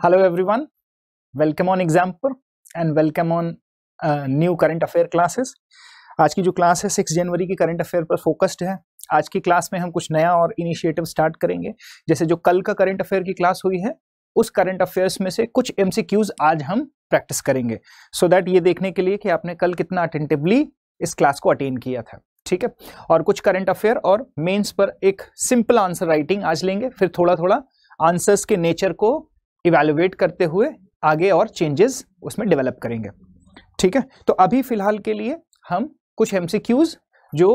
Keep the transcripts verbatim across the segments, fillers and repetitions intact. Hello everyone, welcome on Exampur and welcome on uh, new current affair classes। आज की जो class है छह जनवरी की करंट अफेयर पर फोकस्ड है। आज की क्लास में हम कुछ नया और इनिशिएटिव स्टार्ट करेंगे। जैसे जो कल का करंट अफेयर की क्लास हुई है उस करंट अफेयर्स में से कुछ एमसीक्यूज आज हम प्रैक्टिस करेंगे, सो so दैट ये देखने के लिए कि आपने कल कितना अटेंटिवली इस क्लास को अटेंड किया था, ठीक है। और कुछ करंट अफेयर और मेंस पर एक सिंपल आंसर राइटिंग आज लेंगे, फिर थोड़ा थोड़ा आंसर्स के नेचर को इवैल्यूएट करते हुए आगे और चेंजेस उसमें डेवलप करेंगे, ठीक है। तो अभी फिलहाल के लिए हम कुछ एमसीक्यूज जो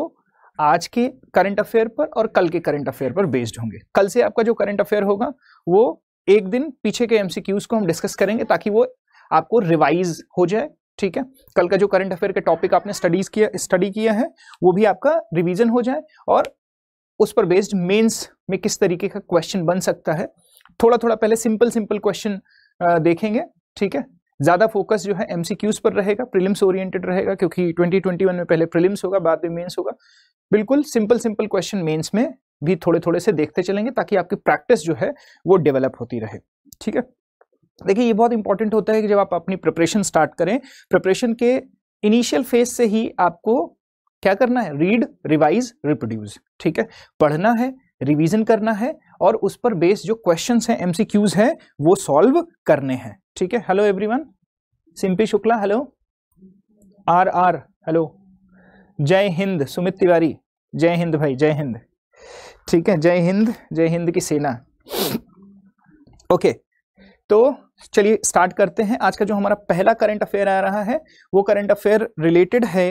आज के करंट अफेयर पर और कल के करंट अफेयर पर बेस्ड होंगे। कल से आपका जो करंट अफेयर होगा वो एक दिन पीछे के एमसीक्यूज को हम डिस्कस करेंगे ताकि वो आपको रिवाइज हो जाए, ठीक है। कल का जो करंट अफेयर के टॉपिक आपने स्टडीज किया स्टडी किया है वो भी आपका रिवीजन हो जाए और उस पर बेस्ड मेंस में किस तरीके का क्वेश्चन बन सकता है थोड़ा थोड़ा पहले सिंपल सिंपल क्वेश्चन देखेंगे, ठीक है। ज़्यादा फोकस जो है एमसीक्यूज पर रहेगा, प्रीलिम्स ओरिएंटेड रहेगा क्योंकि ट्वेंटी ट्वेंटी वन में पहले प्रीलिम्स होगा बाद में मेंस होगा। बिल्कुल सिंपल सिंपल क्वेश्चन मेंस में भी थोड़े थोड़े से देखते चलेंगे ताकि आपकी प्रैक्टिस जो है वो डेवलप होती रहे, ठीक है। देखिए ये बहुत इंपॉर्टेंट होता है कि जब आप अपनी प्रिपरेशन स्टार्ट करें, प्रिपरेशन के इनिशियल फेज से ही आपको क्या करना है, रीड रिवाइज रिप्रोड्यूस, ठीक है। पढ़ना है, रिवीजन करना है और उस पर बेस्ड जो क्वेश्चंस हैं एमसीक्यूज हैं वो सॉल्व करने हैं, ठीक है। Hello everyone, Simpy Shukla hello, R R hello, जय हिंद, सुमित तिवारी जय हिंद भाई, जय हिंद, ठीक है, जय हिंद, जय हिंद की सेना। ओके okay, तो चलिए स्टार्ट करते हैं। आज का जो हमारा पहला करंट अफेयर आ रहा है वो करंट अफेयर रिलेटेड है।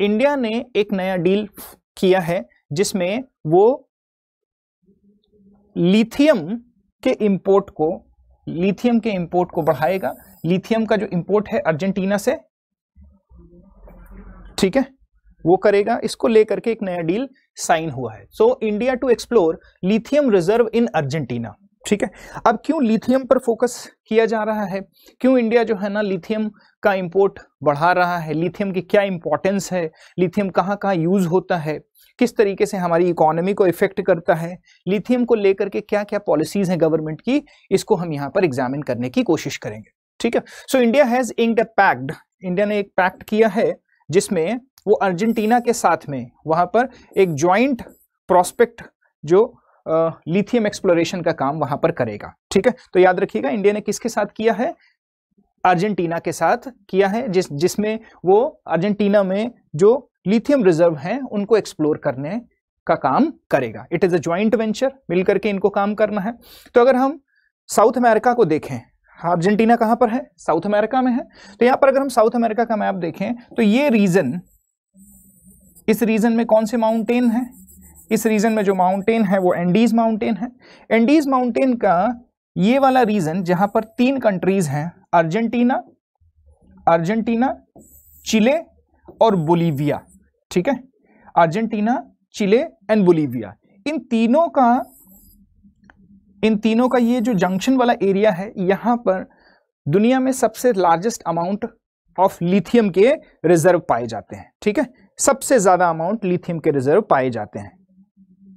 इंडिया ने एक नया डील किया है जिसमें वो लिथियम के इंपोर्ट को लिथियम के इंपोर्ट को बढ़ाएगा। लिथियम का जो इंपोर्ट है अर्जेंटीना से, ठीक है, वो करेगा। इसको लेकर के एक नया डील साइन हुआ है। So India to explore lithium reserve in Argentina, ठीक है। अब क्यों लिथियम पर फोकस किया जा रहा है, क्यों इंडिया जो है ना लिथियम का इंपोर्ट बढ़ा रहा है, लिथियम की क्या इंपॉर्टेंस है, लिथियम कहाँ कहाँ यूज होता है, किस तरीके से हमारी इकोनॉमी को इफेक्ट करता है, लिथियम को लेकर के क्या क्या पॉलिसीज हैं गवर्नमेंट की, इसको हम यहाँ पर एग्जामिन करने की कोशिश करेंगे, ठीक है। So India has inked a pact, India ने एक पैक्ट किया है जिसमें वो अर्जेंटीना के साथ में वहाँ पर एक ज्वाइंट प्रोस्पेक्ट जो लिथियम एक्सप्लोरेशन का काम वहाँ पर करेगा, ठीक है। तो याद रखिएगा इंडिया ने किसके साथ किया है, अर्जेंटीना के साथ किया है, जिस जिसमें वो अर्जेंटीना में जो लिथियम रिजर्व हैं उनको एक्सप्लोर करने का काम करेगा। It is a joint venture, मिलकर के इनको काम करना है। तो अगर हम साउथ अमेरिका को देखें, अर्जेंटीना कहाँ पर है, साउथ अमेरिका में है, तो यहाँ पर अगर हम साउथ अमेरिका का मैप देखें तो ये रीजन, इस रीजन में कौन से माउंटेन है, इस रीजन में जो माउंटेन है वो एंडीज माउंटेन है। एंडीज माउंटेन का ये वाला रीजन जहाँ पर तीन कंट्रीज हैं, अर्जेंटीना अर्जेंटीना चिले और बोलीविया, ठीक है। अर्जेंटीना चिले एंड बोलीविया, इन तीनों का इन तीनों का ये जो जंक्शन वाला एरिया है यहाँ पर दुनिया में सबसे लार्जेस्ट अमाउंट ऑफ लिथियम के रिजर्व पाए जाते हैं, ठीक है। सबसे ज्यादा अमाउंट लिथियम के रिजर्व पाए जाते हैं,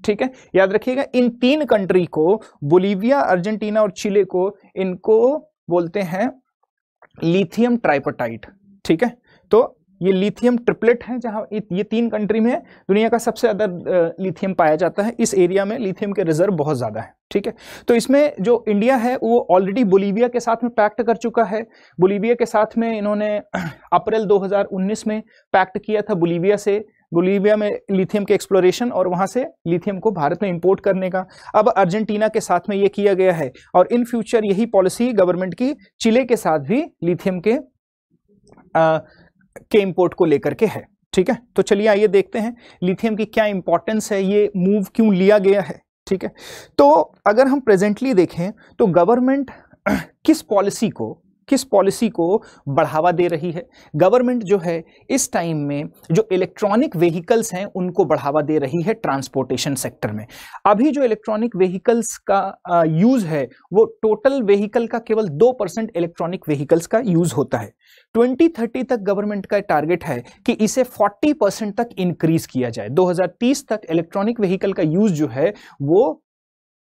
ठीक है। याद रखिएगा इन तीन कंट्री को, बोलीविया, अर्जेंटीना और चिले को, इनको बोलते हैं लिथियम ट्राइपेटाइट, ठीक है। तो ये लिथियम ट्रिपलेट है जहाँ ये तीन कंट्री में दुनिया का सबसे ज़्यादा लिथियम पाया जाता है। इस एरिया में लिथियम के रिजर्व बहुत ज़्यादा है, ठीक है। तो इसमें जो इंडिया है वो ऑलरेडी बोलीविया के साथ में पैक्ट कर चुका है। बोलीविया के साथ में इन्होंने अप्रैल दो हज़ार उन्नीस में पैक्ट किया था बोलीविया से, बोलीविया में लिथियम के एक्सप्लोरेशन और वहाँ से लिथियम को भारत में इंपोर्ट करने का। अब अर्जेंटीना के साथ में ये किया गया है और इन फ्यूचर यही पॉलिसी गवर्नमेंट की चिले के साथ भी लिथियम के आ, के इंपोर्ट को लेकर के है, ठीक है। तो चलिए आइए देखते हैं लिथियम की क्या इंपॉर्टेंस है, ये मूव क्यों लिया गया है, ठीक है। तो अगर हम प्रेजेंटली देखें तो गवर्नमेंट किस पॉलिसी को किस पॉलिसी को बढ़ावा दे रही है। गवर्नमेंट जो है इस टाइम में जो इलेक्ट्रॉनिक व्हीकल्स हैं उनको बढ़ावा दे रही है ट्रांसपोर्टेशन सेक्टर में। अभी जो इलेक्ट्रॉनिक व्हीकल्स का यूज़ है वो टोटल व्हीकल का केवल दो परसेंट इलेक्ट्रॉनिक व्हीकल्स का यूज़ होता है। ट्वेंटी थर्टी तक गवर्नमेंट का टारगेट है कि इसे चालीस परसेंट तक इंक्रीज किया जाए। दो हज़ार तीस तक इलेक्ट्रॉनिक व्हीकल का यूज़ जो है वो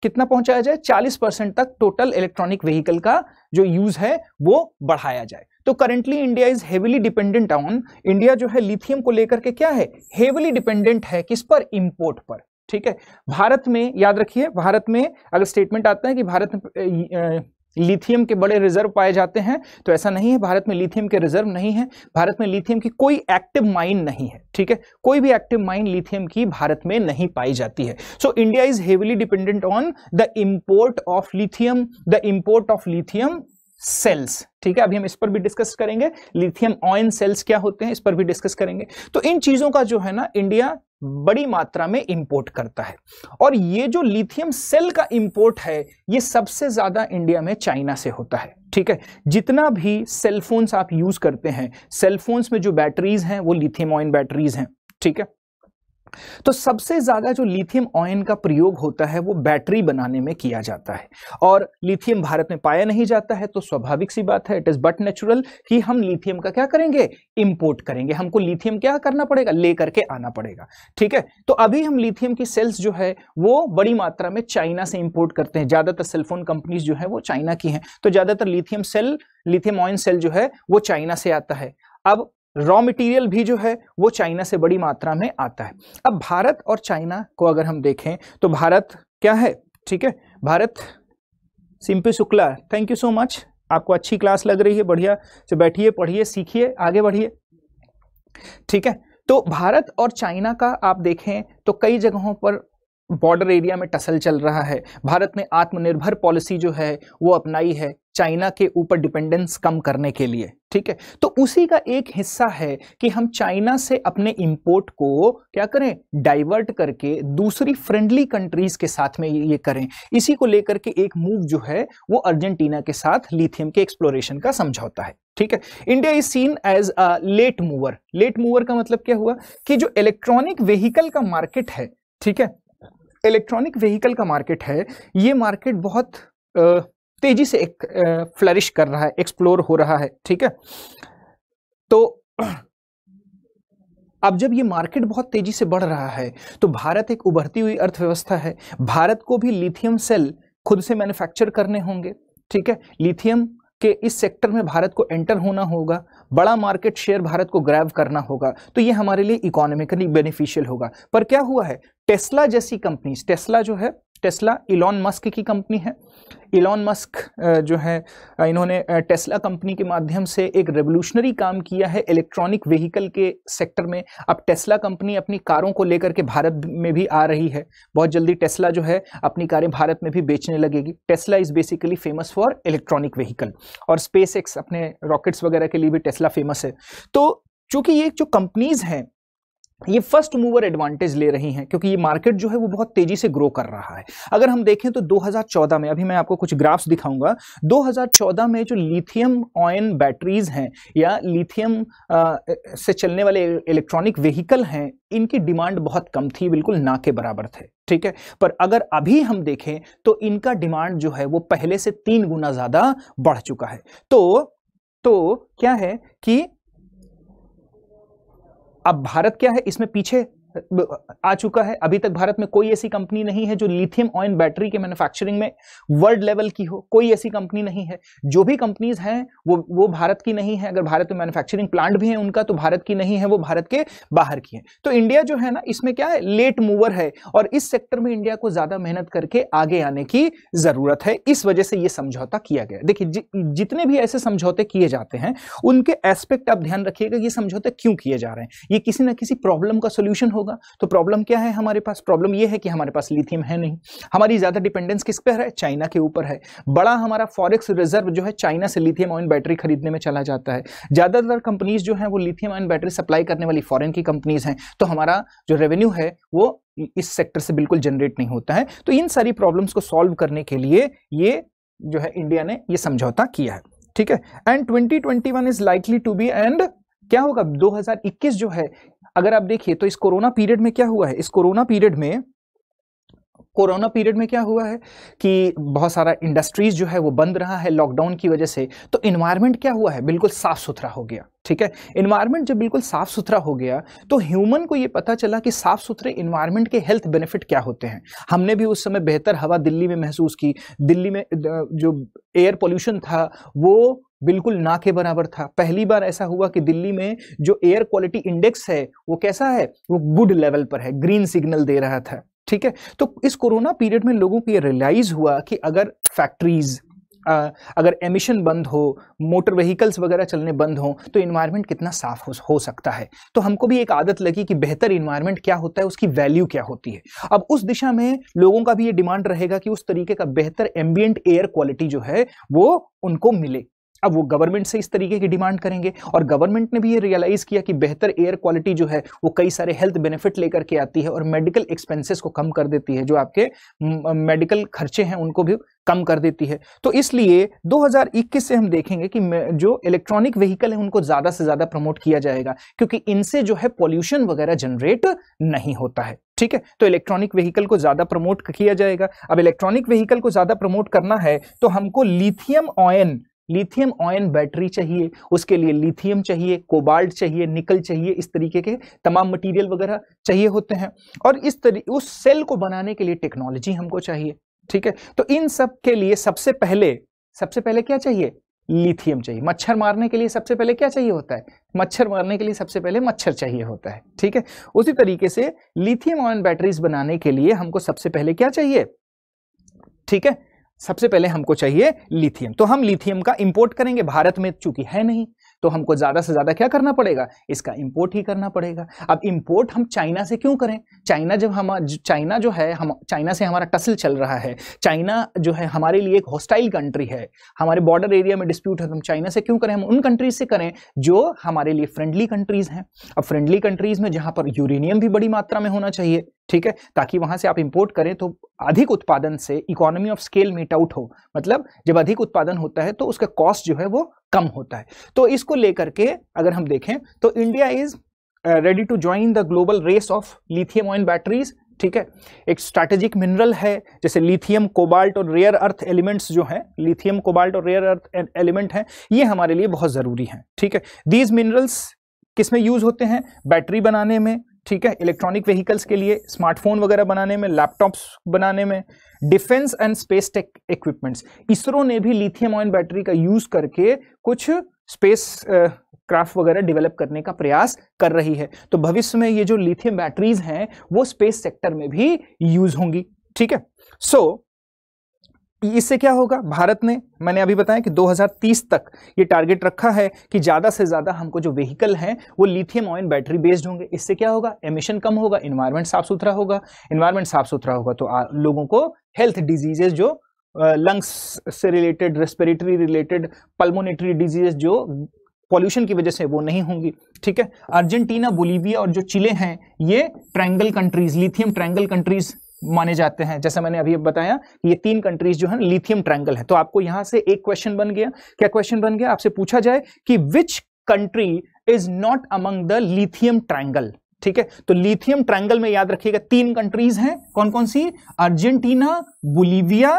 कितना पहुंचाया जाए, चालीस परसेंट तक टोटल इलेक्ट्रॉनिक व्हीकल का जो यूज है वो बढ़ाया जाए। तो currently India is heavily dependent on, India जो है लिथियम को लेकर के क्या है, हेविली डिपेंडेंट है किस पर, इंपोर्ट पर। ठीक है, भारत में याद रखिए, भारत में अगर स्टेटमेंट आता है कि भारत में लिथियम के बड़े रिजर्व पाए जाते हैं, तो ऐसा नहीं है, भारत में लिथियम के रिजर्व नहीं है, भारत में लिथियम की कोई एक्टिव माइन नहीं है। ठीक है, कोई भी एक्टिव माइन लिथियम की भारत में नहीं पाई जाती है। So India is heavily dependent on the import of lithium, the import of lithium cells. ठीक है, अभी हम इस पर भी डिस्कस करेंगे, लिथियम आयन सेल्स क्या होते हैं इस पर भी डिस्कस करेंगे। तो इन चीजों का जो है ना इंडिया बड़ी मात्रा में इंपोर्ट करता है, और ये जो लिथियम सेल का इंपोर्ट है ये सबसे ज्यादा इंडिया में चाइना से होता है। ठीक है, जितना भी सेलफोन्स आप यूज करते हैं, सेलफोन्स में जो बैटरीज हैं वो लिथियम आयन बैटरीज हैं। ठीक है, तो सबसे ज्यादा जो लिथियम आयन का प्रयोग होता है वो बैटरी बनाने में किया जाता है, और लिथियम भारत में पाया नहीं जाता है, तो स्वाभाविक सी बात है, इट इज बट नेचुरल कि हम लिथियम का क्या करेंगे, इंपोर्ट करेंगे। हमको लिथियम क्या करना पड़ेगा, ले करके आना पड़ेगा। ठीक है, तो अभी हम लिथियम की सेल्स जो है वो बड़ी मात्रा में चाइना से इंपोर्ट करते हैं, ज्यादातर सेलफोन कंपनीज जो है वो चाइना की हैं, तो ज्यादातर lithium cell, lithium ion cell जो है वो चाइना से आता है। अब रॉ मटेरियल भी जो है वो चाइना से बड़ी मात्रा में आता है। अब भारत और चाइना को अगर हम देखें तो भारत क्या है, ठीक है, Bharat, Simpy Shukla thank you so much, आपको अच्छी क्लास लग रही है, बढ़िया से बैठिए, पढ़िए, सीखिए, आगे बढ़िए। ठीक है, तो भारत और चाइना का आप देखें तो कई जगहों पर बॉर्डर एरिया में टसल चल रहा है। भारत ने आत्मनिर्भर पॉलिसी जो है वो अपनाई है चाइना के ऊपर डिपेंडेंस कम करने के लिए। ठीक है, तो उसी का एक हिस्सा है कि हम चाइना से अपने इंपोर्ट को क्या करें, डाइवर्ट करके दूसरी फ्रेंडली कंट्रीज के साथ में ये करें। इसी को लेकर के एक मूव जो है वो अर्जेंटीना के साथ लिथियम के एक्सप्लोरेशन का समझौता है। ठीक है, India is seen as a late mover. Late mover का मतलब क्या हुआ कि जो इलेक्ट्रॉनिक व्हीकल का मार्केट है, ठीक है, इलेक्ट्रॉनिक व्हीकल का मार्केट है, ये मार्केट बहुत तेजी से एक फ्लरिश कर रहा है, एक्सप्लोर हो रहा है। ठीक है, तो अब जब ये मार्केट बहुत तेजी से बढ़ रहा है तो भारत एक उभरती हुई अर्थव्यवस्था है, भारत को भी लिथियम सेल खुद से मैन्युफैक्चर करने होंगे। ठीक है, लिथियम के इस सेक्टर में भारत को एंटर होना होगा, बड़ा मार्केट शेयर भारत को ग्रैब करना होगा, तो ये हमारे लिए इकोनॉमिकली बेनिफिशियल होगा। पर क्या हुआ है, टेस्ला जैसी कंपनी, टेस्ला जो है, टेस्ला इलॉन मस्क की कंपनी है, इलॉन मस्क जो है इन्होंने टेस्ला कंपनी के माध्यम से एक रेवोल्यूशनरी काम किया है इलेक्ट्रॉनिक व्हीकल के सेक्टर में। अब टेस्ला कंपनी अपनी कारों को लेकर के भारत में भी आ रही है, बहुत जल्दी टेस्ला जो है अपनी कारें भारत में भी बेचने लगेगी। Tesla is basically famous for electronic vehicle, और स्पेस एक्स अपने रॉकेट्स वगैरह के लिए भी टेस्ला फेमस है। तो चूँकि ये जो कंपनीज़ हैं ये फर्स्ट मूवर एडवांटेज ले रही हैं, क्योंकि ये मार्केट जो है वो बहुत तेजी से ग्रो कर रहा है। अगर हम देखें तो दो हज़ार चौदह में, अभी मैं आपको कुछ ग्राफ्स दिखाऊंगा, दो हज़ार चौदह में जो लिथियम आयन बैटरीज हैं या लिथियम से चलने वाले इलेक्ट्रॉनिक व्हीकल हैं, इनकी डिमांड बहुत कम थी, बिल्कुल ना के बराबर थे। ठीक है, पर अगर अभी हम देखें तो इनका डिमांड जो है वो पहले से तीन गुना ज़्यादा बढ़ चुका है। तो तो क्या है कि अब भारत क्या है, इसमें पीछे आ चुका है। अभी तक भारत में कोई ऐसी कंपनी नहीं है जो लिथियम आयन बैटरी के मैन्युफैक्चरिंग में वर्ल्ड लेवल की हो, कोई ऐसी कंपनी नहीं है। जो भी कंपनीज हैं वो वो भारत की नहीं है, अगर भारत में मैन्युफैक्चरिंग प्लांट भी है उनका तो भारत की नहीं है, वो भारत के बाहर की है। तो इंडिया जो है ना इसमें क्या है, लेट मूवर है, और इस सेक्टर में इंडिया को ज़्यादा मेहनत करके आगे आने की ज़रूरत है, इस वजह से ये समझौता किया गया। देखिए जि, जितने भी ऐसे समझौते किए जाते हैं उनके एस्पेक्ट आप ध्यान रखिएगा, ये समझौते क्यों किए जा रहे हैं, ये किसी ना किसी प्रॉब्लम का सोल्यूशन होगा। तो प्रॉब्लम क्या है हमारे पास, प्रॉब्लम ये है कि हमारे पास लिथियम है नहीं, हमारी ज्यादा डिपेंडेंस किस पे है, चाइना के ऊपर है। बड़ा हमारा फॉरेक्स रिजर्व जो है चाइना से लिथियम आयन बैटरी खरीदने में चला जाता है, ज्यादातर कंपनीज जो है वो लिथियम आयन बैटरी सप्लाई करने वाली फॉरेन की कंपनीज हैं, तो हमारा जो रेवेन्यू है वो इस सेक्टर से बिल्कुल जनरेट नहीं होता है। तो इन सारी प्रॉब्लम्स को सॉल्व करने के लिए ये जो है इंडिया ने ये समझौता किया है। ठीक है, and twenty twenty one is likely to be, and क्या होगा दो हज़ार इक्कीस जो है, अगर आप देखिए तो इस कोरोना पीरियड में क्या हुआ है, इस कोरोना पीरियड में कोरोना पीरियड में क्या हुआ है कि बहुत सारा इंडस्ट्रीज जो है वो बंद रहा है लॉकडाउन की वजह से, तो एनवायरनमेंट क्या हुआ है, बिल्कुल साफ सुथरा हो गया। ठीक है। इन्वायरमेंट जब बिल्कुल साफ सुथरा हो गया तो ह्यूमन को ये पता चला कि साफ सुथरे इन्वायरमेंट के हेल्थ बेनिफिट क्या होते हैं। हमने भी उस समय बेहतर हवा दिल्ली में महसूस की। दिल्ली में जो एयर पोल्यूशन था वो बिल्कुल ना के बराबर था। पहली बार ऐसा हुआ कि दिल्ली में जो एयर क्वालिटी इंडेक्स है वो कैसा है, वो गुड लेवल पर है, ग्रीन सिग्नल दे रहा था। ठीक है, तो इस कोरोना पीरियड में लोगों को ये रियलाइज हुआ कि अगर फैक्ट्रीज आ, अगर एमिशन बंद हो, मोटर व्हीकल्स वगैरह चलने बंद हो तो इन्वायरमेंट कितना साफ हो, हो सकता है। तो हमको भी एक आदत लगी कि बेहतर इन्वायरमेंट क्या होता है, उसकी वैल्यू क्या होती है। अब उस दिशा में लोगों का भी ये डिमांड रहेगा कि उस तरीके का बेहतर एम्बियंट एयर क्वालिटी जो है वो उनको मिले। अब वो गवर्नमेंट से इस तरीके की डिमांड करेंगे और गवर्नमेंट ने भी ये रियलाइज़ किया कि बेहतर एयर क्वालिटी जो है वो कई सारे हेल्थ बेनिफिट लेकर के आती है और मेडिकल एक्सपेंसेस को कम कर देती है, जो आपके मेडिकल खर्चे हैं उनको भी कम कर देती है। तो इसलिए दो हज़ार इक्कीस से हम देखेंगे कि जो इलेक्ट्रॉनिक व्हीकल है उनको ज़्यादा से ज़्यादा प्रमोट किया जाएगा, क्योंकि इनसे जो है पॉल्यूशन वगैरह जनरेट नहीं होता है। ठीक है, तो इलेक्ट्रॉनिक व्हीकल को ज़्यादा प्रमोट किया जाएगा। अब इलेक्ट्रॉनिक व्हीकल को ज़्यादा प्रमोट करना है तो हमको lithium ion lithium ion battery चाहिए, उसके लिए लिथियम चाहिए, कोबाल्ट चाहिए, निकल चाहिए, इस तरीके के तमाम मटेरियल वगैरह चाहिए होते हैं और इस तरीके उस सेल को बनाने के लिए टेक्नोलॉजी हमको चाहिए। ठीक है, तो इन सब के लिए सबसे पहले सबसे पहले क्या चाहिए, लिथियम चाहिए। मच्छर मारने के लिए सबसे पहले क्या चाहिए होता है, मच्छर मारने के लिए सबसे पहले मच्छर चाहिए होता है। ठीक है, उसी तरीके से लिथियम आयन बैटरीज बनाने के लिए हमको सबसे पहले क्या चाहिए, ठीक है, सबसे पहले हमको चाहिए लिथियम। तो हम लिथियम का इंपोर्ट करेंगे, भारत में चूंकि है नहीं तो हमको ज़्यादा से ज़्यादा क्या करना पड़ेगा, इसका इंपोर्ट ही करना पड़ेगा। अब इंपोर्ट हम चाइना से क्यों करें, चाइना जब हम चाइना जो है हम चाइना से हमारा टसल चल रहा है, चाइना जो है हमारे लिए एक हॉस्टाइल कंट्री है, हमारे बॉर्डर एरिया में डिस्प्यूट है, तो हम चाइना से क्यों करें, हम उन कंट्रीज से करें जो हमारे लिए फ्रेंडली कंट्रीज़ हैं। अब फ्रेंडली कंट्रीज़ में जहाँ पर यूरेनियम भी बड़ी मात्रा में होना चाहिए, ठीक है, ताकि वहाँ से आप इंपोर्ट करें तो अधिक उत्पादन से economy of scale meet out हो, मतलब जब अधिक उत्पादन होता है तो उसका कॉस्ट जो है वो कम होता है। तो इसको लेकर के अगर हम देखें तो India is ready to join the global race of lithium ion batteries. ठीक है, एक स्ट्रैटेजिक मिनरल है, जैसे लिथियम, कोबाल्ट और रेयर अर्थ एलिमेंट्स जो हैं, लिथियम, कोबाल्ट और रेयर अर्थ एलिमेंट हैं, ये हमारे लिए बहुत ज़रूरी हैं। ठीक है, दीज मिनरल्स किस में यूज़ होते हैं, बैटरी बनाने में, ठीक है, इलेक्ट्रॉनिक व्हीकल्स के लिए, स्मार्टफोन वगैरह बनाने में, लैपटॉप्स बनाने में, defence and space tech equipments. ISRO ने भी लिथियम आयन बैटरी का यूज़ करके कुछ स्पेस क्राफ्ट वगैरह डेवलप करने का प्रयास कर रही है। तो भविष्य में ये जो लिथियम बैटरीज हैं वो स्पेस सेक्टर में भी यूज़ होंगी। ठीक है, सो so, इससे क्या होगा, भारत ने, मैंने अभी बताया कि दो हज़ार तीस तक ये टारगेट रखा है कि ज़्यादा से ज़्यादा हमको जो व्हीकल हैं वो लिथियम आयन बैटरी बेस्ड होंगे। इससे क्या होगा, एमिशन कम होगा, इन्वायरमेंट साफ सुथरा होगा, इन्वायरमेंट साफ सुथरा होगा तो आ, लोगों को हेल्थ डिजीजेज जो लंग्स से related, respiratory related, pulmonary diseases जो पॉल्यूशन की वजह से वो नहीं होंगी। ठीक है, अर्जेंटीना, बोलीविया और जो चिले हैं ये triangle countries, lithium triangle countries माने जाते हैं। जैसा मैंने अभी बताया ये तीन कंट्रीज जो है लिथियम ट्रायंगल है। तो आपको यहां से एक क्वेश्चन बन गया, क्या क्वेश्चन बन गया, आपसे पूछा जाए कि which country is not among the lithium triangle. ठीक है, तो लिथियम ट्रायंगल में याद रखिएगा तीन कंट्रीज हैं, कौन कौन सी, अर्जेंटीना, बोलीविया,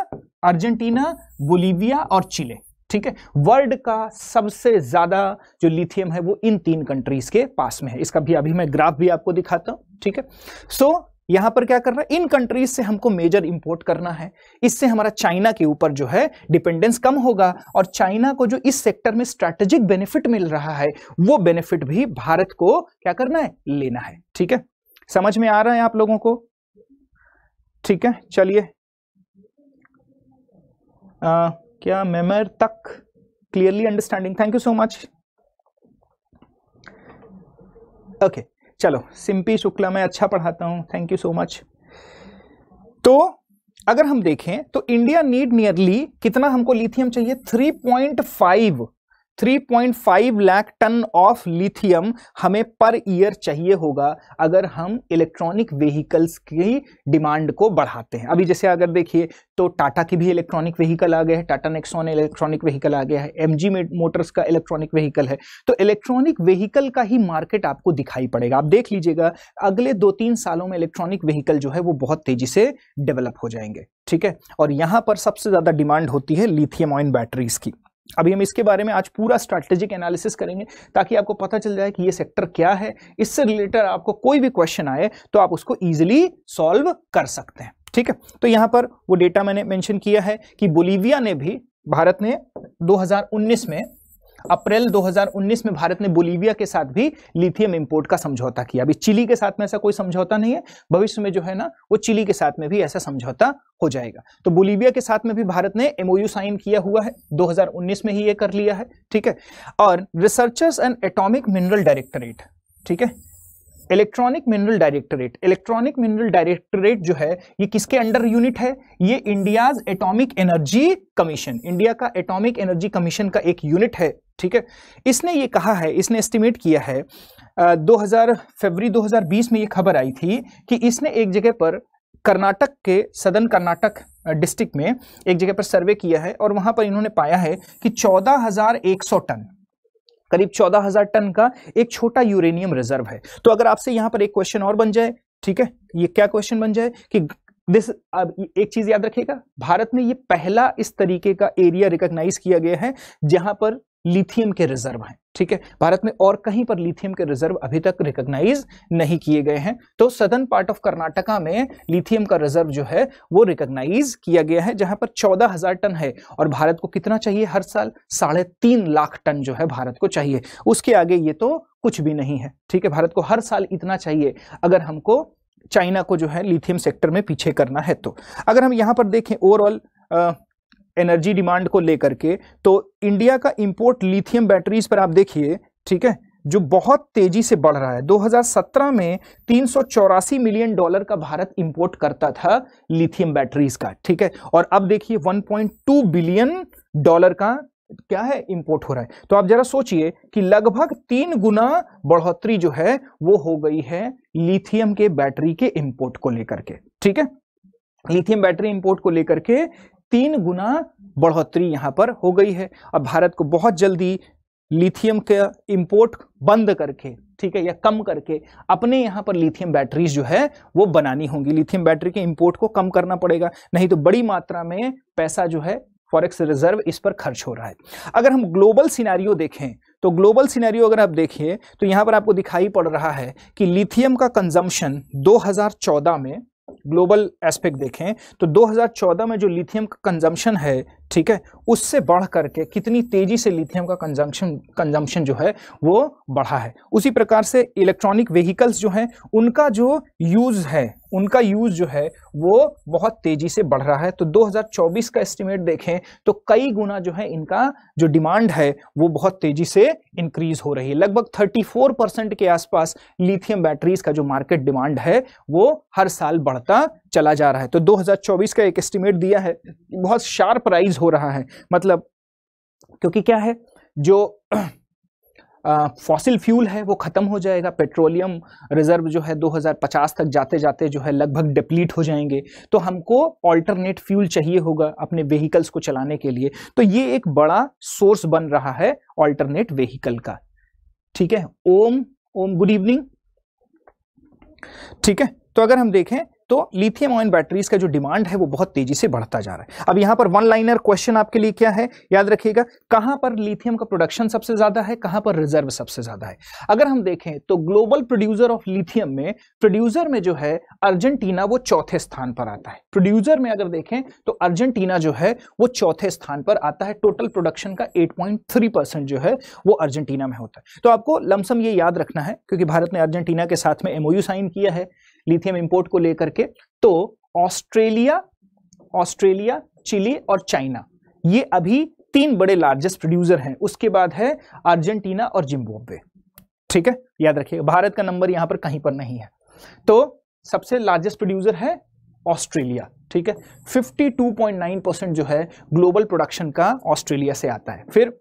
अर्जेंटीना, बोलीविया और चिले। ठीक है, वर्ल्ड का सबसे ज्यादा जो लिथियम है वो इन तीन कंट्रीज के पास में है। इसका भी अभी मैं ग्राफ भी आपको दिखाता हूं। ठीक है, सो so, यहां पर क्या करना है, इन कंट्रीज से हमको मेजर इंपोर्ट करना है। इससे हमारा चाइना के ऊपर जो है डिपेंडेंस कम होगा और चाइना को जो इस सेक्टर में स्ट्रैटेजिक बेनिफिट मिल रहा है वो बेनिफिट भी भारत को क्या करना है, लेना है। ठीक है, समझ में आ रहा है आप लोगों को। ठीक है, चलिए क्या मेमर तक clearly understanding, thank you so much. Okay, चलो, सिंपी शुक्ला मैं अच्छा पढ़ाता हूं, थैंक यू सो मच। तो अगर हम देखें तो इंडिया नीड नियरली कितना हमको लिथियम चाहिए, three point five lakh ton of lithium हमें पर ईयर चाहिए होगा अगर हम इलेक्ट्रॉनिक व्हीकल्स की डिमांड को बढ़ाते हैं। अभी जैसे अगर देखिए तो टाटा की भी इलेक्ट्रॉनिक व्हीकल आ गया है, टाटा नेक्सॉन इलेक्ट्रॉनिक व्हीकल आ गया है, एमजी मोटर्स का इलेक्ट्रॉनिक व्हीकल है। तो इलेक्ट्रॉनिक व्हीकल का ही मार्केट आपको दिखाई पड़ेगा। आप देख लीजिएगा अगले दो तीन सालों में इलेक्ट्रॉनिक व्हीकल जो है वो बहुत तेजी से डेवलप हो जाएंगे। ठीक है, और यहाँ पर सबसे ज़्यादा डिमांड होती है लिथियम आयन बैटरीज की। अभी हम इसके बारे में आज पूरा स्ट्रैटेजिक एनालिसिस करेंगे ताकि आपको पता चल जाए कि ये सेक्टर क्या है, इससे रिलेटेड आपको कोई भी क्वेश्चन आए तो आप उसको ईजिली सॉल्व कर सकते हैं। ठीक है, तो यहाँ पर वो डेटा मैंने मेंशन किया है कि बोलीविया ने भी, भारत ने दो हज़ार उन्नीस में, अप्रैल दो हज़ार उन्नीस में भारत ने बोलीविया के साथ भी लिथियम इंपोर्ट का समझौता किया। अभी चिली के साथ में ऐसा कोई समझौता नहीं है, भविष्य में जो है ना वो चिली के साथ में भी ऐसा समझौता हो जाएगा। तो बोलीविया के साथ में भी भारत ने एमओयू साइन किया हुआ है, दो हज़ार उन्नीस में ही ये कर लिया है। ठीक है, और researchers and atomic mineral directorate, ठीक है, electronic mineral directorate, electronic mineral directorate जो है ये किसके अंडर यूनिट है, ये India's atomic energy commission, India का एटॉमिक एनर्जी कमीशन का एक यूनिट है। ठीक है, इसने ये कहा है, इसने एस्टिमेट किया है आ, दो हज़ार फरवरी दो हज़ार बीस में ये खबर आई थी कि इसने एक जगह पर कर्नाटक के, सदर्न कर्नाटक डिस्ट्रिक्ट में एक जगह पर सर्वे किया है और वहां पर इन्होंने पाया है कि चौदह हजार एक सौ टन, करीब चौदह हज़ार टन का एक छोटा यूरेनियम रिजर्व है। तो अगर आपसे यहां पर एक क्वेश्चन और बन जाए, ठीक है, ये क्या क्वेश्चन बन जाए कि दिस, अब एक चीज याद रखिएगा, भारत में ये पहला इस तरीके का एरिया रिकॉग्नाइज किया गया है जहां पर लिथियम के रिजर्व हैं। ठीक है, भारत में और कहीं पर लिथियम के रिजर्व अभी तक रिकॉग्नाइज नहीं किए गए हैं। तो सदर्न पार्ट ऑफ कर्नाटका में लिथियम का रिजर्व जो है वो रिकॉग्नाइज किया गया है, जहां पर चौदह हज़ार टन है और भारत को कितना चाहिए हर साल, साढ़े तीन लाख टन जो है भारत को चाहिए, उसके आगे ये तो कुछ भी नहीं है। ठीक है, भारत को हर साल इतना चाहिए अगर हमको चाइना को जो है लिथियम सेक्टर में पीछे करना है। तो अगर हम यहाँ पर देखें ओवरऑल एनर्जी डिमांड को लेकर के, तो इंडिया का इंपोर्ट लिथियम बैटरीज पर आप देखिए, ठीक है, जो बहुत तेजी से बढ़ रहा है। दो हज़ार सत्रह में तीन सौ चौरासी मिलियन डॉलर का भारत इंपोर्ट करता था लिथियम बैटरीज का। ठीक है, और अब देखिए एक पॉइंट दो बिलियन डॉलर का क्या है इंपोर्ट हो रहा है। तो आप जरा सोचिए कि लगभग तीन गुना बढ़ोतरी जो है वो हो गई है लिथियम के बैटरी के इंपोर्ट को लेकर के। ठीक है, लिथियम बैटरी इंपोर्ट को लेकर के तीन गुना बढ़ोतरी यहाँ पर हो गई है। अब भारत को बहुत जल्दी लिथियम का इंपोर्ट बंद करके, ठीक है, या कम करके अपने यहाँ पर लिथियम बैटरीज जो है वो बनानी होंगी, लिथियम बैटरी के इंपोर्ट को कम करना पड़ेगा, नहीं तो बड़ी मात्रा में पैसा जो है फॉरेक्स रिजर्व इस पर खर्च हो रहा है। अगर हम ग्लोबल सिनेरियो देखें तो ग्लोबल सिनेरियो अगर आप देखिए तो यहाँ पर आपको दिखाई पड़ रहा है कि लिथियम का कंजम्पशन दो हज़ार चौदह में, ग्लोबल एस्पेक्ट देखें तो दो हज़ार चौदह में जो लिथियम का कंजम्पशन है, ठीक है, उससे बढ़ करके कितनी तेजी से लिथियम का कंजम्पशन कंजम्पशन जो है वो बढ़ा है। उसी प्रकार से इलेक्ट्रॉनिक व्हीकल्स जो हैं उनका जो यूज़ है, उनका यूज़ जो है वो बहुत तेज़ी से बढ़ रहा है। तो दो हज़ार चौबीस का एस्टिमेट देखें तो कई गुना जो है इनका जो डिमांड है वो बहुत तेज़ी से इंक्रीज़ हो रही है। लगभग चौंतीस परसेंट के आसपास लिथियम बैटरीज का जो मार्केट डिमांड है वो हर साल बढ़ता चला जा रहा है। तो दो हज़ार चौबीस का एक एस्टिमेट दिया है, बहुत शार्प राइज हो रहा है, मतलब क्योंकि क्या है जो फॉसिल फ्यूल है वो ख़त्म हो जाएगा, पेट्रोलियम रिजर्व जो है दो हज़ार पचास तक जाते जाते जो है लगभग डिप्लीट हो जाएंगे, तो हमको ऑल्टरनेट फ्यूल चाहिए होगा अपने व्हीकल्स को चलाने के लिए। तो ये एक बड़ा सोर्स बन रहा है ऑल्टरनेट व्हीकल का। ठीक है, ओम ओम गुड इवनिंग। ठीक है, तो अगर हम देखें तो लिथियम आयन बैटरीज का जो डिमांड है वो बहुत तेजी से बढ़ता जा रहा है। अब यहाँ पर वन लाइनर क्वेश्चन आपके लिए क्या है, याद रखिएगा, कहाँ पर लिथियम का प्रोडक्शन सबसे ज्यादा है, कहाँ पर रिजर्व सबसे ज्यादा है। अगर हम देखें तो ग्लोबल प्रोड्यूसर ऑफ लिथियम में, प्रोड्यूसर में जो है अर्जेंटीना वो चौथे स्थान पर आता है। प्रोड्यूसर में अगर देखें तो अर्जेंटीना जो है वो चौथे स्थान पर आता है। टोटल प्रोडक्शन का एट पॉइंट थ्री परसेंट जो है वो अर्जेंटीना में होता है। तो आपको लमसम ये याद रखना है क्योंकि भारत ने अर्जेंटीना के साथ में एमओयू साइन किया है लिथियम इंपोर्ट को लेकर के। तो ऑस्ट्रेलिया, ऑस्ट्रेलिया, चिली और चाइना, ये अभी तीन बड़े लार्जेस्ट प्रोड्यूसर हैं। उसके बाद है अर्जेंटीना और जिम्बाब्वे। ठीक है, याद रखिएगा, भारत का नंबर यहां पर कहीं पर नहीं है। तो सबसे लार्जेस्ट प्रोड्यूसर है ऑस्ट्रेलिया। ठीक है, बावन पॉइंट नौ परसेंट जो है ग्लोबल प्रोडक्शन का ऑस्ट्रेलिया से आता है। फिर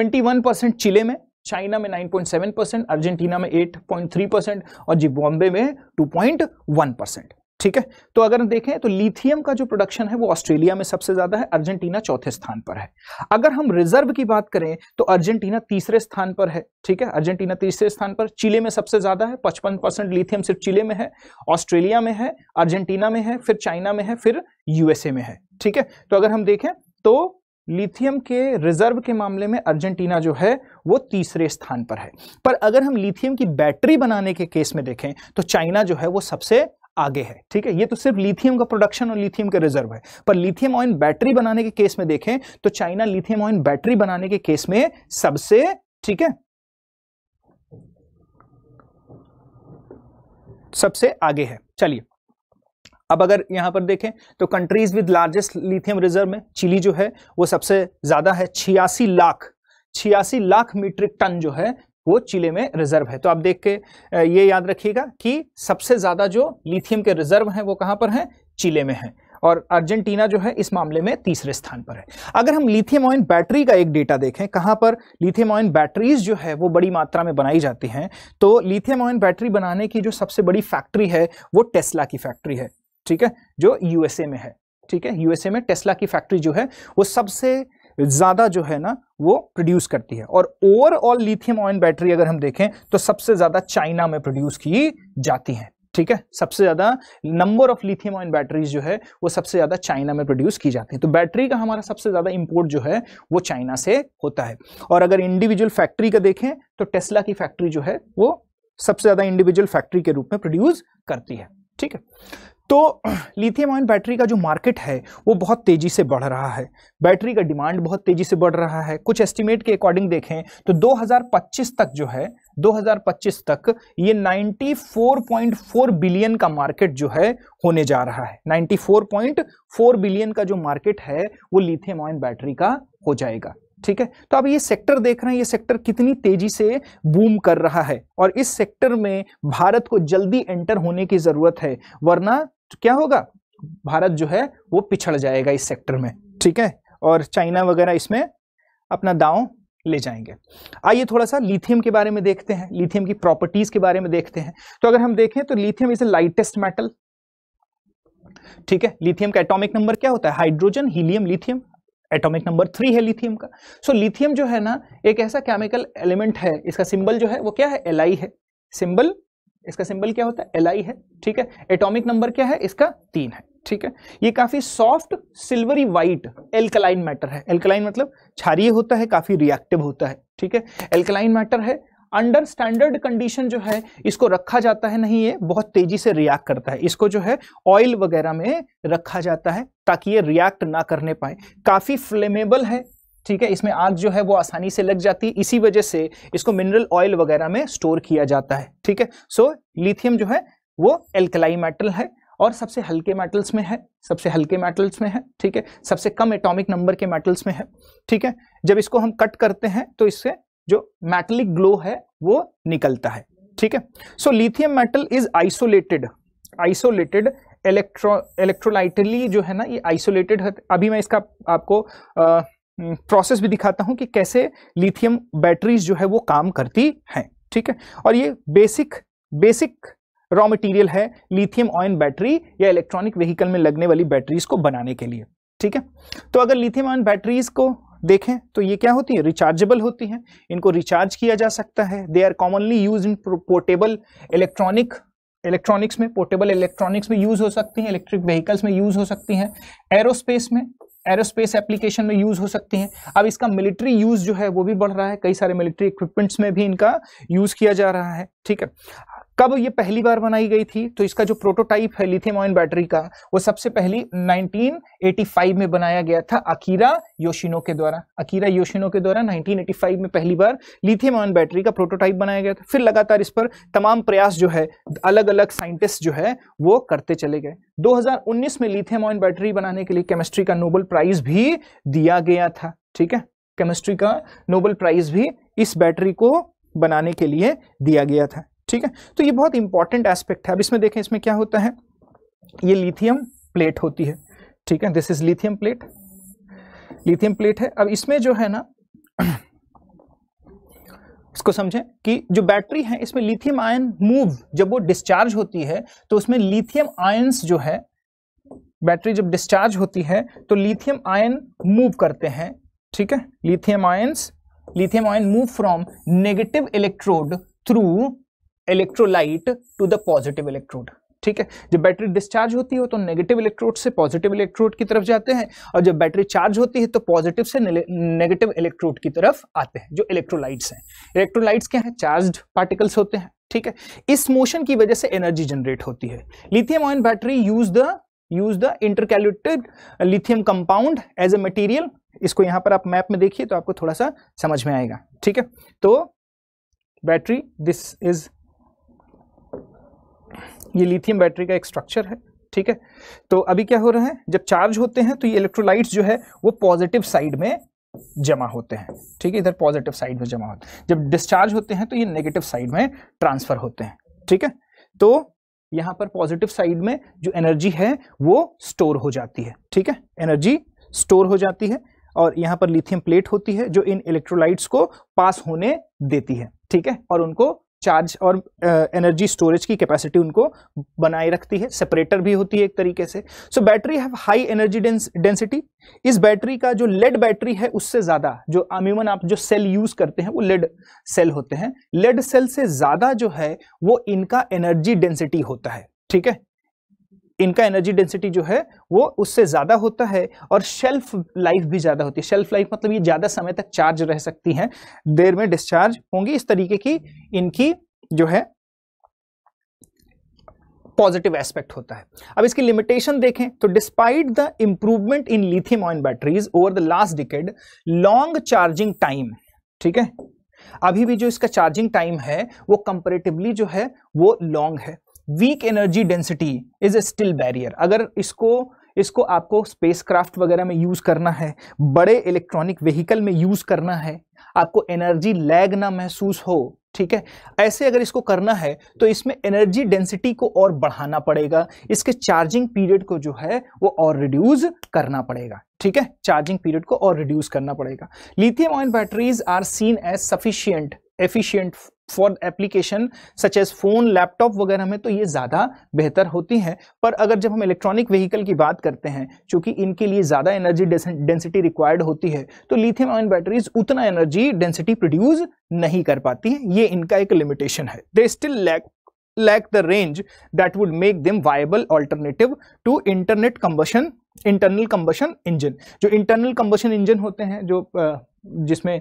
इक्कीस परसेंट चिले में, चाइना में नौ पॉइंट सात परसेंट, अर्जेंटीना में आठ पॉइंट तीन परसेंट और जिम्बाब्वे में दो पॉइंट एक परसेंट। ठीक है, तो अगर देखें तो लिथियम का जो प्रोडक्शन है वो ऑस्ट्रेलिया में सबसे ज्यादा है, अर्जेंटीना चौथे स्थान पर है। अगर हम रिजर्व की बात करें तो अर्जेंटीना तीसरे स्थान पर है। ठीक है, अर्जेंटीना तीसरे स्थान पर, चिले में सबसे ज्यादा है, पचपन परसेंट लिथियम सिर्फ चिले में है, ऑस्ट्रेलिया में है, अर्जेंटीना में है, फिर चाइना में है, फिर यूएसए में है। ठीक है, तो अगर हम देखें तो लिथियम के रिजर्व के मामले में अर्जेंटीना जो है वो तीसरे स्थान पर है, पर अगर हम लिथियम की बैटरी बनाने के केस में देखें तो चाइना जो है वो सबसे आगे है। ठीक है, ये तो सिर्फ लिथियम का प्रोडक्शन और लिथियम का रिजर्व है, पर लिथियम आयन बैटरी बनाने के केस में देखें तो चाइना लिथियम आयन बैटरी बनाने के केस में सबसे, ठीक है, सबसे आगे है। चलिए, अब अगर यहाँ पर देखें तो countries with largest lithium reserve में चिली जो है वो सबसे ज्यादा है, छियासी लाख छियासी लाख मीट्रिक टन जो है वो चिली में रिजर्व है। तो आप देख के ये याद रखिएगा कि सबसे ज्यादा जो लिथियम के रिजर्व हैं वो कहाँ पर हैं, चिली में हैं, और अर्जेंटीना जो है इस मामले में तीसरे स्थान पर है। अगर हम लिथियम आयन बैटरी का एक डेटा देखें कहाँ पर लिथियम आयन बैटरीज जो है वो बड़ी मात्रा में बनाई जाती हैं, तो लिथियम आयन बैटरी बनाने की जो सबसे बड़ी फैक्ट्री है वो टेस्ला की फैक्ट्री है, ठीक है, जो यूएसए में है। ठीक है, यूएसए में टेस्ला की फैक्ट्री जो है वो सबसे ज्यादा जो है ना वो प्रोड्यूस करती है, और ओवरऑल लिथियम आयन बैटरी अगर हम देखें तो सबसे ज्यादा चाइना में प्रोड्यूस की जाती है। ठीक है, सबसे ज्यादा number of lithium ion batteries जो है वो सबसे ज्यादा चाइना में प्रोड्यूस की जाती है। तो बैटरी का हमारा सबसे ज्यादा इंपोर्ट जो है वो चाइना से होता है। और अगर इंडिविजुअल फैक्ट्री का देखें तो टेस्ला की फैक्ट्री जो है वो सबसे ज्यादा इंडिविजुअल फैक्ट्री के रूप में प्रोड्यूस करती है। ठीक है, तो लिथियम आयन बैटरी का जो मार्केट है वो बहुत तेजी से बढ़ रहा है, बैटरी का डिमांड बहुत तेजी से बढ़ रहा है। कुछ एस्टिमेट के अकॉर्डिंग देखें तो दो हज़ार पच्चीस तक जो है दो हज़ार पच्चीस तक ये चौरानवे पॉइंट चार बिलियन का मार्केट जो है होने जा रहा है। चौरानवे पॉइंट चार बिलियन का जो मार्केट है वो लिथियम आयन बैटरी का हो जाएगा। ठीक है, तो आप ये सेक्टर देख रहे हैं, ये सेक्टर कितनी तेजी से बूम कर रहा है, और इस सेक्टर में भारत को जल्दी एंटर होने की जरूरत है, वरना क्या होगा, भारत जो है वो पिछड़ जाएगा इस सेक्टर में। ठीक है, और चाइना वगैरह इसमें अपना दांव ले जाएंगे। आइए थोड़ा सा लिथियम के बारे में देखते हैं, लिथियम की प्रॉपर्टीज के बारे में देखते हैं। तो अगर हम देखें तो lithium is a lightest metal. ठीक है, लिथियम का एटॉमिक नंबर क्या होता है, hydrogen, helium, lithium atomic number three है लिथियम का। सो so, लिथियम जो है ना एक ऐसा केमिकल एलिमेंट है, इसका सिंबल जो है वो क्या है, एल आई है, सिंबल इसका सिंबल क्या होता है, एल आई है। ठीक है, एटॉमिक नंबर क्या है इसका, तीन है। ठीक है, ये काफी soft silvery white alkaline matter है, एल्कलाइन मतलब क्षारीय होता है, काफी रिएक्टिव होता है। ठीक है, एल्कलाइन मैटर है, अंडर स्टैंडर्ड कंडीशन जो है इसको रखा जाता है नहीं, ये बहुत तेजी से रिएक्ट करता है, इसको जो है ऑयल वगैरह में रखा जाता है ताकि ये रिएक्ट ना करने पाए, काफी फ्लेमेबल है। ठीक है, इसमें आग जो है वो आसानी से लग जाती है, इसी वजह से इसको मिनरल ऑयल वगैरह में स्टोर किया जाता है। ठीक है, सो लिथियम जो है वो एल्कलाइन मेटल है और सबसे हल्के मेटल्स में है, सबसे हल्के मेटल्स में है। ठीक है, सबसे कम एटॉमिक नंबर के मेटल्स में है। ठीक है, जब इसको हम कट करते हैं तो इससे जो मेटलिक ग्लो है वो निकलता है। ठीक है, so lithium metal is isolated, isolated electro electrolytically जो है ना ये आइसोलेटेड है। अभी मैं इसका आपको प्रोसेस भी दिखाता हूं कि कैसे लिथियम बैटरीज जो है वो काम करती हैं। ठीक है, और ये बेसिक बेसिक रॉ मटेरियल है लिथियम आयन बैटरी या इलेक्ट्रॉनिक व्हीकल में लगने वाली बैटरीज को बनाने के लिए। ठीक है, तो अगर लिथियम आयन बैटरीज को देखें तो ये क्या होती है, रिचार्जेबल होती हैं, इनको रिचार्ज किया जा सकता है। They are commonly use in portable electronic electronics में पोर्टेबल इलेक्ट्रॉनिक्स में यूज हो सकती हैं, इलेक्ट्रिक व्हीकल्स में यूज हो सकती हैं, एरोस्पेस में एरोस्पेस एप्लीकेशन में यूज हो सकती हैं। अब इसका मिलिट्री यूज जो है वो भी बढ़ रहा है, कई सारे मिलिट्री इक्विपमेंट्स में भी इनका यूज किया जा रहा है। ठीक है, कब ये पहली बार बनाई गई थी तो इसका जो प्रोटोटाइप है लिथियम आयन बैटरी का वो सबसे पहली उन्नीस सौ पचासी में बनाया गया था अकीरा योशिनो के द्वारा। अकीरा योशिनो के द्वारा उन्नीस सौ पचासी में पहली बार लिथियम आयन बैटरी का प्रोटोटाइप बनाया गया था। फिर लगातार इस पर तमाम प्रयास जो है अलग अलग साइंटिस्ट जो है वो करते चले गए। दो हज़ार उन्नीस में लिथियम आयन बैटरी बनाने के लिए केमिस्ट्री का नोबेल प्राइज भी दिया गया था। ठीक है, केमिस्ट्री का नोबेल प्राइज भी इस बैटरी को बनाने के लिए दिया गया था। ठीक है, तो ये बहुत इंपॉर्टेंट एस्पेक्ट है। अब इसमें देखें, इसमें क्या होता है, ये लिथियम प्लेट होती है। ठीक है, this is lithium plate, lithium plate है। अब इसमें जो है ना, इसको समझें कि जो बैटरी है इसमें लिथियम आयन मूव, जब वो डिस्चार्ज होती है तो उसमें लिथियम आयंस जो है, बैटरी जब डिस्चार्ज होती है तो लिथियम आयन मूव करते हैं। ठीक है, lithium ions lithium ion move from negative electrode through electrolyte to the positive electrode. ठीक है। जब बैटरी डिस्चार्ज होती है तो नेगेटिव इलेक्ट्रोड से पॉजिटिव इलेक्ट्रोड की तरफ जाते हैं, और जब बैटरी चार्ज होती है तो पॉजिटिव से नेगेटिव इलेक्ट्रोड की तरफ आते हैं जो इलेक्ट्रोलाइट्स हैं। इलेक्ट्रोलाइट्स क्या हैं? चार्ज्ड पार्टिकल्स होते हैं, ठीक है। इस मोशन की वजह से एनर्जी जनरेट होती है। Lithium ion battery use the use the इंटरकैल्युलेटेड lithium compound as a material. इसको यहाँ पर आप मैप में देखिए तो आपको थोड़ा सा समझ में आएगा, ठीक है। तो बैटरी, दिस इज, ये लिथियम बैटरी का एक स्ट्रक्चर है, ठीक है। तो अभी क्या हो रहा है, जब चार्ज होते हैं तो ये इलेक्ट्रोलाइट्स जो है वो पॉजिटिव साइड में जमा होते हैं, ठीक है, इधर पॉजिटिव साइड में जमा होते हैं। जब डिस्चार्ज होते हैं तो ये नेगेटिव साइड में ट्रांसफर होते हैं, ठीक है। तो यहाँ पर पॉजिटिव साइड में जो एनर्जी है वो स्टोर हो जाती है, ठीक है, एनर्जी स्टोर हो जाती है। और यहाँ पर लिथियम प्लेट होती है जो इन इलेक्ट्रोलाइट्स को पास होने देती है, ठीक है, और उनको चार्ज और एनर्जी स्टोरेज की कैपेसिटी उनको बनाए रखती है। सेपरेटर भी होती है एक तरीके से। So battery have high energy density. इस बैटरी का जो लेड बैटरी है उससे ज़्यादा, जो अमूमन आप जो सेल यूज़ करते हैं वो लेड सेल होते हैं, लेड सेल से ज़्यादा जो है वो इनका एनर्जी डेंसिटी होता है, ठीक है। इनका एनर्जी डेंसिटी जो है वो उससे ज़्यादा होता है और शेल्फ लाइफ भी ज़्यादा होती है। शेल्फ लाइफ मतलब ये ज़्यादा समय तक चार्ज रह सकती हैं, देर में डिस्चार्ज होंगी। इस तरीके की इनकी जो है पॉजिटिव एस्पेक्ट होता है। अब इसकी लिमिटेशन देखें तो despite the improvement in lithium ion batteries over the last decade, long charging time, ठीक है, अभी भी जो इसका चार्जिंग टाइम है वो कंपेरेटिवली जो है वो लॉन्ग है। Weak energy density is still barrier. अगर इसको इसको आपको स्पेसक्राफ्ट वगैरह में यूज़ करना है, बड़े इलेक्ट्रॉनिक व्हीकल में यूज़ करना है, आपको एनर्जी लैग ना महसूस हो, ठीक है, ऐसे अगर इसको करना है तो इसमें एनर्जी डेंसिटी को और बढ़ाना पड़ेगा, इसके चार्जिंग पीरियड को जो है वो और रिड्यूस करना पड़ेगा, ठीक है, चार्जिंग पीरियड को और रिड्यूस करना पड़ेगा। Lithium ion batteries are seen as sufficient efficient for application such as phone, laptop वगैरह में तो ये ज़्यादा बेहतर होती हैं। पर अगर जब हम इलेक्ट्रॉनिक व्हीकल की बात करते हैं, चूंकि इनके लिए ज़्यादा एनर्जी डेंसिटी रिक्वायर्ड होती है, तो लिथियम आयन बैटरीज उतना एनर्जी डेंसिटी प्रोड्यूस नहीं कर पाती है। ये इनका एक लिमिटेशन है। They still lack lack the range that would make them viable alternative to internet combustion internal combustion engine. जो इंटरनल कम्बशन इंजन होते हैं, जो जिसमें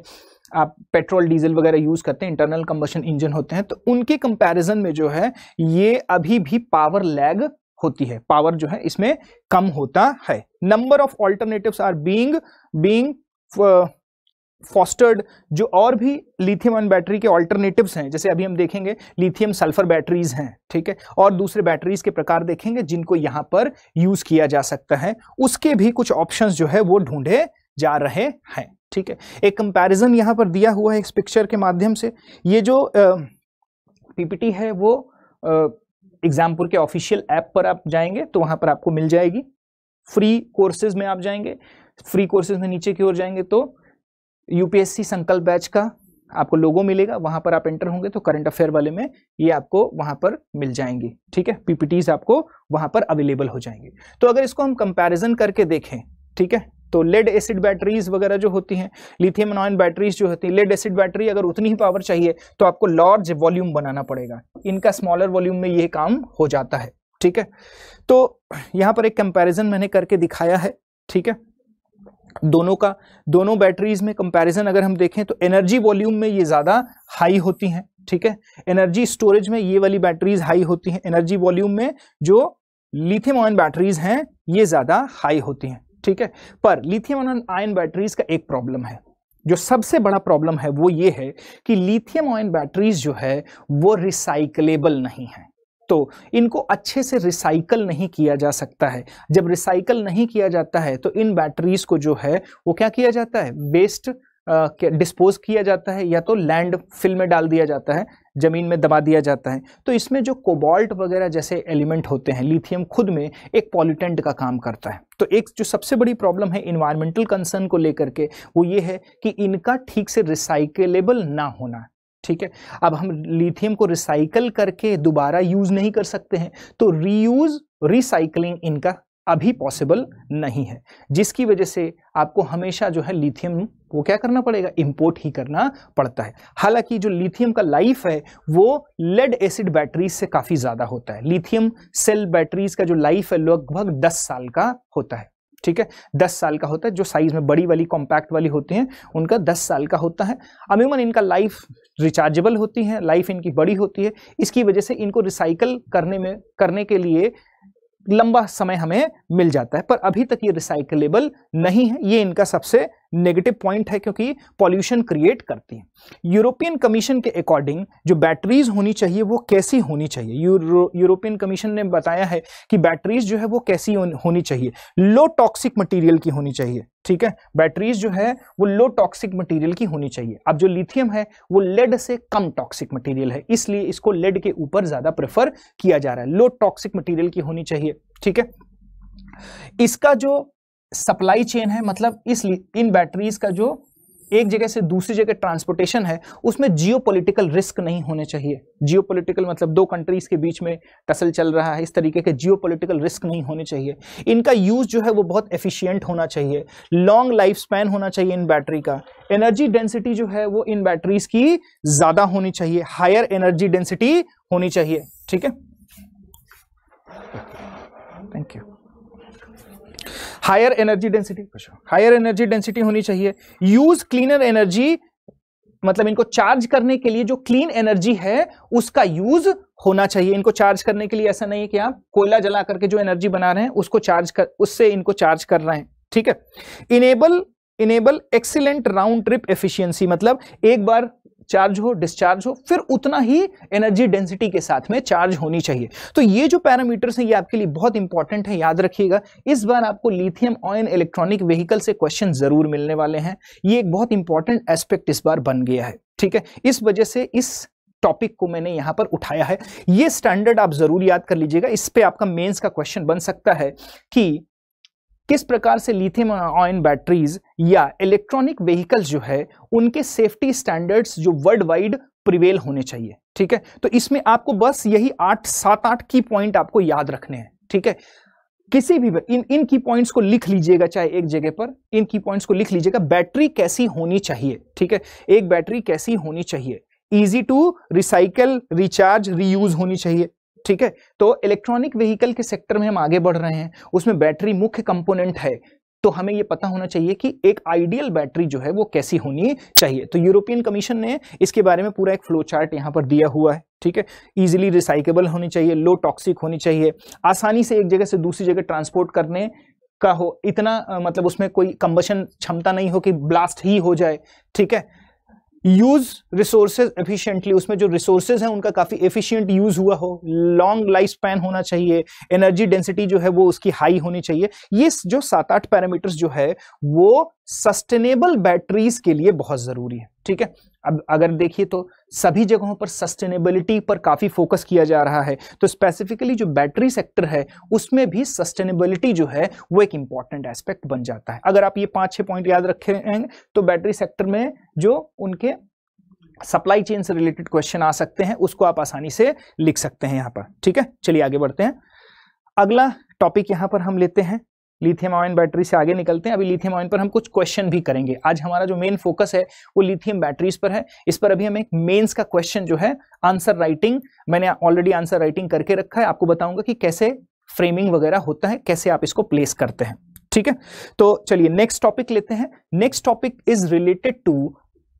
आप पेट्रोल डीजल वगैरह यूज़ करते हैं, इंटरनल कम्बशन इंजन होते हैं, तो उनके कंपैरिजन में जो है ये अभी भी पावर लैग होती है, पावर जो है इसमें कम होता है। Number of alternatives are being being fostered. जो और भी लिथियम आयन बैटरी के ऑल्टरनेटिव्स हैं, जैसे अभी हम देखेंगे लिथियम सल्फर बैटरीज हैं, ठीक है, और दूसरे बैटरीज के प्रकार देखेंगे जिनको यहाँ पर यूज़ किया जा सकता है, उसके भी कुछ ऑप्शंस जो है वो ढूंढे जा रहे हैं, ठीक है। एक कंपैरिजन यहाँ पर दिया हुआ है इस पिक्चर के माध्यम से। ये जो पीपीटी है वो एग्जामपुर के ऑफिशियल ऐप पर आप जाएंगे तो वहाँ पर आपको मिल जाएगी। फ्री कोर्सेज में आप जाएंगे, फ्री कोर्सेज में नीचे की ओर जाएंगे तो यूपीएससी संकल्प बैच का आपको लोगो मिलेगा, वहाँ पर आप एंटर होंगे तो करंट अफेयर वाले में ये आपको वहाँ पर मिल जाएंगी, ठीक है, पीपीटीज आपको वहाँ पर अवेलेबल हो जाएंगे। तो अगर इसको हम कंपैरिजन करके देखें, ठीक है, तो लेड एसिड बैटरीज वगैरह जो होती हैं, लिथियम आयन बैटरीज जो होती है, लेड एसिड बैटरी अगर उतनी ही पावर चाहिए तो आपको लार्ज वॉल्यूम बनाना पड़ेगा, इनका स्मॉलर वॉल्यूम में ये काम हो जाता है, ठीक है। तो यहाँ पर एक कंपैरिजन मैंने करके दिखाया है, ठीक है, दोनों का, दोनों बैटरीज में कंपैरिजन अगर हम देखें तो एनर्जी वॉल्यूम में ये ज़्यादा हाई होती हैं, ठीक है, एनर्जी स्टोरेज में ये वाली बैटरीज हाई होती हैं, एनर्जी वॉल्यूम में जो लिथियम आयन बैटरीज हैं ये ज़्यादा हाई होती हैं, ठीक है। पर लिथियम आयन बैटरीज का एक प्रॉब्लम है, जो सबसे बड़ा प्रॉब्लम है वो ये है कि लिथियम आयन बैटरीज जो है वो रिसाइकलेबल नहीं है, तो इनको अच्छे से रिसाइकल नहीं किया जा सकता है। जब रिसाइकल नहीं किया जाता है तो इन बैटरीज को जो है वो क्या किया जाता है, वेस्ट डिस्पोज किया जाता है, या तो लैंड फिल में डाल दिया जाता है, जमीन में दबा दिया जाता है। तो इसमें जो कोबाल्ट वगैरह जैसे एलिमेंट होते हैं, लिथियम खुद में एक पॉल्यूटेंट का काम करता है। तो एक जो सबसे बड़ी प्रॉब्लम है इन्वायरमेंटल कंसर्न को लेकर के वो ये है कि इनका ठीक से रिसाइकलेबल ना होना, ठीक है। अब हम लिथियम को रिसाइकल करके दोबारा यूज़ नहीं कर सकते हैं, तो रीयूज़, रिसाइकलिंग इनका अभी पॉसिबल नहीं है, जिसकी वजह से आपको हमेशा जो है लिथियम वो क्या करना पड़ेगा, इंपोर्ट ही करना पड़ता है। हालांकि जो लिथियम का लाइफ है वो लेड एसिड बैटरीज से काफ़ी ज़्यादा होता है। लिथियम सेल बैटरीज का जो लाइफ है लगभग दस साल का होता है, ठीक है, दस साल का होता है। जो साइज़ में बड़ी वाली कॉम्पैक्ट वाली होती हैं उनका दस साल का होता है। अमूमन इनका लाइफ रिचार्जेबल होती है, लाइफ इनकी बड़ी होती है, इसकी वजह से इनको रिसाइकल करने में करने के लिए लंबा समय हमें मिल जाता है। पर अभी तक ये रिसाइकलेबल नहीं है, ये इनका सबसे नेगेटिव पॉइंट है, क्योंकि पॉल्यूशन क्रिएट करती है। यूरोपियन कमीशन के अकॉर्डिंग जो बैटरीज होनी चाहिए वो कैसी होनी चाहिए, यूरो, यूरोपियन कमीशन ने बताया है कि बैटरीज जो है वो कैसी होनी चाहिए, लो टॉक्सिक मटेरियल की होनी चाहिए, ठीक है। बैटरीज जो है वो लो टॉक्सिक मटेरियल की होनी चाहिए। अब जो लिथियम है वो लेड से कम टॉक्सिक मटेरियल है, इसलिए इसको लेड के ऊपर ज़्यादा प्रेफर किया जा रहा है। लो टॉक्सिक मटेरियल की होनी चाहिए, ठीक है। इसका जो सप्लाई चेन है, मतलब इसलिए इन बैटरीज का जो एक जगह से दूसरी जगह ट्रांसपोर्टेशन है उसमें जियोपॉलिटिकल रिस्क नहीं होने चाहिए। जियोपॉलिटिकल मतलब दो कंट्रीज़ के बीच में टसल चल रहा है, इस तरीके के जियोपॉलिटिकल रिस्क नहीं होने चाहिए। इनका यूज़ जो है वो बहुत एफिशिएंट होना चाहिए, लॉन्ग लाइफ स्पैन होना चाहिए इन बैटरी का। एनर्जी डेंसिटी जो है वो इन बैटरीज की ज़्यादा होनी चाहिए, हायर एनर्जी डेंसिटी होनी चाहिए, ठीक है। Thank you. Higher energy density, higher energy density होनी चाहिए। यूज क्लीनर एनर्जी, मतलब इनको चार्ज करने के लिए जो क्लीन एनर्जी है उसका यूज होना चाहिए। इनको चार्ज करने के लिए ऐसा नहीं है कि आप कोयला जला करके जो एनर्जी बना रहे हैं उसको चार्ज कर उससे इनको चार्ज कर रहे हैं, ठीक है। Enable enable excellent round trip efficiency, मतलब एक बार चार्ज हो डिस्चार्ज हो फिर उतना ही एनर्जी डेंसिटी के साथ में चार्ज होनी चाहिए। तो ये जो पैरामीटर्स हैं ये आपके लिए बहुत इंपॉर्टेंट है, याद रखिएगा। इस बार आपको लिथियम आयन इलेक्ट्रॉनिक व्हीकल से क्वेश्चन जरूर मिलने वाले हैं। ये एक बहुत इंपॉर्टेंट एस्पेक्ट इस बार बन गया है, ठीक है। इस वजह से इस टॉपिक को मैंने यहाँ पर उठाया है। ये स्टैंडर्ड आप जरूर याद कर लीजिएगा, इस पर आपका मेन्स का क्वेश्चन बन सकता है कि किस प्रकार से लिथियम आयन बैटरीज या इलेक्ट्रॉनिक व्हीकल्स जो है उनके सेफ्टी स्टैंडर्ड्स जो वर्ल्ड वाइड प्रिवेल होने चाहिए, ठीक है। तो इसमें आपको बस यही आठ सात आठ की पॉइंट आपको याद रखने हैं, ठीक है। किसी भी इन इन की पॉइंट्स को लिख लीजिएगा, चाहे एक जगह पर इन की पॉइंट्स को लिख लीजिएगा। बैटरी कैसी होनी चाहिए, ठीक है, एक बैटरी कैसी होनी चाहिए, easy to recycle recharge reuse होनी चाहिए, ठीक है। तो इलेक्ट्रॉनिक व्हीकल के सेक्टर में हम आगे बढ़ रहे हैं, उसमें बैटरी मुख्य कंपोनेंट है, तो हमें यह पता होना चाहिए कि एक आइडियल बैटरी जो है वो कैसी होनी चाहिए। तो यूरोपियन कमीशन ने इसके बारे में पूरा एक फ्लो चार्ट यहाँ पर दिया हुआ है, ठीक है। इजीली रिसाइकेबल होनी चाहिए, लो टॉक्सिक होनी चाहिए, आसानी से एक जगह से दूसरी जगह ट्रांसपोर्ट करने का हो, इतना मतलब उसमें कोई कंबशन क्षमता नहीं हो कि ब्लास्ट ही हो जाए, ठीक है। यूज रिसोर्सेज एफिशिएंटली, उसमें जो रिसोर्सेज हैं उनका काफ़ी एफिशिएंट यूज़ हुआ हो, लॉन्ग लाइफ स्पैन होना चाहिए, एनर्जी डेंसिटी जो है वो उसकी हाई होनी चाहिए। ये जो सात आठ पैरामीटर्स जो है वो सस्टेनेबल बैटरीज के लिए बहुत ज़रूरी है, ठीक है। अब अगर देखिए तो सभी जगहों पर सस्टेनेबिलिटी पर काफ़ी फोकस किया जा रहा है, तो स्पेसिफिकली जो बैटरी सेक्टर है उसमें भी सस्टेनेबिलिटी जो है वो एक इम्पॉर्टेंट एस्पेक्ट बन जाता है। अगर आप ये पाँच छः पॉइंट याद रखे हैं तो बैटरी सेक्टर में जो उनके सप्लाई चेन से रिलेटेड क्वेश्चन आ सकते हैं उसको आप आसानी से लिख सकते हैं यहाँ पर, ठीक है। चलिए आगे बढ़ते हैं, अगला टॉपिक यहाँ पर हम लेते हैं। लिथियम आयन बैटरी से आगे निकलते हैं, अभी लिथियम आयन पर हम कुछ क्वेश्चन भी करेंगे। आज हमारा जो मेन फोकस है वो लिथियम बैटरीज पर है, इस पर अभी हम एक मेंस का क्वेश्चन जो है आंसर राइटिंग, मैंने ऑलरेडी आंसर राइटिंग करके रखा है, आपको बताऊंगा कि कैसे फ्रेमिंग वगैरह होता है, कैसे आप इसको प्लेस करते हैं, ठीक है। तो चलिए नेक्स्ट टॉपिक लेते हैं। Next topic is related to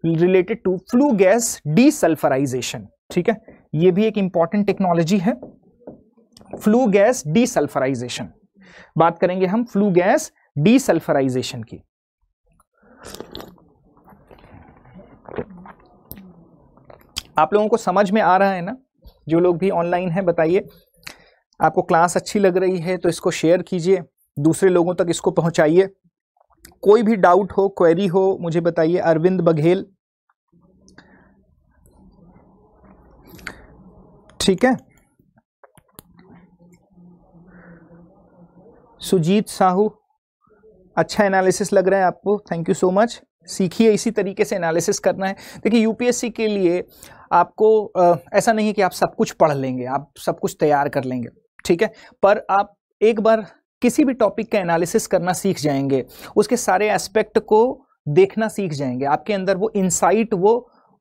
related to flue gas desulphurisation, ठीक है। ये भी एक इंपॉर्टेंट टेक्नोलॉजी है, फ्लू गैस डीसल्फराइजेशन। बात करेंगे हम फ्लू गैस डीसल्फराइजेशन की। आप लोगों को समझ में आ रहा है ना, जो लोग भी ऑनलाइन हैं बताइए, आपको क्लास अच्छी लग रही है तो इसको शेयर कीजिए, दूसरे लोगों तक इसको पहुंचाइए। कोई भी डाउट हो, क्वेरी हो, मुझे बताइए। अरविंद बघेल, ठीक है। सुजीत साहू, अच्छा एनालिसिस लग रहा है आपको, थैंक यू सो मच। सीखिए, इसी तरीके से एनालिसिस करना है। देखिए यूपीएससी के लिए आपको आ, ऐसा नहीं है कि आप सब कुछ पढ़ लेंगे, आप सब कुछ तैयार कर लेंगे, ठीक है। पर आप एक बार किसी भी टॉपिक का एनालिसिस करना सीख जाएंगे, उसके सारे एस्पेक्ट को देखना सीख जाएंगे, आपके अंदर वो इंसाइट वो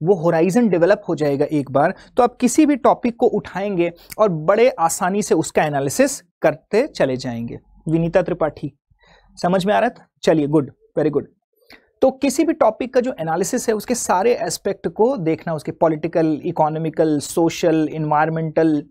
वो होराइजन डेवलप हो जाएगा एक बार, तो आप किसी भी टॉपिक को उठाएंगे और बड़े आसानी से उसका एनालिसिस करते चले जाएंगे। विनीता त्रिपाठी, समझ में आ रहा था? चलिए, गुड, वेरी गुड। तो किसी भी टॉपिक का जो एनालिसिस है उसके सारे एस्पेक्ट को देखना, उसके political, economical, social, environmental,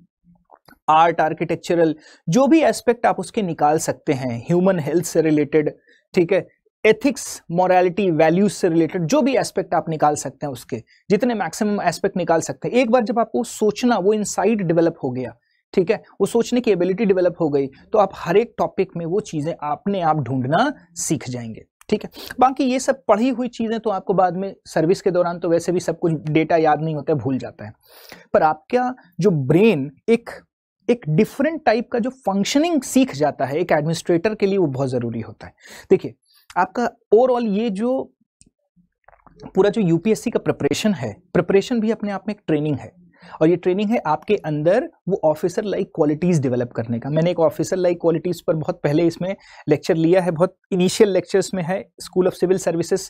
art, architectural, जो भी एस्पेक्ट आप उसके निकाल सकते हैं, ह्यूमन हेल्थ से रिलेटेड, ठीक है, एथिक्स, मॉरलिटी, वैल्यूज से रिलेटेड जो भी एस्पेक्ट आप निकाल सकते हैं, उसके जितने मैक्सिमम एस्पेक्ट निकाल सकते हैं। एक बार जब आपको सोचना, वो इनसाइट डेवलप हो गया, ठीक है, वो सोचने की एबिलिटी डेवलप हो गई, तो आप हर एक टॉपिक में वो चीज़ें अपने आप ढूंढना सीख जाएंगे। ठीक है, बाकी ये सब पढ़ी हुई चीज़ें तो आपको बाद में सर्विस के दौरान तो वैसे भी सब कुछ डेटा याद नहीं होता है, भूल जाता है, पर आपका जो ब्रेन एक एक डिफरेंट टाइप का जो फंक्शनिंग सीख जाता है, एक एडमिनिस्ट्रेटर के लिए वो बहुत ज़रूरी होता है। देखिए, आपका ओवरऑल ये जो पूरा जो यूपीएससी का प्रिपरेशन है, प्रिपरेशन भी अपने आप में एक ट्रेनिंग है, और ये ट्रेनिंग है आपके अंदर वो ऑफिसर लाइक क्वालिटीज़ डेवलप करने का। मैंने एक ऑफिसर लाइक क्वालिटीज़ पर बहुत पहले इसमें लेक्चर लिया है, बहुत इनिशियल लेक्चर्स में है, school of civil services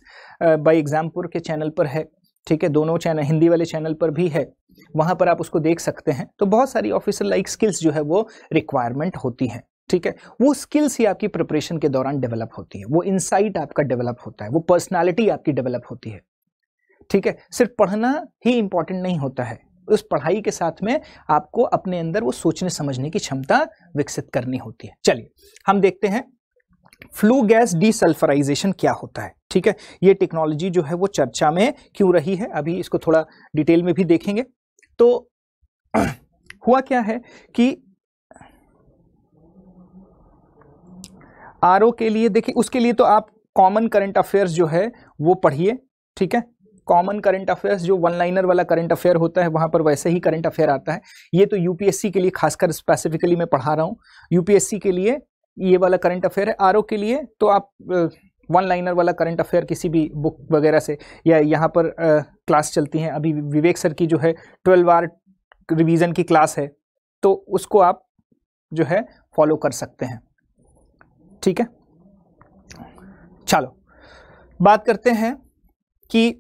by Exampur के चैनल पर है, ठीक है, दोनों चैनल, हिंदी वाले चैनल पर भी है, वहाँ पर आप उसको देख सकते हैं। तो बहुत सारी ऑफिसर लाइक स्किल्स जो है वो रिक्वायरमेंट होती हैं, ठीक है, वो स्किल्स ही आपकी प्रिपरेशन के दौरान डेवलप होती है, वो इनसाइट आपका डेवलप होता है, वो पर्सनालिटी आपकी डेवलप होती है। ठीक है, सिर्फ पढ़ना ही इम्पॉर्टेंट नहीं होता है, उस पढ़ाई के साथ में आपको अपने अंदर वो सोचने समझने की क्षमता विकसित करनी होती है। चलिए, हम देखते हैं फ्लू गैस डीसल्फराइजेशन क्या होता है। ठीक है, ये टेक्नोलॉजी जो है वो चर्चा में क्यों रही है, अभी इसको थोड़ा डिटेल में भी देखेंगे। तो हुआ क्या है कि आर ओ के लिए, देखिए, उसके लिए तो आप कॉमन करंट अफेयर्स जो है वो पढ़िए, ठीक है, कॉमन करंट अफेयर्स जो वन लाइनर वाला करंट अफेयर होता है, वहाँ पर वैसे ही करंट अफेयर आता है। ये तो यूपीएससी के लिए खासकर स्पेसिफिकली मैं पढ़ा रहा हूँ, यूपीएससी के लिए ये वाला करंट अफेयर है। आर ओ के लिए तो आप वन लाइनर वाला करंट अफेयर किसी भी बुक वगैरह से, या यहाँ पर क्लास चलती हैं, अभी विवेक सर की जो है ट्वेल्व आवर रिवीजन की क्लास है, तो उसको आप जो है फॉलो कर सकते हैं। ठीक है, चलो बात करते हैं कि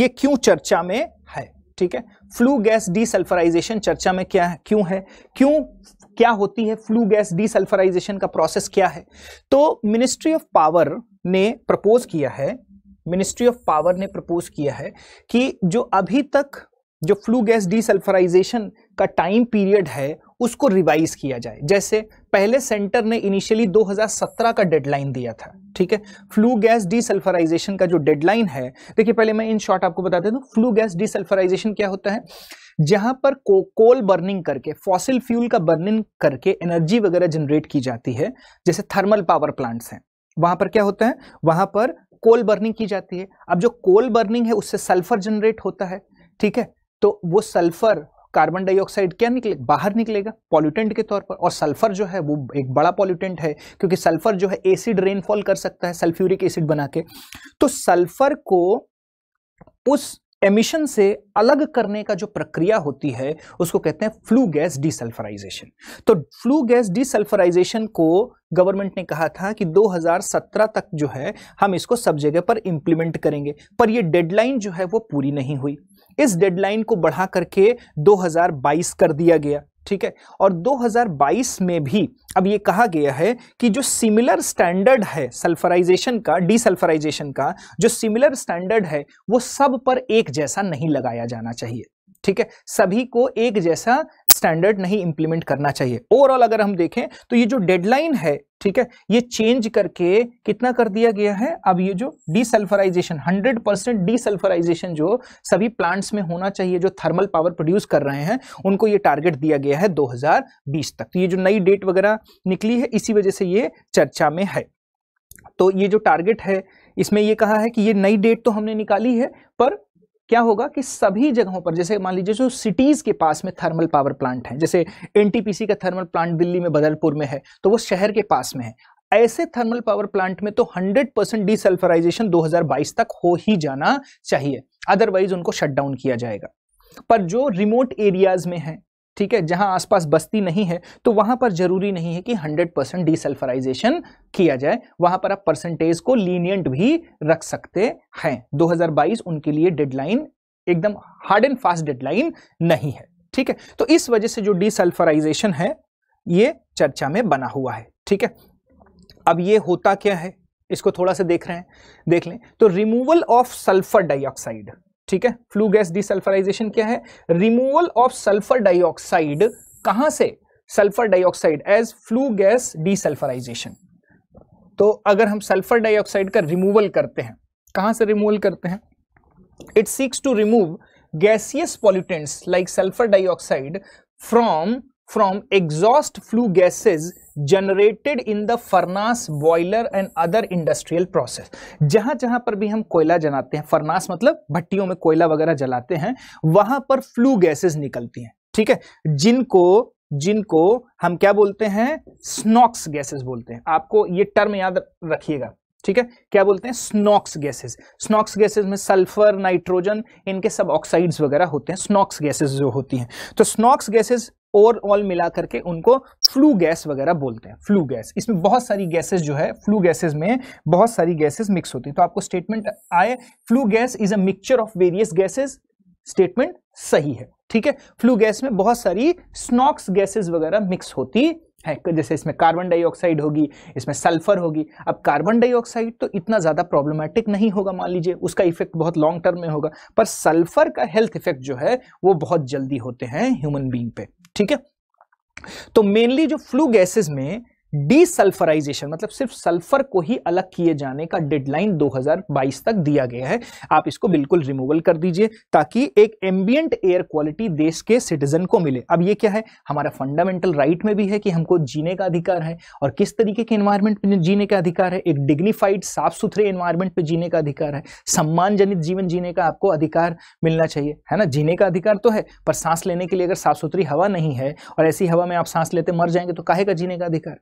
ये क्यों चर्चा में है। ठीक है, फ्लू गैस डीसल्फराइजेशन चर्चा में क्या है, क्यों है, क्यों क्या होती है फ्लू गैस डीसल्फराइजेशन का प्रोसेस क्या है। तो मिनिस्ट्री ऑफ पावर ने प्रपोज किया है, मिनिस्ट्री ऑफ पावर ने प्रपोज किया है कि जो अभी तक जो फ्लू गैस डीसल्फराइजेशन का टाइम पीरियड है उसको रिवाइज किया जाए। जैसे पहले सेंटर ने इनिशियली दो हज़ार सत्रह का डेडलाइन दिया था, ठीक है, फ्लू गैस डीसल्फराइजेशन का जो डेडलाइन है। देखिए, पहले मैं इन शॉर्ट आपको बता देता हूँ फ्लू गैस डीसल्फराइजेशन क्या होता है। जहां पर को, कोल बर्निंग करके, फॉसिल फ्यूल का बर्निंग करके एनर्जी वगैरह जनरेट की जाती है, जैसे थर्मल पावर प्लांट्स हैं, वहां पर क्या होता है, वहां पर कोल बर्निंग की जाती है। अब जो कोल बर्निंग है उससे सल्फर जनरेट होता है, ठीक है, तो वो सल्फर कार्बन डाइऑक्साइड क्या निकले, बाहर निकलेगा पॉल्यूटेंट के तौर पर, और सल्फर जो है वो एक बड़ा पॉल्यूटेंट है, क्योंकि सल्फर जो है एसिड रेनफॉल कर सकता है सल्फ्यूरिक एसिड बना के। तो सल्फर को उस एमिशन से अलग करने का जो प्रक्रिया होती है उसको कहते हैं फ्लू गैस डीसल्फराइजेशन। तो फ्लू गैस डीसल्फराइजेशन को गवर्नमेंट ने कहा था कि दो हज़ार सत्रह तक जो है हम इसको सब जगह पर इंप्लीमेंट करेंगे, पर यह डेडलाइन जो है वो पूरी नहीं हुई। इस डेडलाइन को बढ़ा करके दो हज़ार बाईस कर दिया गया, ठीक है, और दो हज़ार बाईस में भी अब ये कहा गया है कि जो सिमिलर स्टैंडर्ड है सल्फराइजेशन का, डीसल्फराइजेशन का जो सिमिलर स्टैंडर्ड है वो सब पर एक जैसा नहीं लगाया जाना चाहिए। ठीक है, सभी को एक जैसा स्टैंडर्ड नहीं इंप्लीमेंट करना चाहिए। ओवरऑल अगर हम देखें तो ये जो डेडलाइन है, ठीक है, ये चेंज करके कितना कर दिया गया है, अब ये जो डीसल्फराइजेशन हंड्रेड परसेंट डीसल्फराइजेशन जो सभी प्लांट्स में होना चाहिए जो थर्मल पावर प्रोड्यूस कर रहे हैं उनको ये टारगेट दिया गया है दो हज़ार बीस तक। तो ये जो नई डेट वगैरह निकली है इसी वजह से ये चर्चा में है। तो ये जो टारगेट है इसमें ये कहा है कि ये नई डेट तो हमने निकाली है, पर क्या होगा कि सभी जगहों पर, जैसे मान लीजिए जो सिटीज़ के पास में थर्मल पावर प्लांट है, जैसे एनटीपीसी का थर्मल प्लांट दिल्ली में बदलपुर में है तो वो शहर के पास में है, ऐसे थर्मल पावर प्लांट में तो हंड्रेड परसेंट डीसल्फराइजेशन दो हज़ार बाईस तक हो ही जाना चाहिए, अदरवाइज उनको शट डाउन किया जाएगा। पर जो रिमोट एरियाज़ में है, ठीक है, जहां आसपास बस्ती नहीं है तो वहां पर जरूरी नहीं है कि हंड्रेड परसेंट डीसल्फराइजेशन किया जाए, वहां पर आप परसेंटेज को लीनियंट भी रख सकते हैं। दो हज़ार बाईस उनके लिए डेडलाइन एकदम हार्ड एंड फास्ट डेडलाइन नहीं है, ठीक है। तो इस वजह से जो डीसल्फराइजेशन है ये चर्चा में बना हुआ है, ठीक है। अब ये होता क्या है इसको थोड़ा सा देख रहे हैं, देख लें तो रिमूवल ऑफ सल्फर डाइऑक्साइड, ठीक है। फ्लू गैस डिसल्फराइजेशन क्या है? रिमूवल ऑफ सल्फर डाइऑक्साइड, कहां से? Sulphur dioxide as flue gas desulphurisation. तो अगर हम सल्फर डाइऑक्साइड का रिमूवल करते हैं, कहां से रिमूवल करते हैं? It seeks to remove gaseous pollutants like sulphur dioxide from from exhaust flue gases generated in the furnace, boiler and other industrial process। जहां जहां पर भी हम कोयला जलाते हैं, फर्नास मतलब भट्टियों में कोयला वगैरह जलाते हैं, वहां पर फ्लू गैसेस निकलती हैं, ठीक है, जिनको जिनको हम क्या बोलते हैं? स्नॉक्स गैसेस बोलते हैं। आपको ये टर्म याद रखिएगा, ठीक है, क्या बोलते हैं? स्नॉक्स गैसेस। स्नॉक्स गैसेस में सल्फर, नाइट्रोजन, इनके सब ऑक्साइड्स वगैरह होते हैं, स्नॉक्स गैसेस जो होती हैं। तो स्नॉक्स गैसेस ओवरऑल मिला करके उनको फ्लू गैस वगैरह बोलते हैं, फ्लू गैस। इसमें बहुत सारी गैसेस जो है, फ्लू गैसेस में बहुत सारी गैसेस मिक्स होती है। तो आपको स्टेटमेंट आए flue gas is a mixture of various gases, statement सही है, ठीक है। फ्लू गैस में बहुत सारी स्नॉक्स गैसेस वगैरह मिक्स होती है, जैसे इसमें कार्बन डाइऑक्साइड होगी, इसमें सल्फर होगी। अब कार्बन डाइऑक्साइड तो इतना ज़्यादा प्रॉब्लमेटिक नहीं होगा, मान लीजिए उसका इफेक्ट बहुत लॉन्ग टर्म में होगा, पर सल्फर का हेल्थ इफेक्ट जो है वो बहुत जल्दी होते हैं ह्यूमन बीइंग पे, ठीक है। तो मेनली जो फ्लू गैसेस में डीसल्फराइजेशन मतलब सिर्फ सल्फर को ही अलग किए जाने का डेडलाइन दो हज़ार बाईस तक दिया गया है। आप इसको बिल्कुल रिमूवल कर दीजिए ताकि एक एम्बिएंट एयर क्वालिटी देश के सिटीजन को मिले। अब ये क्या है? हमारा फंडामेंटल राइट में भी है कि हमको जीने का अधिकार है, और किस तरीके के एनवायरनमेंट पे जीने का अधिकार है? एक डिग्निफाइड साफ सुथरे एनवायरनमेंट पे जीने का अधिकार है, सम्मानजनित जीवन जीने का आपको अधिकार मिलना चाहिए, है ना। जीने का अधिकार तो है, पर सांस लेने के लिए अगर साफ सुथरी हवा नहीं है और ऐसी हवा में आप सांस लेते मर जाएंगे तो काहे का जीने का अधिकार?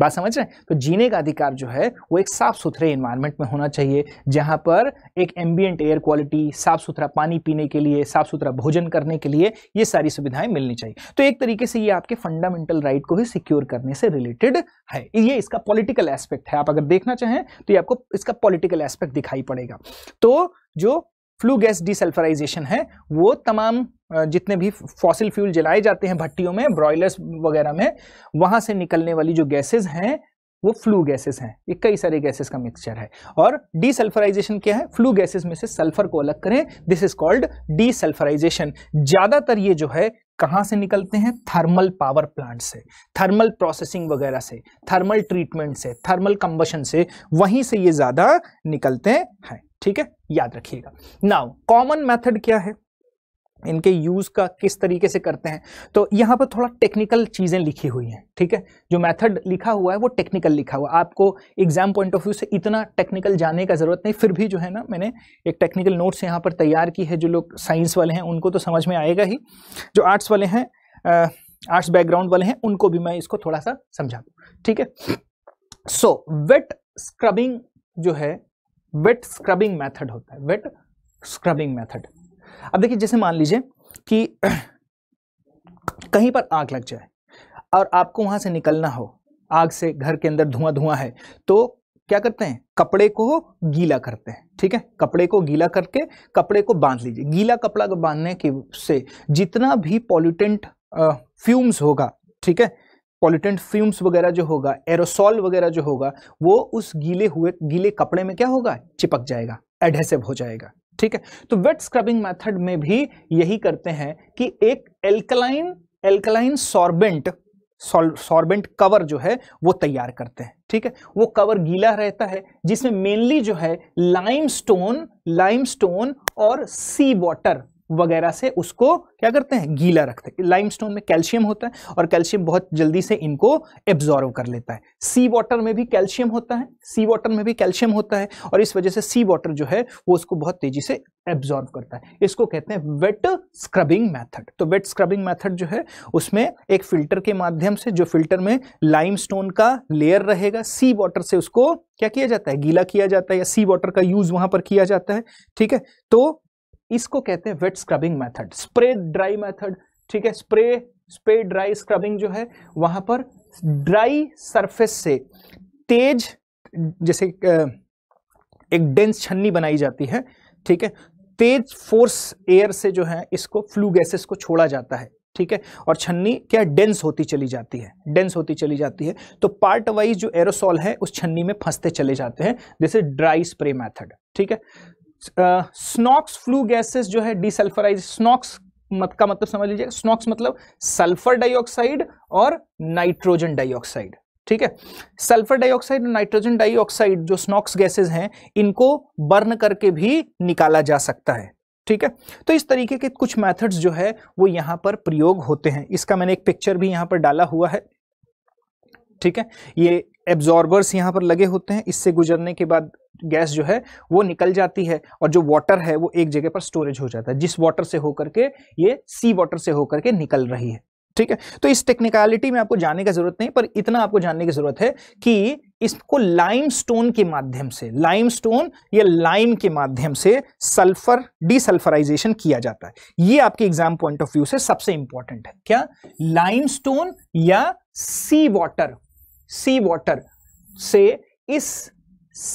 बात समझ रहे हैं? तो जीने का अधिकार जो है वो एक साफ सुथरे एनवायरनमेंट में होना चाहिए, जहां पर एक एम्बिएंट एयर क्वालिटी, साफ सुथरा पानी पीने के लिए, साफ सुथरा भोजन करने के लिए ये सारी सुविधाएं मिलनी चाहिए। तो एक तरीके से ये आपके फंडामेंटल राइट को ही सिक्योर करने से रिलेटेड है, ये इसका पॉलिटिकल एस्पेक्ट है। आप अगर देखना चाहें तो ये आपको इसका पॉलिटिकल एस्पेक्ट दिखाई पड़ेगा। तो जो फ्लू गैस डिसल्फराइजेशन है वो तमाम जितने भी फॉसिल फ्यूल जलाए जाते हैं भट्टियों में, ब्रॉयलर्स वगैरह में, वहां से निकलने वाली जो गैसेस हैं वो फ्लू गैसेस हैं। ये कई सारे गैसेस का मिक्सचर है। और डीसल्फराइजेशन क्या है? फ्लू गैसेस में से सल्फर को अलग करें, दिस इज कॉल्ड डीसल्फराइजेशन। ज़्यादातर ये जो है कहाँ से निकलते हैं? थर्मल पावर प्लांट से, थर्मल प्रोसेसिंग वगैरह से, थर्मल ट्रीटमेंट से, थर्मल कंबशन से, वहीं से ये ज़्यादा निकलते हैं, ठीक है, याद रखिएगा। नाउ कॉमन मेथड क्या है इनके यूज़ का, किस तरीके से करते हैं? तो यहाँ पर थोड़ा टेक्निकल चीज़ें लिखी हुई हैं, ठीक है। जो मेथड लिखा हुआ है वो टेक्निकल लिखा हुआ है, आपको एग्जाम पॉइंट ऑफ व्यू से इतना टेक्निकल जाने का ज़रूरत नहीं, फिर भी जो है ना मैंने एक टेक्निकल नोट्स यहाँ पर तैयार की है। जो लोग साइंस वाले हैं उनको तो समझ में आएगा ही, जो आर्ट्स वाले हैं, आर्ट्स बैकग्राउंड वाले हैं उनको भी मैं इसको थोड़ा सा समझा दूँ, ठीक है। सो वेट स्क्रबिंग जो है, वेट स्क्रबिंग मैथड होता है, वेट स्क्रबिंग मैथड। अब देखिए, जैसे मान लीजिए कि कहीं पर आग लग जाए और आपको वहां से निकलना हो, आग से घर के अंदर धुआं धुआं है, तो क्या करते हैं? कपड़े को गीला करते हैं, ठीक है। कपड़े को गीला करके कपड़े को बांध लीजिए। गीला कपड़ा को बांधने के से जितना भी पॉल्यूटेंट फ्यूम्स होगा, ठीक है, पॉल्यूटेंट फ्यूम्स वगैरह जो होगा, एरोसॉल वगैरह जो होगा, वो उस गीले हुए गीले कपड़े में क्या होगा? चिपक जाएगा, एडहेसिव हो जाएगा, ठीक है। तो वेट स्क्रबिंग मेथड में भी यही करते हैं कि एक alkaline alkaline sorbent sorbent cover जो है वो तैयार करते हैं, ठीक है। वो कवर गीला रहता है, जिसमें मेनली जो है लाइमस्टोन लाइमस्टोन और सी वाटर वगैरह से उसको क्या करते हैं? गीला रखते हैं। लाइमस्टोन में कैल्शियम होता है और कैल्शियम बहुत जल्दी से इनको एब्जॉर्व कर लेता है। सी वाटर में भी कैल्शियम होता है सी वाटर में भी कैल्शियम होता है और इस वजह से सी वाटर जो है वो उसको बहुत तेजी से एब्जॉर्व करता है। इसको कहते हैं वेट स्क्रबिंग मैथड। तो वेट स्क्रबिंग मैथड जो है उसमें एक फिल्टर के माध्यम से, जो फिल्टर में लाइमस्टोन का लेयर रहेगा, सी वाटर से उसको क्या किया जाता है? गीला किया जाता है, या सी वाटर का यूज वहां पर किया जाता है, ठीक है। तो इसको कहते हैं wet scrubbing method. Spray dry method, ठीक है, स्प्रे पे ड्राई स्क्रबिंग जो है वहां पर ड्राई सरफेस से तेज, जैसे एक डेंस छन्नी बनाई जाती है, ठीक है, तेज फोर्स एयर से जो है इसको फ्लू गैसेस को छोड़ा जाता है, ठीक है, और छन्नी क्या डेंस होती चली जाती है, डेंस होती चली जाती है, तो पार्ट वाइज जो एरोसॉल है उस छन्नी में फंसते चले जाते हैं, जैसे ड्राई स्प्रे मेथड, ठीक है। स्नॉक्स फ्लू गैसेस जो है डिसल्फराइज, स्नॉक्स मत का मतलब समझ लीजिए, स्नॉक्स मतलब सल्फर डाइऑक्साइड और नाइट्रोजन डाइऑक्साइड, ठीक है। सल्फर डाइऑक्साइड और नाइट्रोजन डाइऑक्साइड जो स्नॉक्स गैसेस हैं इनको बर्न करके भी निकाला जा सकता है, ठीक है। तो इस तरीके के कुछ मेथड्स जो है वो यहाँ पर प्रयोग होते हैं। इसका मैंने एक पिक्चर भी यहाँ पर डाला हुआ है, ठीक है। ये एब्जॉर्बर्स यहाँ पर लगे होते हैं, इससे गुजरने के बाद गैस जो है वो निकल जाती है और जो वाटर है वो एक जगह पर स्टोरेज हो जाता है, जिस वाटर से होकर के ये सी वाटर से होकर के निकल रही है, ठीक है। तो इस टेक्निकलिटी में आपको जाने का जरूरत नहीं, पर इतना आपको जानने की जरूरत है कि इसको लाइमस्टोन के माध्यम से, लाइमस्टोन या लाइम के माध्यम से सल्फर डिसल्फराइजेशन किया जाता है। ये आपके एग्जाम पॉइंट ऑफ व्यू से सबसे इंपॉर्टेंट है। क्या? लाइमस्टोन या सी वाटर, सी वाटर से इस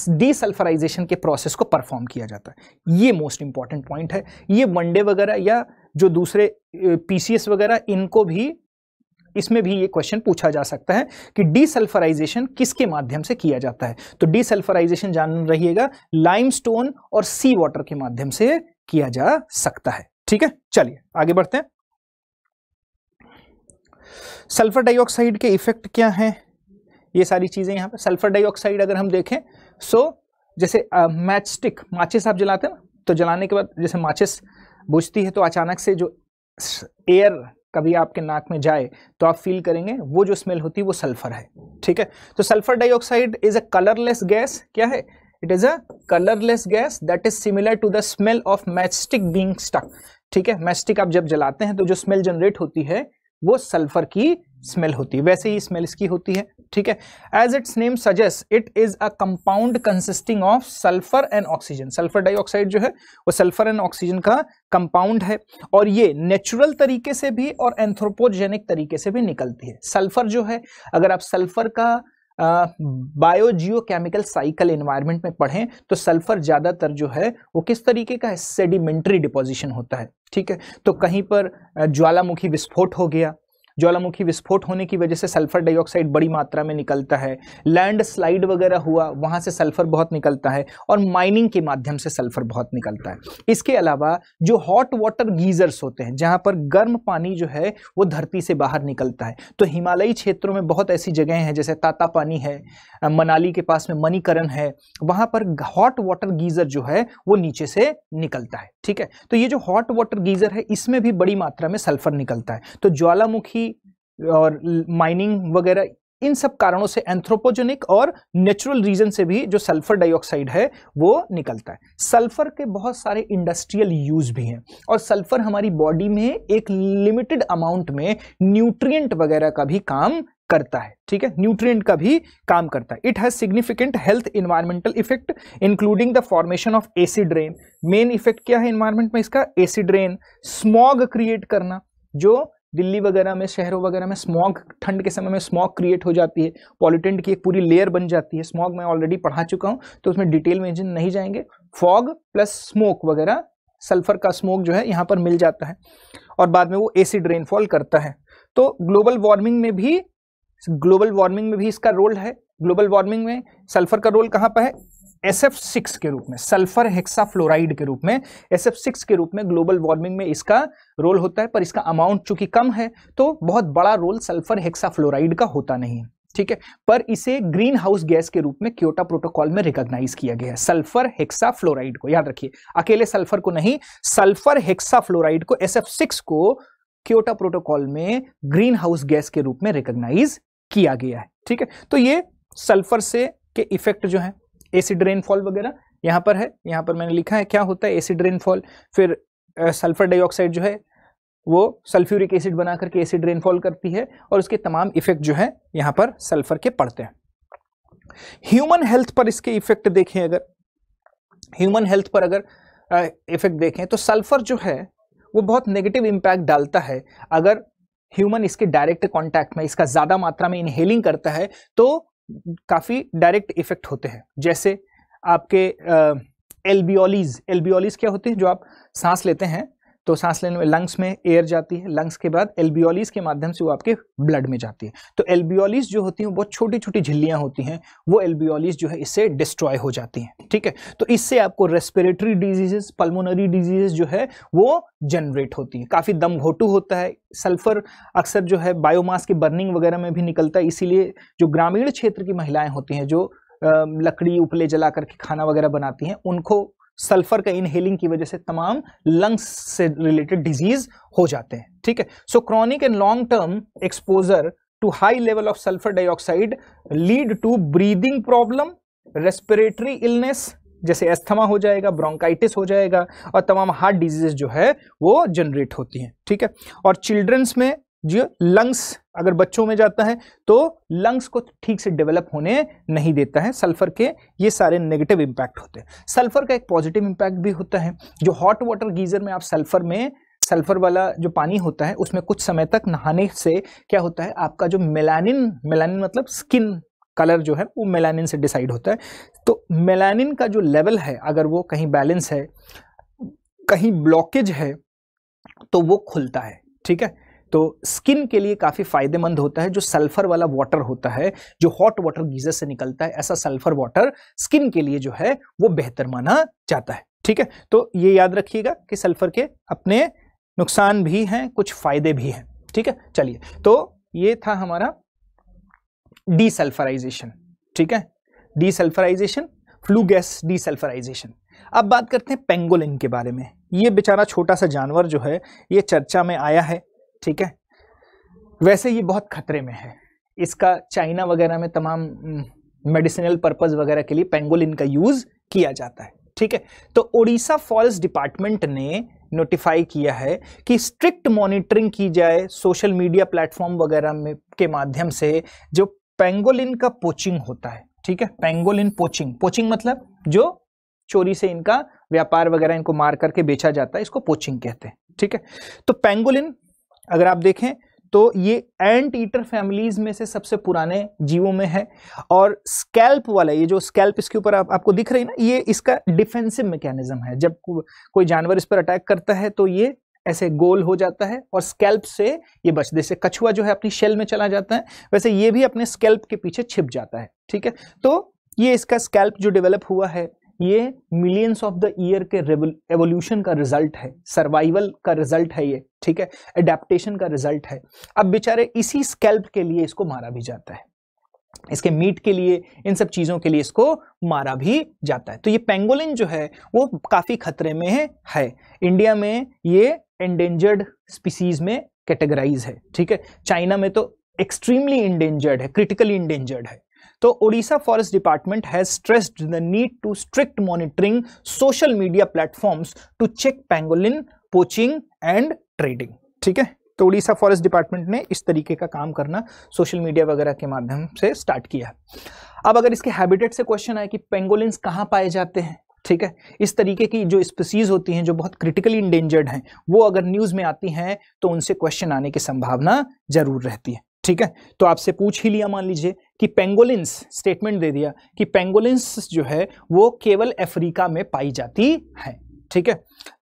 डिसल्फराइजेशन के प्रोसेस को परफॉर्म किया जाता है। ये मोस्ट इंपॉर्टेंट पॉइंट है। ये वनडे वगैरह या जो दूसरे पीसीएस वगैरह इनको भी, इसमें भी ये क्वेश्चन पूछा जा सकता है कि डिसल्फराइजेशन किसके माध्यम से किया जाता है। तो डिसल्फराइजेशन जान रहिएगा, लाइमस्टोन और सी वाटर के माध्यम से किया जा सकता है, ठीक है। चलिए आगे बढ़ते हैं। सल्फर डाइऑक्साइड के इफेक्ट क्या हैं, ये सारी चीजें यहाँ पर। सल्फर डाइऑक्साइड अगर हम देखें सो जैसे मैच स्टिक, माचिस आप जलाते हैं ना, तो जलाने के बाद जैसे माचिस बुझती है तो अचानक से जो एयर कभी आपके नाक में जाए तो आप फील करेंगे वो जो स्मेल होती है वो सल्फर है, ठीक है। तो sulphur dioxide is a colourless gas. क्या है? It is a colourless gas that is similar to the smell of match stick being stuck, ठीक है। मैच स्टिक आप जब जलाते हैं तो जो स्मेल जनरेट होती है वो सल्फर की स्मेल होती है, वैसे ही स्मेल इसकी होती है, ठीक है। As its name suggest it is a compound consisting of sulphur and oxygen. Sulphur dioxide जो है वो सल्फर एंड ऑक्सीजन का कंपाउंड है और ये नेचुरल तरीके से भी और एंथ्रोपोजेनिक तरीके से भी निकलती है। सल्फर जो है, अगर आप सल्फर का बायोजियोकेमिकल साइकिल एनवायरनमेंट में पढ़ें तो सल्फर ज़्यादातर जो है वो किस तरीके का है, सेडिमेंट्री डिपोजिशन होता है, ठीक है। तो कहीं पर ज्वालामुखी विस्फोट हो गया, ज्वालामुखी विस्फोट होने की वजह से सल्फर डाइऑक्साइड बड़ी मात्रा में निकलता है, लैंडस्लाइड वगैरह हुआ वहाँ से सल्फर बहुत निकलता है, और माइनिंग के माध्यम से सल्फर बहुत निकलता है। इसके अलावा जो हॉट वाटर गीजर्स होते हैं, जहाँ पर गर्म पानी जो है वो धरती से बाहर निकलता है, तो हिमालयी क्षेत्रों में बहुत ऐसी जगहें हैं, जैसे ताता पानी है, मनाली के पास में मणिकरण है, वहाँ पर हॉट वाटर गीजर जो है वो नीचे से निकलता है, ठीक है। तो ये जो हॉट वाटर गीजर है इसमें भी बड़ी मात्रा में सल्फर निकलता है। तो ज्वालामुखी और माइनिंग वगैरह इन सब कारणों से एंथ्रोपोजेनिक और नेचुरल रीजन से भी जो सल्फर डाइऑक्साइड है वो निकलता है। सल्फर के बहुत सारे इंडस्ट्रियल यूज भी हैं और सल्फर हमारी बॉडी में एक लिमिटेड अमाउंट में न्यूट्रिएंट वगैरह का भी काम करता है, ठीक है, न्यूट्रिएंट का भी काम करता है। It has significant health environmental effect including the formation of acid rain. Main effect क्या है इन्वायरमेंट में इसका? एसिड रेन, स्मॉग क्रिएट करना, जो दिल्ली वगैरह में, शहरों वगैरह में स्मॉग, ठंड के समय में स्मॉग क्रिएट हो जाती है, पॉल्यूटेंट की एक पूरी लेयर बन जाती है। स्मॉग मैं ऑलरेडी पढ़ा चुका हूँ तो उसमें डिटेल में नहीं जाएंगे। फॉग प्लस स्मोक वगैरह, सल्फर का स्मोक जो है यहाँ पर मिल जाता है और बाद में वो एसिड रेनफॉल करता है। तो ग्लोबल वार्मिंग में भी, ग्लोबल वार्मिंग में भी इसका रोल है। ग्लोबल वार्मिंग में सल्फर का रोल कहाँ पर है? एस एफ सिक्स के रूप में, सल्फर हेक्साफ्लोराइड के रूप में, एस एफ सिक्स के रूप में ग्लोबल वार्मिंग में इसका रोल होता है, पर इसका अमाउंट चूंकि कम है तो बहुत बड़ा रोल सल्फर हेक्साफ्लोराइड का होता नहीं है, ठीक है। पर इसे ग्रीन हाउस गैस के रूप में क्योटा प्रोटोकॉल में रिकॉग्नाइज किया गया है, सल्फर हेक्साफ्लोराइड को। याद रखिए, अकेले सल्फर को नहीं, सल्फर हेक्साफ्लोराइड को, एस एफ सिक्स को क्योटा प्रोटोकॉल में ग्रीन हाउस गैस के रूप में रिकॉग्नाइज किया गया है, ठीक है। तो ये सल्फर से के इफेक्ट जो है, एसिड रेनफॉल वगैरह यहाँ पर है, यहाँ पर मैंने लिखा है क्या होता है एसिड रेनफॉल। फिर सल्फर डाइऑक्साइड जो है वो सल्फ्यूरिक एसिड बना करके एसिड रेनफॉल करती है और उसके तमाम इफेक्ट जो है यहाँ पर सल्फर के पड़ते हैं। ह्यूमन हेल्थ पर इसके इफेक्ट देखें, अगर ह्यूमन हेल्थ पर अगर इफेक्ट देखें तो सल्फर जो है वो बहुत नेगेटिव इम्पैक्ट डालता है अगर ह्यूमन इसके डायरेक्ट कॉन्टैक्ट में इसका ज्यादा मात्रा में इनहेलिंग करता है तो काफी डायरेक्ट इफेक्ट होते हैं। जैसे आपके एल्बियोलीज, एल्बियोलीज क्या होते हैं? जो आप सांस लेते हैं तो सांस लेने में लंग्स में एयर जाती है, लंग्स के बाद एल्बियोलीज के माध्यम से वो आपके ब्लड में जाती है। तो एल्बियोलीज जो होती हैं बहुत छोटी छोटी झिल्लियां होती हैं, वो एल्बियोलीज जो है इससे डिस्ट्रॉय हो जाती हैं। ठीक है, तो इससे आपको रेस्पिरेटरी डिजीजेस, पल्मोनरी डिजीजेस जो है वो जनरेट होती है। काफ़ी दम घोटू होता है, सल्फर अक्सर जो है बायोमास की बर्निंग वगैरह में भी निकलता है। इसीलिए जो ग्रामीण क्षेत्र की महिलाएँ होती हैं जो लकड़ी उपले जला करके खाना वगैरह बनाती हैं, उनको सल्फर का इनहेलिंग की वजह से तमाम लंग्स से रिलेटेड डिजीज हो जाते हैं। ठीक है, so chronic and long term exposure to high level of sulphur dioxide lead to breathing problem, respiratory illness जैसे अस्थमा हो जाएगा, ब्रोंकाइटिस हो जाएगा और तमाम हार्ट डिजीज जो है वो जनरेट होती हैं। ठीक है, और चिल्ड्रंस में जो लंग्स अगर बच्चों में जाता है तो लंग्स को ठीक से डेवलप होने नहीं देता है। सल्फर के ये सारे नेगेटिव इम्पैक्ट होते हैं। सल्फर का एक पॉजिटिव इम्पैक्ट भी होता है। जो हॉट वाटर गीजर में आप सल्फर में सल्फर वाला जो पानी होता है उसमें कुछ समय तक नहाने से क्या होता है, आपका जो मेलानिन, मेलानिन मतलब स्किन कलर जो है वो मेलानिन से डिसाइड होता है। तो मेलानिन का जो लेवल है अगर वो कहीं बैलेंस है, कहीं ब्लॉकेज है तो वो खुलता है। ठीक है, तो स्किन के लिए काफ़ी फायदेमंद होता है जो सल्फर वाला वाटर होता है, जो हॉट वाटर गीजर से निकलता है। ऐसा सल्फर वाटर स्किन के लिए जो है वो बेहतर माना जाता है। ठीक है, तो ये याद रखिएगा कि सल्फर के अपने नुकसान भी हैं, कुछ फायदे भी हैं। ठीक है, चलिए तो ये था हमारा डीसल्फराइजेशन। ठीक है, डीसल्फराइजेशन, फ्लू गैस डीसल्फराइजेशन। अब बात करते हैं पेंगोलिन के बारे में। ये बेचारा छोटा सा जानवर जो है ये चर्चा में आया है। ठीक है, वैसे ये बहुत खतरे में है। इसका चाइना वगैरह में तमाम मेडिसिनल पर्पस वगैरह के लिए पेंगोलिन का यूज किया जाता है। ठीक है, तो ओडिशा फॉरेस्ट डिपार्टमेंट ने नोटिफाई किया है कि स्ट्रिक्ट मॉनिटरिंग की जाए सोशल मीडिया प्लेटफॉर्म वगैरह में के माध्यम से जो पेंगोलिन का पोचिंग होता है। ठीक है, पेंगोलिन पोचिंग, पोचिंग मतलब जो चोरी से इनका व्यापार वगैरह इनको मार करके बेचा जाता है, इसको पोचिंग कहते हैं। ठीक है, तो पेंगोलिन अगर आप देखें तो ये एंट ईटर फैमिलीज में से सबसे पुराने जीवों में है और स्कैल्प वाला ये जो स्कैल्प इसके ऊपर आप, आपको दिख रही है ना, ये इसका डिफेंसिव मैकेनिज्म है। जब को, कोई जानवर इस पर अटैक करता है तो ये ऐसे गोल हो जाता है और स्कैल्प से ये बच, जैसे कछुआ जो है अपनी शेल में चला जाता है, वैसे ये भी अपने स्कैल्प के पीछे छिप जाता है। ठीक है, तो ये इसका स्कैल्प जो डेवलप हुआ है ये मिलियंस ऑफ द ईयर के एवोल्यूशन का रिजल्ट है, सर्वाइवल का रिजल्ट है ये। ठीक है, एडेप्टेशन का रिजल्ट है। अब बेचारे इसी स्कैल्प के लिए इसको मारा भी जाता है, इसके मीट के लिए, इन सब चीज़ों के लिए इसको मारा भी जाता है। तो ये पेंगोलिन जो है वो काफ़ी खतरे में है। इंडिया में ये एंडेंजर्ड स्पीसीज में कैटेगराइज है। ठीक है, चाइना में तो एक्सट्रीमली इंडेंजर्ड है, क्रिटिकली इंडेंजर्ड है। तो Odisha forest department has stressed the need to strict monitoring social media platforms to check pangolin poaching and trading. ठीक है, तो ओडिशा फॉरेस्ट डिपार्टमेंट ने इस तरीके का काम करना सोशल मीडिया वगैरह के माध्यम से स्टार्ट किया। अब अगर इसके हैबिटेट से क्वेश्चन आए कि पेंगोलिन्स कहाँ पाए जाते हैं, ठीक है, इस तरीके की जो स्पीसीज होती हैं जो बहुत क्रिटिकली इंडेंजर्ड हैं वो अगर न्यूज़ में आती हैं तो उनसे क्वेश्चन आने की संभावना जरूर रहती है। ठीक है, तो आपसे पूछ ही लिया, मान लीजिए कि पेंगोलिन्स, स्टेटमेंट दे दिया कि पेंगोलिन्स जो है वो केवल अफ्रीका में पाई जाती है। ठीक है,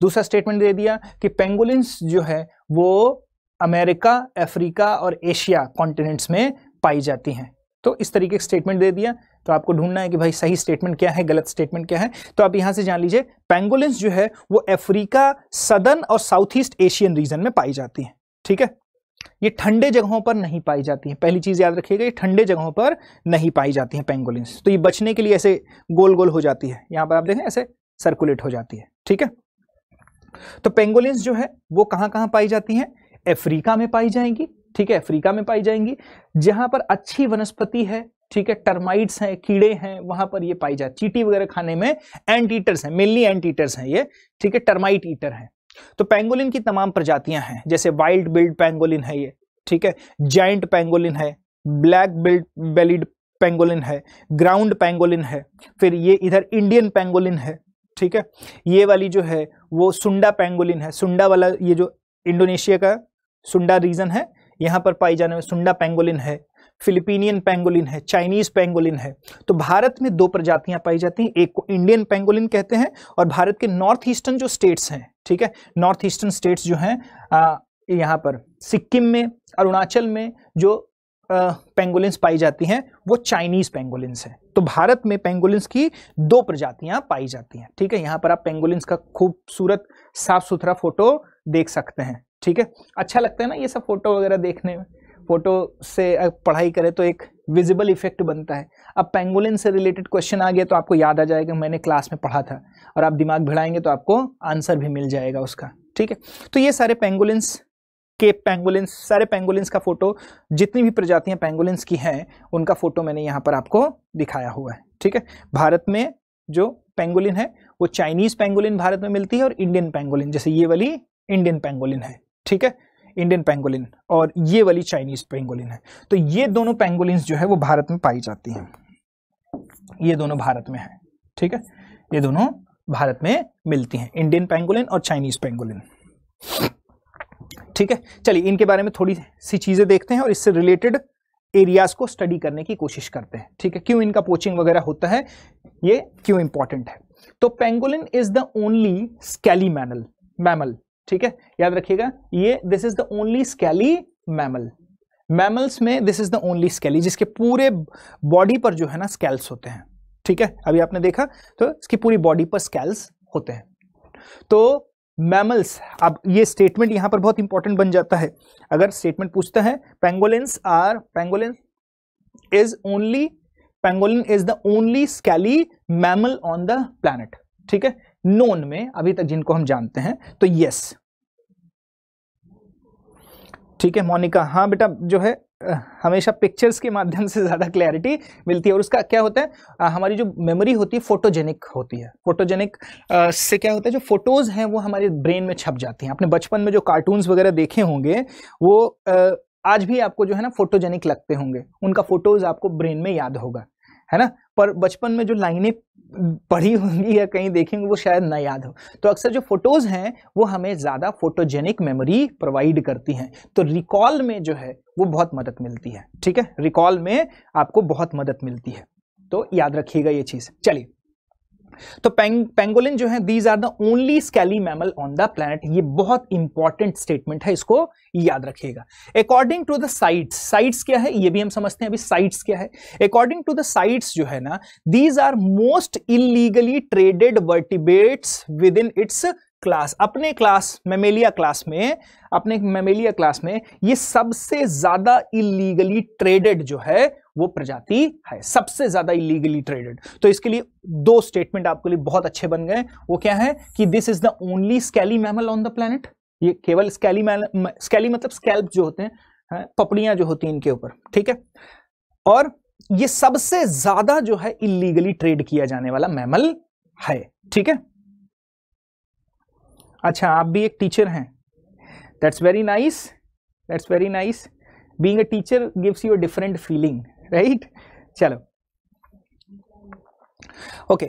दूसरा स्टेटमेंट दे दिया कि पेंगोलिन्स जो है वो अमेरिका, अफ्रीका और एशिया कॉन्टिनेंट्स में पाई जाती हैं। तो इस तरीके का स्टेटमेंट दे दिया, तो आपको ढूंढना है कि भाई सही स्टेटमेंट क्या है, गलत स्टेटमेंट क्या है। तो आप यहाँ से जान लीजिए पेंगोलिन्स जो है वो अफ्रीका, सदर्न और साउथ ईस्ट एशियन रीजन में पाई जाती हैं। ठीक है, ये ठंडे जगहों पर नहीं पाई जाती हैं। पहली चीज़ याद रखिएगा, ये ठंडे जगहों पर नहीं पाई जाती हैं पेंगोलिन्स। तो ये बचने के लिए ऐसे गोल गोल हो जाती है, यहाँ पर आप देखें ऐसे सर्कुलेट हो जाती है। ठीक है, तो पेंगोलिन्स जो है वो कहाँ कहाँ पाई जाती हैं? अफ्रीका में पाई जाएंगी। ठीक है, अफ्रीका में पाई जाएंगी जहाँ पर अच्छी वनस्पति है। ठीक है, टर्माइट्स हैं, कीड़े हैं, वहाँ पर ये पाई जाती। चींटी वगैरह खाने में एंट ईटर्स हैं, मेनली एंट ईटर्स हैं ये। ठीक है, टर्माइट ईटर हैं। तो पेंगोलिन की तमाम प्रजातियां हैं, जैसे वाइल्ड बिल्ड पेंगोलिन है ये। ठीक है, जायंट पेंगोलिन है, ब्लैक बिल्ड बेलिड पेंगोलिन है, ग्राउंड पेंगोलिन है, फिर ये इधर इंडियन पेंगोलिन है। ठीक है, ये वाली जो है वो सुंडा पेंगोलिन है। सुंडा वाला ये जो इंडोनेशिया का सुंडा रीजन है, यहाँ पर पाई जाने में सुंडा पेंगोलिन है, फिलिपीनियन पेंगोलिन है, चाइनीज पेंगोलिन है। तो भारत में दो प्रजातियां पाई जाती हैं, एक को इंडियन पेंगोलिन कहते हैं और भारत के नॉर्थ ईस्टर्न जो स्टेट्स हैं, ठीक है, नॉर्थ ईस्टर्न स्टेट्स जो हैं यहाँ पर सिक्किम में, अरुणाचल में जो पेंगोलिन्स पाई जाती हैं वो चाइनीज पेंगोलिन्स हैं। तो भारत में पेंगोलिन्स की दो प्रजातियां पाई जाती हैं, ठीक है। यहाँ पर आप पेंगोलिन्स का खूबसूरत साफ सुथरा फोटो देख सकते हैं, ठीक है। अच्छा लगता है ना ये सब फोटो वगैरह देखने में, फोटो से पढ़ाई करें तो एक विजिबल इफेक्ट बनता है। अब पेंगोलिन से रिलेटेड क्वेश्चन आ गया तो आपको याद आ जाएगा मैंने क्लास में पढ़ा था, और आप दिमाग भिड़ाएंगे तो आपको आंसर भी मिल जाएगा उसका, ठीक है। तो ये सारे पेंगोलिन्स के पेंगोलिन्स सारे पेंगोलिन्स का फोटो, जितनी भी प्रजातियां पेंगोलिन्स की हैं उनका फोटो मैंने यहाँ पर आपको दिखाया हुआ है, ठीक है। भारत में जो पेंगोलिन है वो चाइनीज पेंगोलिन भारत में मिलती है और इंडियन पेंगोलिन, जैसे ये वाली इंडियन पेंगोलिन है, ठीक है, इंडियन पेंगोलिन, और ये वाली चाइनीज पेंगोलिन है। तो ये दोनों पेंगोलिन्स जो है वो भारत में पाई जाती हैं, ये दोनों भारत में है, ठीक है, ये दोनों भारत में मिलती हैं, इंडियन पेंगोलिन और चाइनीज पेंगोलिन, ठीक है। चलिए इनके बारे में थोड़ी सी चीजें देखते हैं और इससे रिलेटेड एरियाज को स्टडी करने की कोशिश करते हैं, ठीक है, क्यों इनका पोचिंग वगैरह होता है, ये क्यों इंपॉर्टेंट है। तो pangolin is the only scaly mammal mammal ठीक है, याद रखिएगा, ये this is the only scaly mammal mammals में this is the only scaly, जिसके पूरे बॉडी पर जो है ना स्केल्स होते हैं, ठीक है। अभी आपने देखा तो इसकी पूरी बॉडी पर स्केल्स होते हैं। तो मैमल्स, अब ये स्टेटमेंट यहां पर बहुत इंपॉर्टेंट बन जाता है, अगर स्टेटमेंट पूछता है pangolins are pangolin is only pangolin is the only scaly mammal on the planet, ठीक है, नोन में अभी तक जिनको हम जानते हैं, तो यस, ठीक है। मोनिका, हाँ बेटा, जो है हमेशा पिक्चर्स के माध्यम से ज्यादा क्लैरिटी मिलती है, और उसका क्या होता है, हमारी जो मेमोरी होती है फोटोजेनिक होती है। फोटोजेनिक से क्या होता है, जो फोटोज हैं वो हमारे ब्रेन में छप जाती हैं। आपने बचपन में जो कार्टून्स वगैरह देखे होंगे वो आज भी आपको जो है ना फोटोजेनिक लगते होंगे, उनका फोटोज आपको ब्रेन में याद होगा, है ना, पर बचपन में जो लाइनें पढ़ी होंगी या कहीं देखेंगे वो शायद ना याद हो। तो अक्सर जो फोटोज हैं वो हमें ज़्यादा फोटोजेनिक मेमोरी प्रोवाइड करती हैं, तो रिकॉल में जो है वो बहुत मदद मिलती है, ठीक है, रिकॉल में आपको बहुत मदद मिलती है, तो याद रखिएगा ये चीज़। चलिए, तो पेंग पेंगोलिन जो है, these are the only scaly mammal on the planet, ये बहुत इंपॉर्टेंट स्टेटमेंट है, इसको याद रखिएगा। According to the CITES, CITES क्या है ये भी हम समझते हैं अभी, साइट्स क्या है। अकॉर्डिंग टू द साइट्स जो है ना, these are most illegally traded vertebrates within its class, अपने क्लास मेमेलिया क्लास में अपने मेमेलिया क्लास में ये सबसे ज्यादा इलीगली ट्रेडेड जो है वो प्रजाति है, सबसे ज्यादा इलीगली ट्रेडेड। तो इसके लिए दो स्टेटमेंट आपके लिए बहुत अच्छे बन गए, वो क्या है कि this is the only scaly mammal on the planet, ये केवल स्केली मैमल, स्केली मतलब स्कैल्प जो होते हैं, पपड़ियां जो होती हैं इनके ऊपर, ठीक है, और ये सबसे ज्यादा जो है इलीगली ट्रेड किया जाने वाला मैमल है, ठीक है। अच्छा, आप भी एक टीचर हैं, that's very nice, that's very nice, being a teacher gives you a different feeling, right. चलो ओके okay,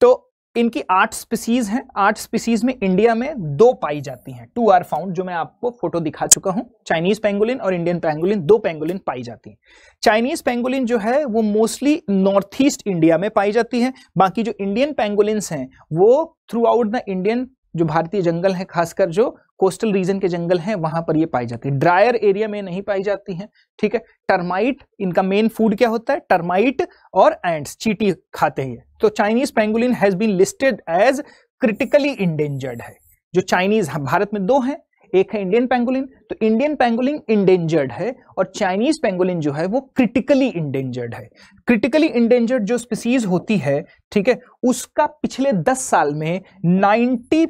तो इनकी आठ स्पीसीज हैं, आठ स्पीसीज में इंडिया में दो पाई जाती हैं, टू आर फाउंड, जो मैं आपको फोटो दिखा चुका हूं, चाइनीज पेंगोलिन और इंडियन पेंगोलिन, दो पेंगोलिन पाई जाती हैं। चाइनीज पेंगोलिन जो है वो मोस्टली नॉर्थ ईस्ट इंडिया में पाई जाती है, बाकी जो इंडियन पेंगोलिन्स हैं वो थ्रू आउट द इंडियन, जो भारतीय जंगल है, खासकर जो कोस्टल रीजन के जंगल हैं वहां पर ये पाई जाती है, ड्रायर एरिया में नहीं पाई जाती हैं, ठीक है। टर्माइट, इनका मेन फूड क्या होता है, टर्माइट और एंड्स, चींटी खाते हैं। तो Chinese pangolin has been listed as critically endangered है, जो चाइनीज, भारत में दो हैं, एक है इंडियन पेंगोलिन, तो इंडियन पेंगोलिन इंडेंजर्ड है और चाइनीज पेंगोलिन जो है वो क्रिटिकली इंडेंजर्ड है। क्रिटिकली इंडेंजर्ड जो स्पीसीज होती है, ठीक है, उसका पिछले दस साल में नब्बे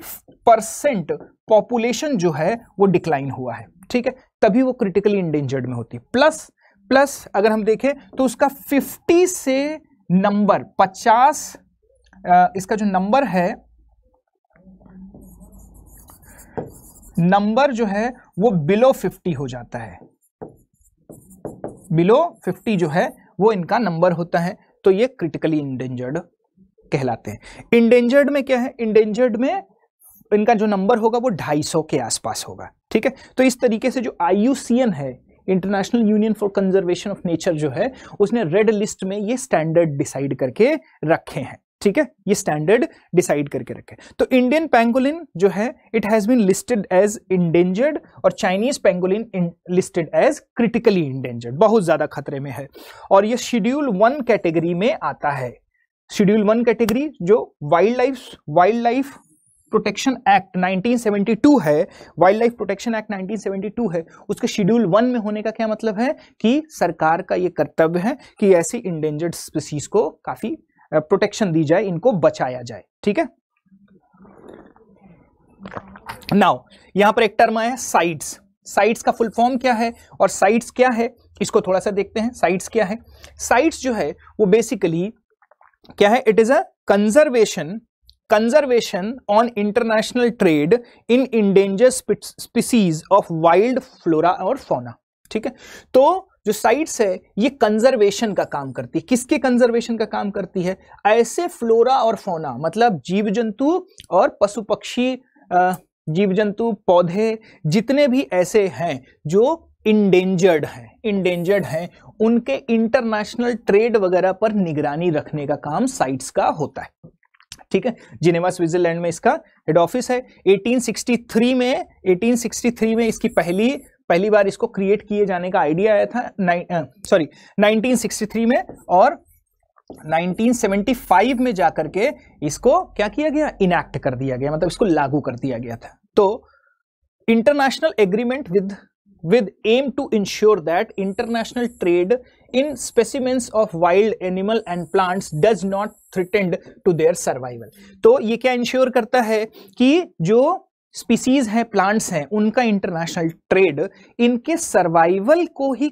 परसेंट पॉपुलेशन जो है वो डिक्लाइन हुआ है, ठीक है, तभी वो क्रिटिकली इंडेंजर्ड में होती है। प्लस प्लस अगर हम देखें तो उसका पचास से नंबर पचास इसका जो नंबर है, नंबर जो है वो बिलो फिफ्टी हो जाता है, बिलो फिफ्टी जो है वो इनका नंबर होता है, तो ये क्रिटिकली इंडेंजर्ड कहलाते हैं। इंडेंजर्ड में क्या है, इंडेंजर्ड में इनका जो नंबर होगा वो ढाई सौ के आसपास होगा, ठीक है। तो इस तरीके से जो आई यू सी एन है, international union for conservation of nature जो है उसने रेड लिस्ट में ये स्टैंडर्ड डिसाइड करके रखे हैं, ठीक है, ये स्टैंडर्ड डिसाइड करके रखे। तो इंडियन पेंगोलिन जो है it has been listed as endangered और Chinese pangolin listed as critically endangered, बहुत ज्यादा खतरे में है, और ये शेड्यूल वन कैटेगरी में आता है। शेड्यूल वन कैटेगरी जो wild life wild life protection act nineteen seventy two है, wild life protection act nineteen seventy two है, उसके शेड्यूल वन में होने का क्या मतलब है कि सरकार का ये कर्तव्य है कि ऐसी इंडेंजर्ड स्पीसीज को काफी प्रोटेक्शन दी जाए, इनको बचाया जाए, ठीक है। नाउ यहां पर एक टर्म आया साइट्स। साइट्स का फुल फॉर्म क्या है और साइट्स क्या है इसको थोड़ा सा देखते हैं। साइट्स क्या है? साइट्स जो है वो बेसिकली क्या है, it is a conservation conservation on international trade in endangered species of wild flora और फौना, ठीक है। तो जो साइट्स है ये कंजर्वेशन का काम करती है। किसके कंजर्वेशन का काम करती है? ऐसे फ्लोरा और फौना, मतलब जीव जंतु और पशु पक्षी, जीव जंतु, पौधे, जितने भी ऐसे हैं जो इंडेंजर्ड हैं इंडेंजर्ड हैं उनके इंटरनेशनल ट्रेड वगैरह पर निगरानी रखने का काम साइट्स का होता है, ठीक है। जिनेवा स्विट्जरलैंड में इसका हेड ऑफिस है। अठारह सौ तिरसठ में अठारह सौ तिरसठ में इसकी पहली पहली बार इसको क्रिएट किए जाने का आइडिया आया था, सॉरी नाइनटीन सिक्सटी थ्री में, और नाइनटीन सेवेंटी फाइव में जाकर के इसको क्या किया गया, इनैक्ट कर दिया गया, मतलब इसको लागू कर दिया गया था। तो international agreement with with aim to ensure that international trade in specimens of wild animal and plants does not threatened to their survival. तो ये क्या इंश्योर करता है कि जो स्पीसीज हैं, प्लांट्स हैं, उनका इंटरनेशनल ट्रेड इनके सर्वाइवल को ही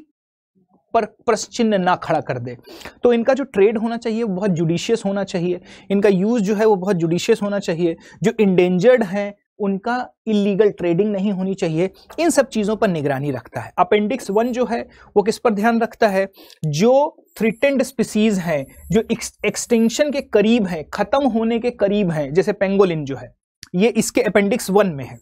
पर प्रश्न चिन्ह ना खड़ा कर दे। तो इनका जो ट्रेड होना चाहिए वो बहुत जुडिशियस होना चाहिए, इनका यूज जो है वो बहुत जुडिशियस होना चाहिए, जो इंडेंजर्ड हैं उनका इलीगल ट्रेडिंग नहीं होनी चाहिए, इन सब चीज़ों पर निगरानी रखता है। अपेंडिक्स वन जो है वो किस पर ध्यान रखता है? जो थ्रेटेंड स्पीसीज हैं, जो एक्सटिंक्शन के करीब हैं, खत्म होने के करीब हैं, जैसे पेंगोलिन जो है, ये इसके अपेंडिक्स वन में है।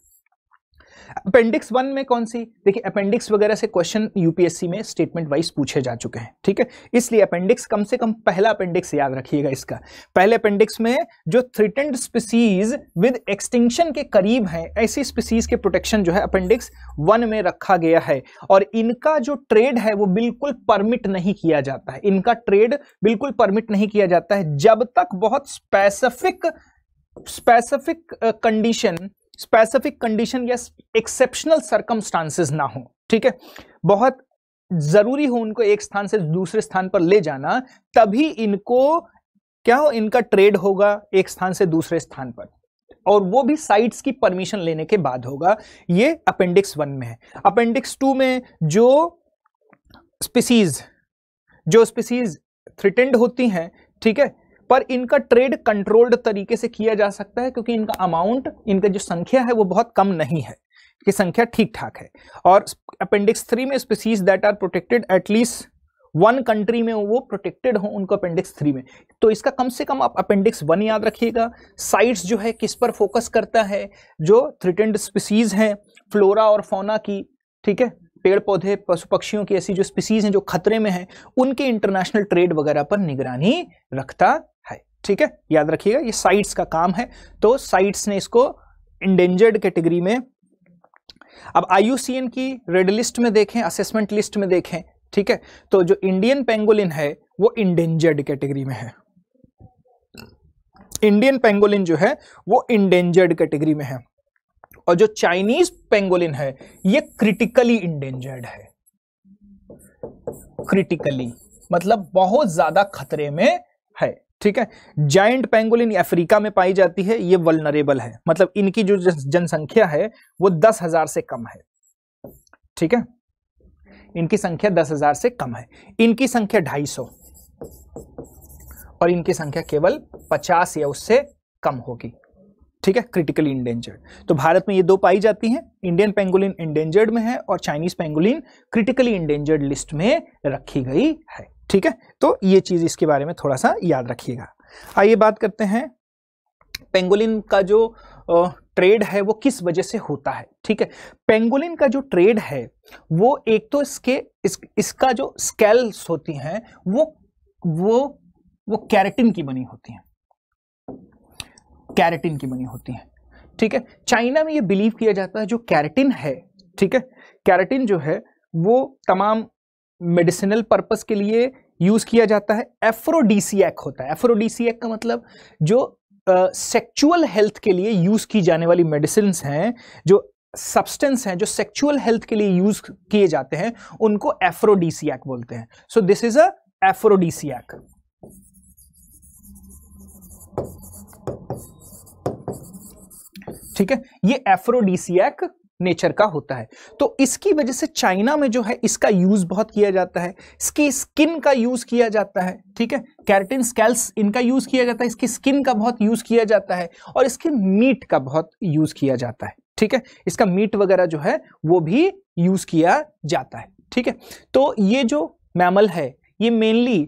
अपेंडिक्स वन में कौन सी, देखिए अपेंडिक्स वगैरह से क्वेश्चन यूपीएससी में स्टेटमेंट वाइज पूछे जा चुके हैं, ठीक है, इसलिए अपेंडिक्स कम से कम पहला अपेंडिक्स याद रखिएगा इसका। पहले अपेंडिक्स में जो थ्रेटेंड स्पीसीज विद एक्सटिंक्शन के करीब हैं, ऐसी स्पीसीज के प्रोटेक्शन जो है अपेंडिक्स वन में रखा गया है, और इनका जो ट्रेड है वो बिल्कुल परमिट नहीं किया जाता है, इनका ट्रेड बिल्कुल परमिट नहीं किया जाता है जब तक बहुत specific specific condition specific condition या एक्सेप्शनल सर्कमस्टांसेस ना हो, ठीक है। बहुत जरूरी हो उनको एक स्थान से दूसरे स्थान पर ले जाना, तभी इनको क्या हो, इनका ट्रेड होगा एक स्थान से दूसरे स्थान पर, और वो भी साइट्स की परमिशन लेने के बाद होगा। ये अपेंडिक्स वन में है। अपेंडिक्स टू में जो स्पीसीज जो स्पीसीज थ्रेटेंड होती हैं, ठीक है, पर इनका ट्रेड कंट्रोल्ड तरीके से किया जा सकता है, क्योंकि इनका अमाउंट, इनका जो संख्या है वो बहुत कम नहीं है, कि संख्या ठीक ठाक है। और अपेंडिक्स थ्री में species that are protected at least one country में वो प्रोटेक्टेड हो, उनको अपेंडिक्स थ्री में। तो इसका कम से कम आप अपेंडिक्स वन याद रखिएगा। साइट्स जो है किस पर फोकस करता है, जो थ्रेटेंड स्पीसीज हैं, फ्लोरा और फौना की, ठीक है, पेड़ पौधे, पशु पक्षियों की ऐसी जो स्पीसीज हैं जो खतरे में हैं, उनके इंटरनेशनल ट्रेड वगैरह पर निगरानी रखता है, ठीक है, याद रखिएगा ये साइट्स का काम है। तो साइट्स ने इसको इंडेंजर्ड कैटेगरी में। अब आईयूसीएन की रेड लिस्ट में देखें, असेसमेंट लिस्ट में देखें, ठीक है, तो जो इंडियन पेंगोलिन है वो इंडेंजर्ड कैटेगरी में है। इंडियन पेंगोलिन जो है वो इंडेंजर्ड कैटेगरी में है, और जो चाइनीज पेंगोलिन है ये क्रिटिकली इंडेंजर्ड है। क्रिटिकली मतलब बहुत ज्यादा खतरे में है, ठीक है। जायंट पेंगोलिन अफ्रीका में पाई जाती है, ये वल्नरेबल है, मतलब इनकी जो जनसंख्या है वो दस हजार से कम है, ठीक है, इनकी संख्या दस हजार से कम है। इनकी संख्या ढाई सौ और इनकी संख्या केवल पचास या उससे कम होगी, ठीक है, क्रिटिकली इंडेंजर्ड। तो भारत में ये दो पाई जाती हैं, इंडियन पेंगोलिन इंडेंजर्ड में है और Chinese pangolin critically endangered list में रखी गई है, ठीक है। तो ये चीज इसके बारे में थोड़ा सा याद रखिएगा। आइए बात करते हैं पेंगोलिन का जो ट्रेड है वो किस वजह से होता है, ठीक है। पेंगोलिन का जो ट्रेड है वो एक तो इसके इस, इसका जो स्केल्स होती हैं वो वो वो कैरेटिन की बनी होती हैं, कैरेटिन की बनी होती हैं, ठीक है। चाइना में ये बिलीव किया जाता है जो कैरेटिन है, ठीक है, कैरेटिन जो है वो तमाम मेडिसिनल पर्पस के लिए यूज किया जाता है। एफ्रोडीसियक होता है, एफ्रोडीसियक का मतलब जो सेक्सुअल uh, हेल्थ के लिए यूज की जाने वाली मेडिसिन्स हैं, जो सब्सटेंस हैं जो सेक्सुअल हेल्थ के लिए यूज किए जाते हैं उनको एफ्रोडीसियक बोलते हैं। So this is a aphrodisiac, ठीक है, ये एफ्रोडीसियक नेचर का होता है। तो इसकी वजह से चाइना में जो है इसका यूज बहुत किया जाता है, इसकी स्किन का यूज किया जाता है, ठीक है, कैरेटिन स्कैल्स इनका यूज किया जाता है, इसकी स्किन का बहुत यूज किया जाता है और इसके मीट का बहुत यूज किया जाता है, ठीक है, इसका मीट वगैरह जो है वो भी यूज किया जाता है, ठीक है। तो ये जो मैमल है ये मेनली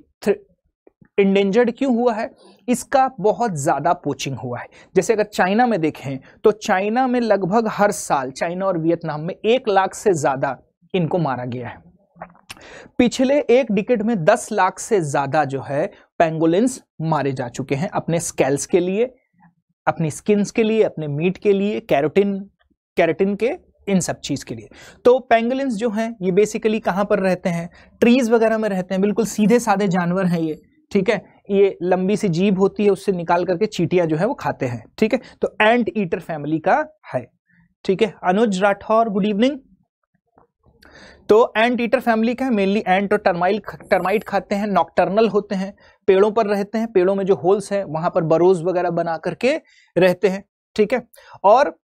इंडेंजर्ड क्यों हुआ है, इसका बहुत ज़्यादा पोचिंग हुआ है। जैसे अगर चाइना में देखें तो चाइना में लगभग हर साल, चाइना और वियतनाम में एक लाख से ज़्यादा इनको मारा गया है। पिछले एक डिकेड में दस लाख से ज़्यादा जो है पेंगोलिन्स मारे जा चुके हैं, अपने स्केल्स के लिए, अपनी स्किन्स के लिए, अपने मीट के लिए, कैरोटिन कैरेटिन के, इन सब चीज के लिए। तो पेंगोलिन्स जो हैं ये बेसिकली कहाँ पर रहते हैं, ट्रीज वगैरह में रहते हैं, बिल्कुल सीधे साधे जानवर हैं ये, ठीक है, ये लंबी सी जीभ होती है उससे निकाल करके चींटियां जो है वो खाते हैं, ठीक है। तो एंट ईटर फैमिली का है, ठीक है। Anuj Rathore good evening. तो एंट ईटर फैमिली का है, मेनली एंट और टर्माइल टर्माइट खाते हैं, नॉक्टर्नल होते हैं, पेड़ों पर रहते हैं, पेड़ों में जो होल्स हैं वहां पर बरोज वगैरह बना करके रहते हैं, ठीक है। और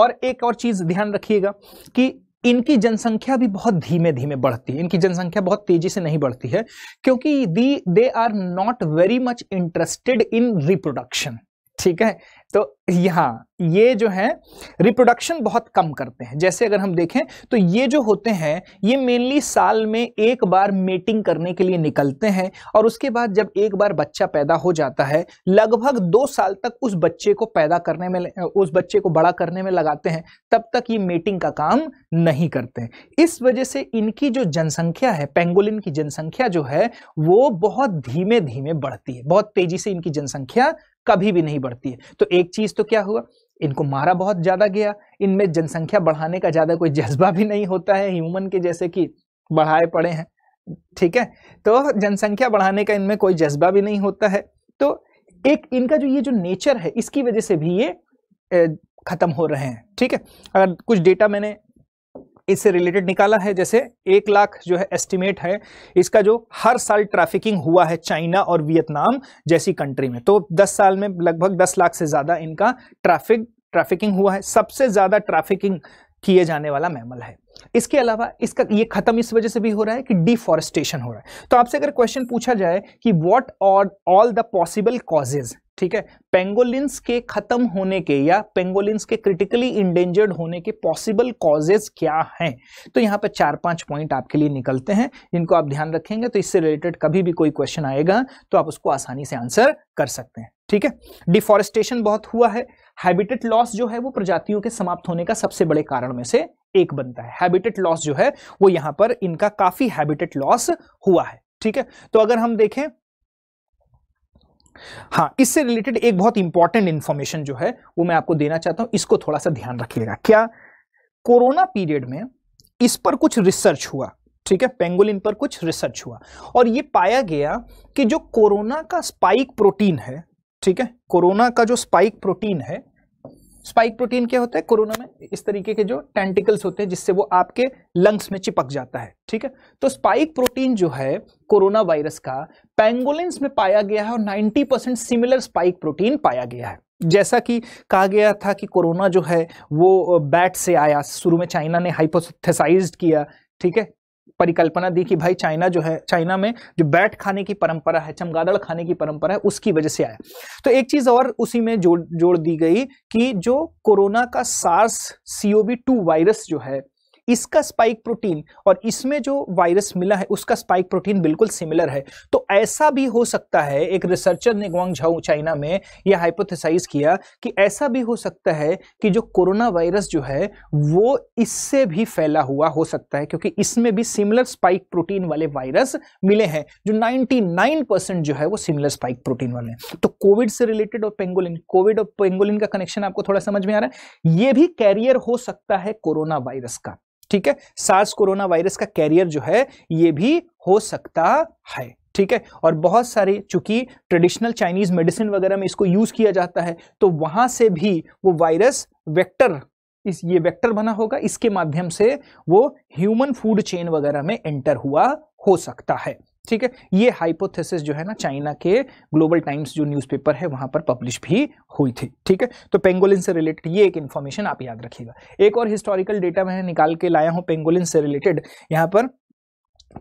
और एक और चीज ध्यान रखिएगा कि इनकी जनसंख्या भी बहुत धीमे धीमे बढ़ती है, इनकी जनसंख्या बहुत तेजी से नहीं बढ़ती है क्योंकि the they are not very much interested in reproduction, ठीक है। तो यहाँ ये जो है रिप्रोडक्शन बहुत कम करते हैं। जैसे अगर हम देखें तो ये जो होते हैं ये मेनली साल में एक बार मेटिंग करने के लिए निकलते हैं और उसके बाद जब एक बार बच्चा पैदा हो जाता है लगभग दो साल तक उस बच्चे को पैदा करने में, उस बच्चे को बड़ा करने में लगाते हैं, तब तक ये मेटिंग का काम नहीं करते हैं। इस वजह से इनकी जो जनसंख्या है, पेंगोलिन की जनसंख्या जो है वो बहुत धीमे धीमे बढ़ती है, बहुत तेजी से इनकी जनसंख्या कभी भी नहीं बढ़ती है। तो एक चीज तो क्या हुआ, इनको मारा बहुत ज्यादा गया, इनमें जनसंख्या बढ़ाने का ज्यादा कोई जज्बा भी नहीं होता है ह्यूमन के जैसे कि बढ़ाए पड़े हैं, ठीक है। तो जनसंख्या बढ़ाने का इनमें कोई जज्बा भी नहीं होता है, तो एक इनका जो ये जो नेचर है इसकी वजह से भी ये खत्म हो रहे हैं, ठीक है। अगर कुछ डेटा मैंने इससे रिलेटेड निकाला है, जैसे एक लाख जो है एस्टिमेट है इसका जो हर साल ट्रैफिकिंग हुआ है चाइना और वियतनाम जैसी कंट्री में, तो दस साल में लगभग दस लाख से ज़्यादा इनका ट्रैफिक ट्रैफिकिंग हुआ है। सबसे ज़्यादा ट्रैफिकिंग किए जाने वाला मैमल है। इसके अलावा इसका ये खत्म इस वजह से भी हो रहा है कि डिफॉरेस्टेशन हो रहा है। तो आपसे अगर क्वेश्चन पूछा जाए कि what are all the possible causes, ठीक है, पेंगोलिन्स के खत्म होने के या पेंगोलिन्स के क्रिटिकली इंडेंजर्ड होने के पॉसिबल कॉजेज क्या हैं, तो यहाँ पर चार पांच पॉइंट आपके लिए निकलते हैं जिनको आप ध्यान रखेंगे तो इससे रिलेटेड कभी भी कोई क्वेश्चन आएगा तो आप उसको आसानी से आंसर कर सकते हैं, ठीक है। डिफॉरेस्टेशन बहुत हुआ है, हैबिटेट लॉस जो है वो प्रजातियों के समाप्त होने का सबसे बड़े कारण में से एक बनता है। हैबिटेट लॉस जो है वो यहाँ पर इनका काफी हैबिटेट लॉस हुआ है, ठीक है। तो अगर हम देखें, हाँ, इससे रिलेटेड एक बहुत इंपॉर्टेंट इंफॉर्मेशन जो है वो मैं आपको देना चाहता हूं, इसको थोड़ा सा ध्यान रखिएगा। क्या कोरोना पीरियड में इस पर कुछ रिसर्च हुआ, ठीक है, पेंगोलिन पर कुछ रिसर्च हुआ और ये पाया गया कि जो कोरोना का स्पाइक प्रोटीन है, ठीक है, कोरोना का जो स्पाइक प्रोटीन है, स्पाइक प्रोटीन क्या होता है, कोरोना में इस तरीके के जो टेंटिकल्स होते हैं जिससे वो आपके लंग्स में चिपक जाता है, ठीक है। तो स्पाइक प्रोटीन जो है कोरोना वायरस का पेंगोलिन्स में पाया गया है और नब्बे परसेंट सिमिलर स्पाइक प्रोटीन पाया गया है। जैसा कि कहा गया था कि कोरोना जो है वो बैट से आया, शुरू में चाइना ने हाइपोथेसाइज्ड किया, ठीक है, परिकल्पना दी कि भाई चाइना जो है, चाइना में जो बैट खाने की परंपरा है, चमगादड़ खाने की परंपरा है, उसकी वजह से आया। तो एक चीज और उसी में जोड़ जोड़ दी गई कि जो कोरोना का सार्स सीओवी टू वायरस जो है इसका स्पाइक प्रोटीन और इसमें जो वायरस मिला है उसका स्पाइक प्रोटीन बिल्कुल सिमिलर है। तो ऐसा भी हो सकता है, एक रिसर्चर ने ग्वांगझाऊ चाइना में यह हाइपोथेसाइज किया कि ऐसा भी हो सकता है कि जो कोरोना वायरस जो है वो इससे भी फैला हुआ हो सकता है, क्योंकि इसमें भी सिमिलर स्पाइक प्रोटीन वाले वायरस मिले हैं जो निन्यानवे परसेंट जो है वो सिमिलर स्पाइक प्रोटीन वाले हैं। तो कोविड से रिलेटेड और पेंगोलिन, कोविड और पेंगोलिन का कनेक्शन आपको थोड़ा समझ में आ रहा है। ये भी कैरियर हो सकता है कोरोना वायरस का, ठीक है, सार्स कोरोना वायरस का कैरियर जो है ये भी हो सकता है, ठीक है। और बहुत सारे, चूंकि ट्रेडिशनल चाइनीज मेडिसिन वगैरह में इसको यूज किया जाता है, तो वहां से भी वो वायरस वेक्टर, इस ये वेक्टर बना होगा, इसके माध्यम से वो ह्यूमन फूड चेन वगैरह में एंटर हुआ हो सकता है, ठीक है। ये हाइपोथेसिस जो है ना चाइना के ग्लोबल टाइम्स जो न्यूज़पेपर है वहां पर पब्लिश भी हुई थी, ठीक है। तो पेंगोलिन से रिलेटेड ये एक इन्फॉर्मेशन आप याद रखिएगा। एक और हिस्टोरिकल डेटा मैंने निकाल के लाया हूं पेंगोलिन से रिलेटेड यहाँ पर,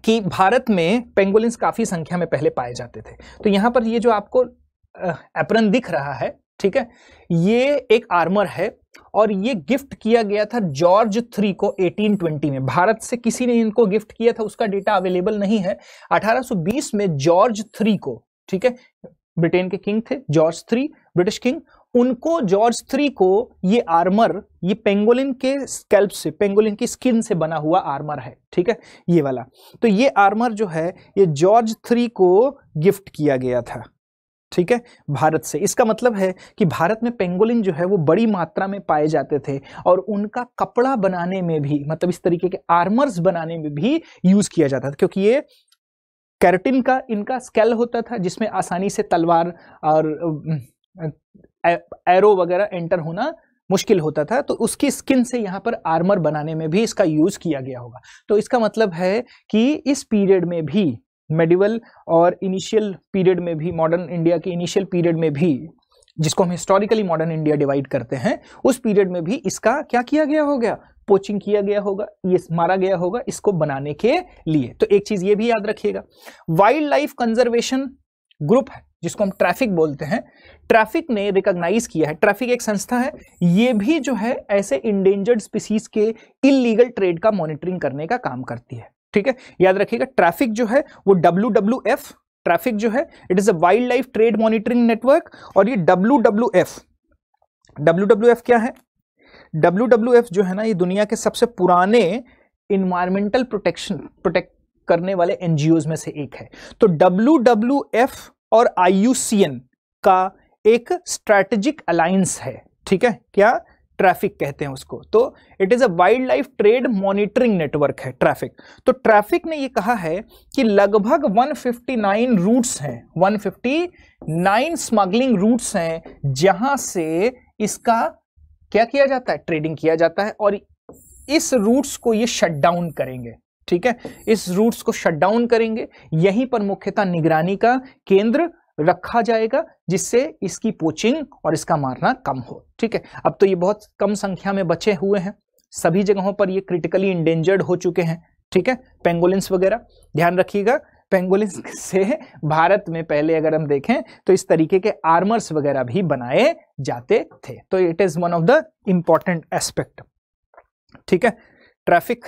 कि भारत में पेंगोलिन काफ़ी संख्या में पहले पाए जाते थे। तो यहाँ पर ये जो आपको एप्रन दिख रहा है, ठीक है, ये एक आर्मर है और ये गिफ्ट किया गया था जॉर्ज थ्री को अठारह सौ बीस में। भारत से किसी ने इनको गिफ्ट किया था, उसका डेटा अवेलेबल नहीं है। अठारह सौ बीस में जॉर्ज थ्री को, ठीक है, ब्रिटेन के किंग थे जॉर्ज थ्री, ब्रिटिश किंग, उनको जॉर्ज थ्री को ये आर्मर, ये पेंगोलिन के स्कैल्प से, पेंगोलिन की स्किन से बना हुआ आर्मर है, ठीक है, ये वाला। तो ये आर्मर जो है ये जॉर्ज थ्री को गिफ्ट किया गया था, ठीक है, भारत से। इसका मतलब है कि भारत में पेंगोलिन जो है वो बड़ी मात्रा में पाए जाते थे और उनका कपड़ा बनाने में भी, मतलब इस तरीके के आर्मर्स बनाने में भी यूज किया जाता था, क्योंकि ये कैरेटिन का इनका स्केल होता था जिसमें आसानी से तलवार और एरो वगैरह एंटर होना मुश्किल होता था, तो उसकी स्किन से यहाँ पर आर्मर बनाने में भी इसका यूज किया गया होगा। तो इसका मतलब है कि इस पीरियड में भी, मेडिवल और इनिशियल पीरियड में भी, मॉडर्न इंडिया के इनिशियल पीरियड में भी, जिसको हम हिस्टोरिकली मॉडर्न इंडिया डिवाइड करते हैं, उस पीरियड में भी इसका क्या किया गया होगा, पोचिंग किया गया होगा, ये मारा गया होगा इसको बनाने के लिए। तो एक चीज ये भी याद रखिएगा। वाइल्ड लाइफ कंजर्वेशन ग्रुप है जिसको हम ट्रैफिक बोलते हैं, ट्रैफिक ने रिकॉग्नाइज किया है, ट्रैफिक एक संस्था है, ये भी जो है ऐसे इंडेंजर्ड स्पीसीज के इलीगल ट्रेड का मॉनिटरिंग करने का काम करती है, ठीक है, याद रखिएगा। ट्रैफिक जो है वो डब्ल्यू डब्ल्यू एफ, ट्रैफिक जो है it is a wild life trade monitoring network, और ये W W F, W W F क्या है, डब्ल्यू डब्ल्यू एफ जो है ना ये दुनिया के सबसे पुराने इन्वायरमेंटल प्रोटेक्शन प्रोटेक्ट करने वाले एनजीओज में से एक है। तो डब्ल्यू डब्ल्यू एफ और आई यू सी एन का एक स्ट्रैटेजिक अलायंस है, ठीक है, क्या, ट्रैफिक कहते हैं उसको। तो it is a wild life trade monitoring network है ट्रैफिक। तो ट्रैफिक ने ये कहा है कि लगभग एक सौ उनसठ रूट्स हैं, एक सौ उनसठ स्मगलिंग रूट्स हैं जहां से इसका क्या किया जाता है, ट्रेडिंग किया जाता है, और इस रूट्स को ये शट डाउन करेंगे, ठीक है, इस रूट्स को शट डाउन करेंगे। यहीं पर मुख्यतः निगरानी का केंद्र रखा जाएगा जिससे इसकी पोचिंग और इसका मारना कम हो, ठीक है। अब तो ये बहुत कम संख्या में बचे हुए हैं, सभी जगहों पर ये क्रिटिकली इंडेंजर्ड हो चुके हैं, ठीक है, पेंगोलिन्स वगैरह। ध्यान रखिएगा, पेंगोलिन्स से भारत में पहले अगर हम देखें तो इस तरीके के आर्मर्स वगैरह भी बनाए जाते थे। तो it is one of the important aspect, ठीक है। ट्रैफिक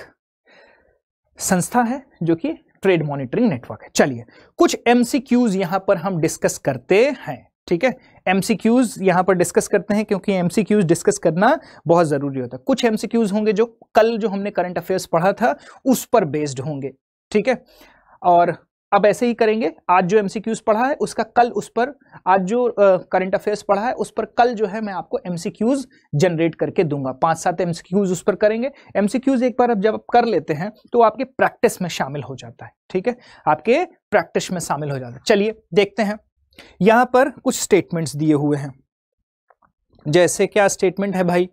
संस्था है जो कि ट्रेड मॉनिटरिंग नेटवर्क है। चलिए, कुछ एमसीक्यूज यहां पर हम डिस्कस करते हैं, ठीक है, एमसीक्यूज यहां पर डिस्कस करते हैं क्योंकि एमसीक्यूज डिस्कस करना बहुत जरूरी होता है। कुछ एमसीक्यूज होंगे जो कल जो हमने करंट अफेयर्स पढ़ा था उस पर बेस्ड होंगे, ठीक है, और अब ऐसे ही करेंगे। आज जो एमसीक्यूज पढ़ा है उसका कल उस पर, आज जो करंट uh, अफेयर्स पढ़ा है उस पर कल जो है मैं आपको एमसीक्यूज जनरेट करके दूंगा। पांच सात एमसीक्यूज उस पर करेंगे। एमसीक्यूज एक बार अब जब आप कर लेते हैं तो आपके प्रैक्टिस में शामिल हो जाता है, ठीक है, आपके प्रैक्टिस में शामिल हो जाता है। चलिए देखते हैं, यहाँ पर कुछ स्टेटमेंट्स दिए हुए हैं, जैसे क्या स्टेटमेंट है भाई,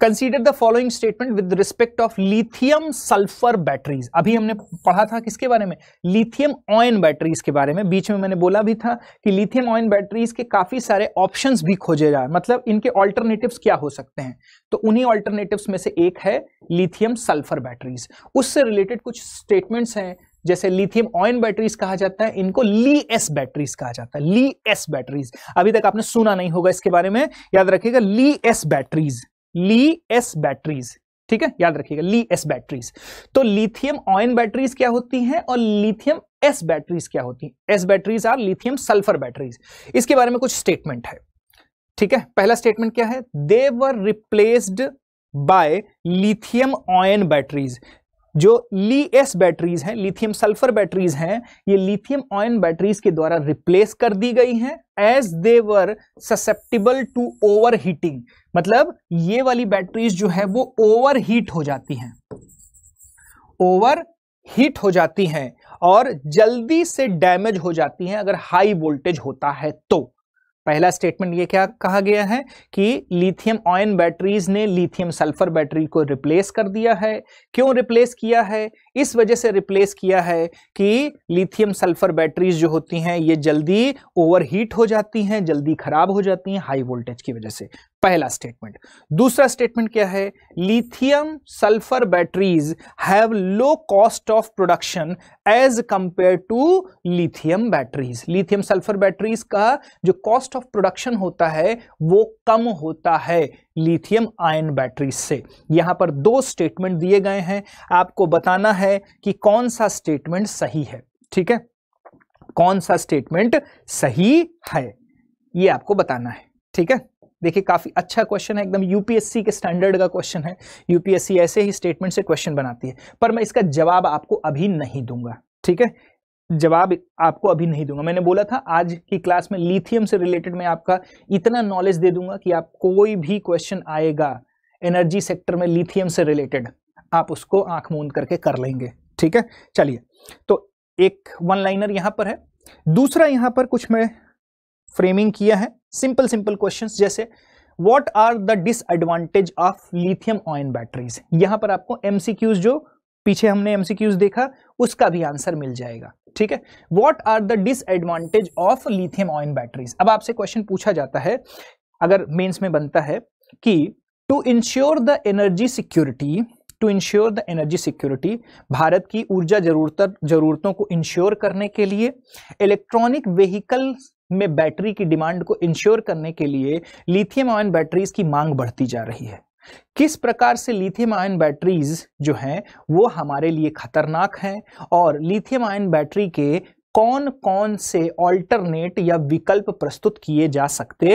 consider the following statement with respect of lithium sulphur batteries. अभी हमने पढ़ा था किसके बारे में, लिथियम आयन बैटरीज के बारे में। बीच में मैंने बोला भी था कि लिथियम आयन बैटरीज के काफी सारे ऑप्शंस भी खोजे जा रहे हैं, मतलब इनके ऑल्टरनेटिव्स क्या हो सकते हैं। तो उन्हीं ऑल्टरनेटिव्स में से एक है लिथियम सल्फर बैटरीज। उससे रिलेटेड कुछ स्टेटमेंट्स हैं, जैसे लिथियम आयन बैटरीज कहा जाता है, इनको ली एस बैटरीज कहा जाता है, ली एस बैटरीज। अभी तक आपने सुना नहीं होगा इसके बारे में, याद रखिएगा, Li S batteries, Li S batteries, ठीक है, याद रखिएगा ली एस बैटरीज। तो लिथियम आयन बैटरीज क्या होती हैं और लिथियम एस बैटरीज क्या होती हैं? S batteries are lithium sulphur batteries. इसके बारे में कुछ स्टेटमेंट है, ठीक है। पहला स्टेटमेंट क्या है? They were replaced by lithium ion batteries. जो ली एस बैटरीज हैं, लिथियम सल्फर बैटरीज हैं, ये लिथियम आयन बैटरीज के द्वारा रिप्लेस कर दी गई हैं as they were susceptible to over heating. मतलब ये वाली बैटरीज जो है वो ओवर हीट हो जाती हैं, ओवर हीट हो जाती हैं और जल्दी से डैमेज हो जाती हैं अगर हाई वोल्टेज होता है तो। पहला स्टेटमेंट ये क्या कहा गया है कि लिथियम आयन बैटरीज ने लिथियम सल्फर बैटरी को रिप्लेस कर दिया है। क्यों रिप्लेस किया है? इस वजह से रिप्लेस किया है कि लिथियम सल्फर बैटरीज जो होती हैं ये जल्दी ओवरहीट हो जाती हैं, जल्दी खराब हो जाती हैं हाई वोल्टेज की वजह से। पहला स्टेटमेंट। दूसरा स्टेटमेंट क्या है? Lithium sulphur batteries have low cost of production as compare to lithium batteries. Lithium sulphur batteries का जो कॉस्ट ऑफ प्रोडक्शन होता है वो कम होता है लिथियम आयन बैटरीज से। यहां पर दो स्टेटमेंट दिए गए हैं, आपको बताना है कि कौन सा स्टेटमेंट सही है, ठीक है, कौन सा स्टेटमेंट सही है ये आपको बताना है, ठीक है। देखिए काफी अच्छा क्वेश्चन है, एकदम यूपीएससी के स्टैंडर्ड का क्वेश्चन है। यूपीएससी ऐसे ही स्टेटमेंट से क्वेश्चन बनाती है, पर मैं इसका जवाब आपको अभी नहीं दूंगा, ठीक है, जवाब आपको अभी नहीं दूंगा। मैंने बोला था आज की क्लास में लिथियम से रिलेटेड मैं आपका इतना नॉलेज दे दूंगा कि आप कोई भी क्वेश्चन आएगा एनर्जी सेक्टर में लिथियम से रिलेटेड, आप उसको आंख मूंद करके कर लेंगे, ठीक है। चलिए, तो एक वन लाइनर यहाँ पर है, दूसरा यहाँ पर कुछ मैं फ्रेमिंग किया है, सिंपल सिंपल क्वेश्चंस जैसे what are the disadvantage of lithium ion batteries. यहाँ पर आपको एमसीक्यूज, जो पीछे हमने एमसीक्यूज देखा, उसका भी आंसर मिल जाएगा, ठीक है। What are the disadvantage of lithium ion batteries. अब आपसे क्वेश्चन पूछा जाता है अगर मेंस में बनता है कि to ensure the energy security, to ensure the energy security, Bharat की ऊर्जा जरूरतों को इंश्योर करने के लिए, इलेक्ट्रॉनिक व्हीकल में बैटरी की डिमांड को इंश्योर करने के लिए लिथियम आयन बैटरीज की मांग बढ़ती जा रही है। किस प्रकार से लिथियम आयन बैटरीज जो हैं वो हमारे लिए खतरनाक हैं और लिथियम आयन बैटरी के कौन कौन से ऑल्टरनेट या विकल्प प्रस्तुत किए जा सकते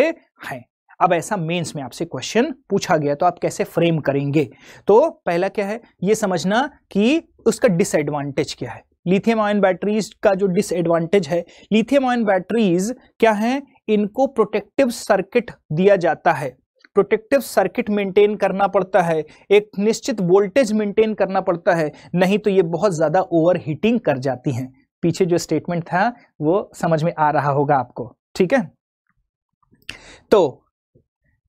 हैं। अब ऐसा मेंस में आपसे क्वेश्चन पूछा गया तो आप कैसे फ्रेम करेंगे? तो पहला क्या है ये समझना कि उसका डिसएडवांटेज क्या है। लिथियम आयन बैटरीज का जो डिसएडवांटेज है, लिथियम आयन बैटरीज क्या हैं, इनको प्रोटेक्टिव सर्किट दिया जाता है, प्रोटेक्टिव सर्किट मेंटेन करना पड़ता है, एक निश्चित वोल्टेज मेंटेन करना पड़ता है, नहीं तो ये बहुत ज़्यादा ओवर हीटिंग कर जाती हैं। पीछे जो स्टेटमेंट था वो समझ में आ रहा होगा आपको, ठीक है। तो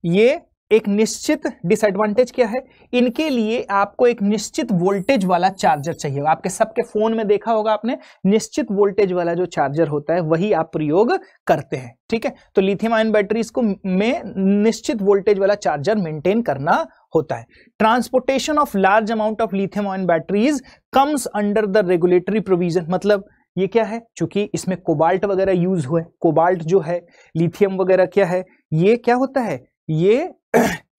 ये एक निश्चित डिसएडवांटेज क्या है, इनके लिए आपको एक निश्चित वोल्टेज वाला चार्जर चाहिए। आपके सबके फोन में देखा होगा आपने, निश्चित वोल्टेज वाला जो चार्जर होता है वही आप प्रयोग करते हैं, ठीक है। तो लिथियम आयन बैटरीज को में निश्चित वोल्टेज वाला चार्जर मेंटेन करना होता है। Transportation of large amount of lithium ion batteries comes under the regulatory provision. मतलब ये क्या है, चूंकि इसमें कोबाल्ट वगैरह यूज हुए, कोबाल्ट जो है लिथियम वगैरह क्या है, ये क्या होता है, ये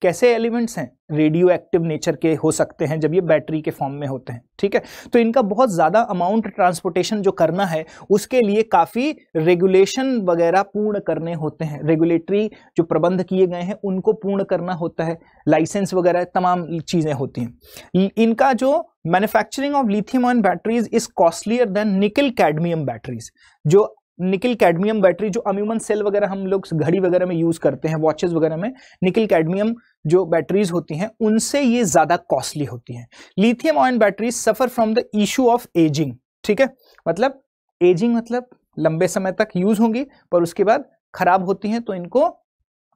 कैसे एलिमेंट्स हैं, रेडियो एक्टिव नेचर के हो सकते हैं जब ये बैटरी के फॉर्म में होते हैं, ठीक है। तो इनका बहुत ज़्यादा अमाउंट ट्रांसपोर्टेशन जो करना है उसके लिए काफ़ी रेगुलेशन वगैरह पूर्ण करने होते हैं, रेगुलेटरी जो प्रबंध किए गए हैं उनको पूर्ण करना होता है, लाइसेंस वगैरह तमाम चीज़ें होती हैं। इनका जो manufacturing of lithium ion batteries is costlier than nickel cadmium batteries. जो निकल कैडमियम बैटरी जो अम्यूमन सेल वगैरह हम लोग घड़ी वगैरह में यूज़ करते हैं, वॉचेस वगैरह में, निकल कैडमियम जो बैटरीज होती हैं उनसे ये ज़्यादा कॉस्टली होती हैं। Lithium ion batteries suffer from the issue of ageing, ठीक है। मतलब एजिंग मतलब लंबे समय तक यूज़ होंगी पर उसके बाद ख़राब होती हैं तो इनको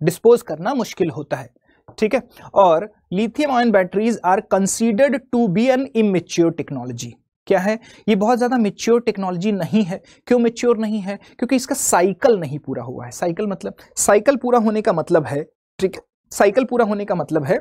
डिस्पोज करना मुश्किल होता है, ठीक है। और lithium ion batteries are considered to be an immature technology. क्या है, ये बहुत ज़्यादा मैच्योर टेक्नोलॉजी नहीं है। क्यों मैच्योर नहीं है? क्योंकि इसका साइकिल नहीं पूरा हुआ है। साइकिल मतलब, साइकिल पूरा होने का मतलब है, ठीक है, साइकिल पूरा होने का मतलब है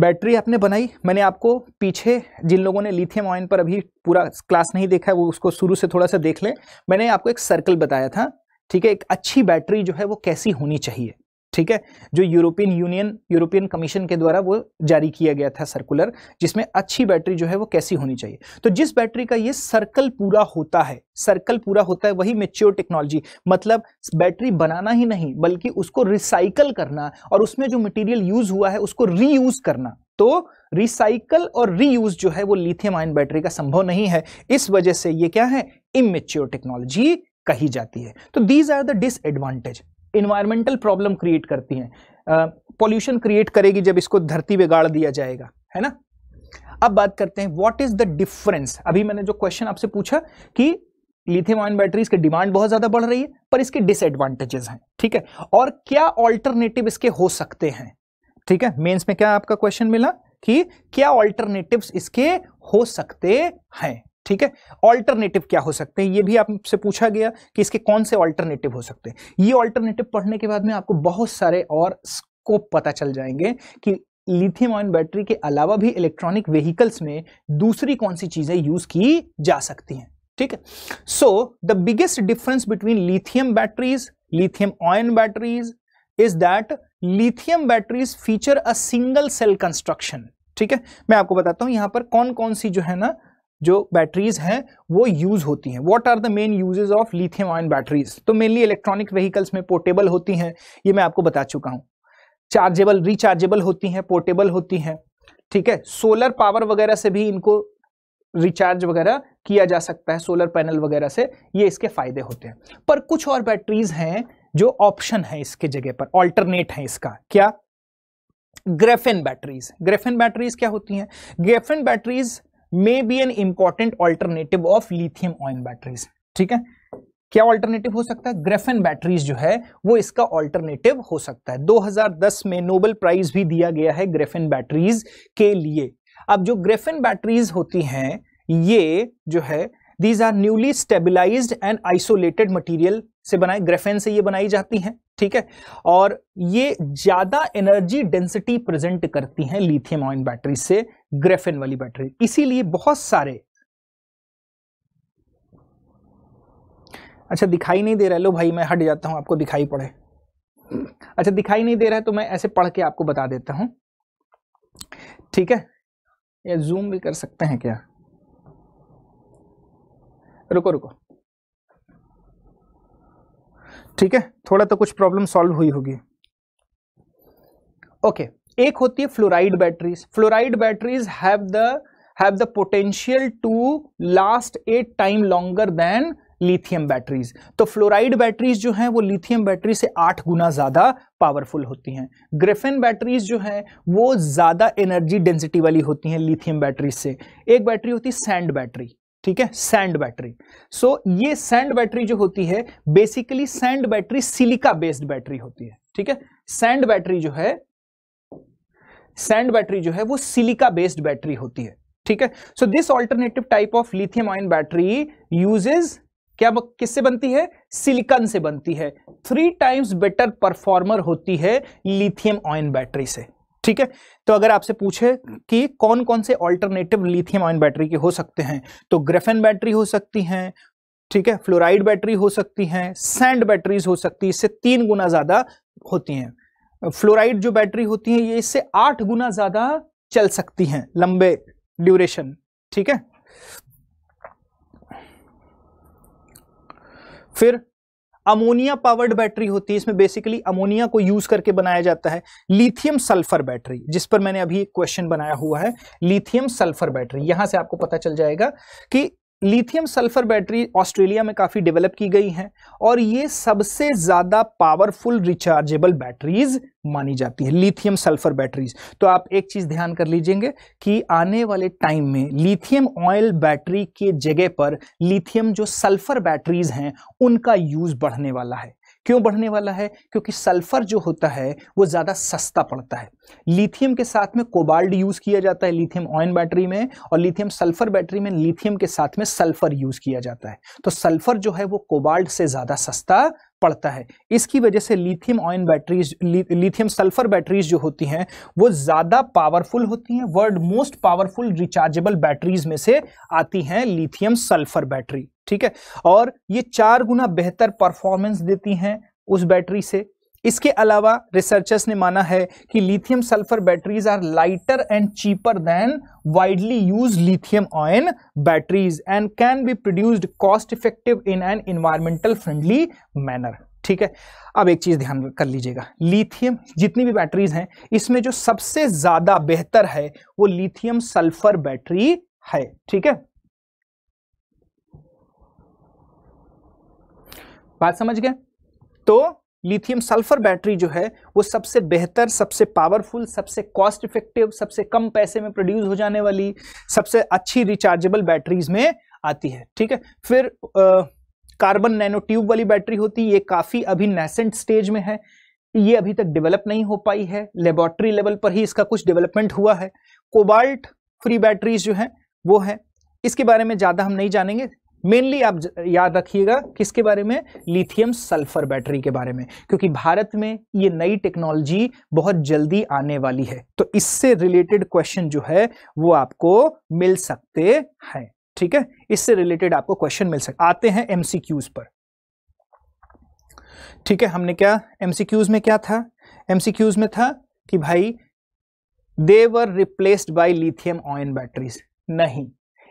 बैटरी आपने बनाई, मैंने आपको पीछे, जिन लोगों ने लिथियम आयन पर अभी पूरा क्लास नहीं देखा है वो उसको शुरू से थोड़ा सा देख लें, मैंने आपको एक सर्कल बताया था, ठीक है। एक अच्छी बैटरी जो है वो कैसी होनी चाहिए, ठीक है, जो यूरोपियन यूनियन यूरोपियन कमीशन के द्वारा वो जारी किया गया था सर्कुलर, जिसमें अच्छी बैटरी जो है वो कैसी होनी चाहिए। तो जिस बैटरी का ये सर्कल पूरा होता है, सर्कल पूरा होता है वही मैच्योर टेक्नोलॉजी, मतलब बैटरी बनाना ही नहीं बल्कि उसको रिसाइकल करना और उसमें जो मटेरियल यूज हुआ है उसको रीयूज करना। तो रिसाइकल और रीयूज जो है वो लिथियम आयन बैटरी का संभव नहीं है, इस वजह से ये क्या है, इमैच्योर टेक्नोलॉजी कही जाती है। तो these are the disadvantage, environmental problem create करती हैं, पॉल्यूशन क्रिएट करेगी जब इसको धरती पे गाड़ दिया जाएगा, है ना। अब बात करते हैं व्हाट इज द डिफरेंस। अभी मैंने जो क्वेश्चन आपसे पूछा कि लिथियम आयन बैटरीज की डिमांड बहुत ज्यादा बढ़ रही है पर इसके डिसएडवांटेजेस हैं, ठीक है, और क्या ऑल्टरनेटिव इसके हो सकते हैं, ठीक है। मेंस में क्या आपका क्वेश्चन मिला कि क्या ऑल्टरनेटिव्स इसके हो सकते हैं, ठीक है। ऑल्टरनेटिव क्या हो सकते हैं ये भी आपसे पूछा गया कि इसके कौन से ऑल्टरनेटिव हो सकते हैं। ये ऑल्टरनेटिव पढ़ने के बाद में आपको बहुत सारे और स्कोप पता चल जाएंगे कि लिथियम आयन बैटरी के अलावा भी इलेक्ट्रॉनिक व्हीकल्स में दूसरी कौन सी चीजें यूज की जा सकती हैं, ठीक है। So the biggest difference between lithium batteries, lithium ion batteries is that lithium batteries feature a single cell construction, ठीक है। मैं आपको बताता हूं यहां पर कौन कौन सी जो है ना जो बैटरीज हैं वो यूज होती हैं। What are the main uses of lithium ion batteries. तो मेनली इलेक्ट्रॉनिक व्हीकल्स में पोर्टेबल होती हैं, ये मैं आपको बता चुका हूँ, चार्जेबल रिचार्जेबल होती हैं, पोर्टेबल होती हैं, ठीक है। सोलर पावर वगैरह से भी इनको रिचार्ज वगैरह किया जा सकता है, सोलर पैनल वगैरह से, ये इसके फायदे होते हैं। पर कुछ और बैटरीज हैं जो ऑप्शन है इसके जगह पर, ऑल्टरनेट है इसका, क्या, ग्रेफेन बैटरीज। ग्रेफेन बैटरीज क्या होती हैं, graphene batteries may be an important alternative of lithium ion batteries, ठीक है। क्या ऑल्टरनेटिव हो सकता है, ग्रेफेन बैटरीज जो है वो इसका ऑल्टरनेटिव हो सकता है। दो हज़ार दस में नोबेल प्राइज भी दिया गया है ग्रेफेन बैटरीज के लिए। अब जो ग्रेफेन बैटरीज होती हैं ये जो है these are newly stabilised and isolated material से बनाए, ग्रेफेन से ये बनाई जाती हैं, ठीक है, और ये ज्यादा एनर्जी डेंसिटी प्रेजेंट करती हैं लिथियम आयन बैटरी से ग्रेफेन वाली बैटरी। इसीलिए बहुत सारे, अच्छा दिखाई नहीं दे रहा है, लो भाई मैं हट जाता हूं आपको दिखाई पड़े, अच्छा दिखाई नहीं दे रहा है तो मैं ऐसे पढ़ के आपको बता देता हूं, ठीक है। या जूम भी कर सकते हैं क्या, रुको रुको, ठीक है, थोड़ा तो कुछ प्रॉब्लम सॉल्व हुई होगी। ओके, एक होती है fluoride batteries. Fluoride batteries have the have the potential to last eight time longer than lithium batteries. तो फ्लोराइड बैटरीज जो हैं वो लिथियम बैटरी से आठ गुना ज्यादा पावरफुल होती हैं। ग्रेफेन बैटरीज जो हैं वो ज्यादा एनर्जी डेंसिटी वाली होती हैं लिथियम बैटरीज से। एक बैटरी होती है सैंड बैटरी, ठीक है, सैंड बैटरी। सो ये सैंड बैटरी जो होती है basically sand battery silica based battery होती है, ठीक है। सैंड बैटरी जो है सैंड बैटरी जो है वो सिलिका बेस्ड बैटरी होती है, ठीक है। So this alternative type of lithium ion battery uses क्या, किससे बनती है, सिलिकॉन से बनती है। थ्री टाइम्स बेटर परफॉर्मर होती है लिथियम आयन बैटरी से, ठीक है। तो अगर आपसे पूछे कि कौन कौन से ऑल्टरनेटिव लिथियम आयन बैटरी के हो सकते हैं तो ग्रेफेन बैटरी हो सकती हैं, ठीक है, फ्लोराइड बैटरी हो सकती हैं, सैंड बैटरीज हो सकती है, इससे तीन गुना ज्यादा होती हैं। फ्लोराइड जो बैटरी होती है ये इससे आठ गुना ज्यादा चल सकती हैं लंबे ड्यूरेशन, ठीक है। फिर अमोनिया पावर्ड बैटरी होती है, इसमें बेसिकली अमोनिया को यूज करके बनाया जाता है। लिथियम सल्फर बैटरी, जिस पर मैंने अभी एक क्वेश्चन बनाया हुआ है, लिथियम सल्फर बैटरी, यहां से आपको पता चल जाएगा कि लिथियम सल्फर बैटरी ऑस्ट्रेलिया में काफी डेवलप की गई है और ये सबसे ज्यादा पावरफुल रिचार्जेबल बैटरीज मानी जाती है, लिथियम सल्फर बैटरीज। तो आप एक चीज ध्यान कर लीजिएंगे कि आने वाले टाइम में लिथियम ऑयल बैटरी के जगह पर लिथियम जो सल्फर बैटरीज हैं उनका यूज बढ़ने वाला है। क्यों बढ़ने वाला है, क्योंकि सल्फर जो होता है वो ज़्यादा सस्ता पड़ता है। लिथियम के साथ में कोबाल्ट यूज़ किया जाता है लिथियम आयन बैटरी में, और लिथियम सल्फर बैटरी में लिथियम के साथ में सल्फर यूज़ किया जाता है। तो सल्फर जो है वो कोबाल्ट से ज़्यादा सस्ता पड़ता है, इसकी वजह से lithium ion batteries lithium sulphur batteries जो होती हैं वो ज़्यादा पावरफुल होती हैं। World most powerful rechargeable batteries में से आती हैं लिथियम सल्फर बैटरी, ठीक है, और ये चार गुना बेहतर परफॉर्मेंस देती हैं उस बैटरी से, इसके अलावा रिसर्चर्स ने माना है कि lithium sulphur batteries are lighter and cheaper than widely use lithium ion batteries and can be produced cost effective in an environmental friendly manner. ठीक है, अब एक चीज ध्यान कर लीजिएगा, लिथियम जितनी भी बैटरीज हैं इसमें जो सबसे ज्यादा बेहतर है वो लिथियम सल्फर बैटरी है। ठीक है, बात समझ गए? तो लिथियम सल्फर बैटरी जो है वो सबसे बेहतर, सबसे पावरफुल, सबसे कॉस्ट इफेक्टिव, सबसे कम पैसे में प्रोड्यूस हो जाने वाली, सबसे अच्छी रिचार्जेबल बैटरीज में आती है। ठीक है, फिर आ, कार्बन नैनोट्यूब वाली बैटरी होती है, ये काफ़ी अभी नेसेंट स्टेज में है, ये अभी तक डेवलप नहीं हो पाई है, लेबोरेटरी लेवल पर ही इसका कुछ डेवलपमेंट हुआ है। कोबाल्ट फ्री बैटरीज जो हैं वो है, इसके बारे में ज़्यादा हम नहीं जानेंगे। मेनली आप याद रखिएगा किसके बारे में, लिथियम सल्फर बैटरी के बारे में, क्योंकि भारत में ये नई टेक्नोलॉजी बहुत जल्दी आने वाली है, तो इससे रिलेटेड क्वेश्चन जो है वो आपको मिल सकते हैं। ठीक है, इससे रिलेटेड आपको क्वेश्चन मिल सकते आते हैं एमसीक्यूज पर। ठीक है, हमने क्या एमसीक्यूज में क्या था, एमसीक्यूज में था कि भाई they were replaced by lithium ion batteries. नहीं,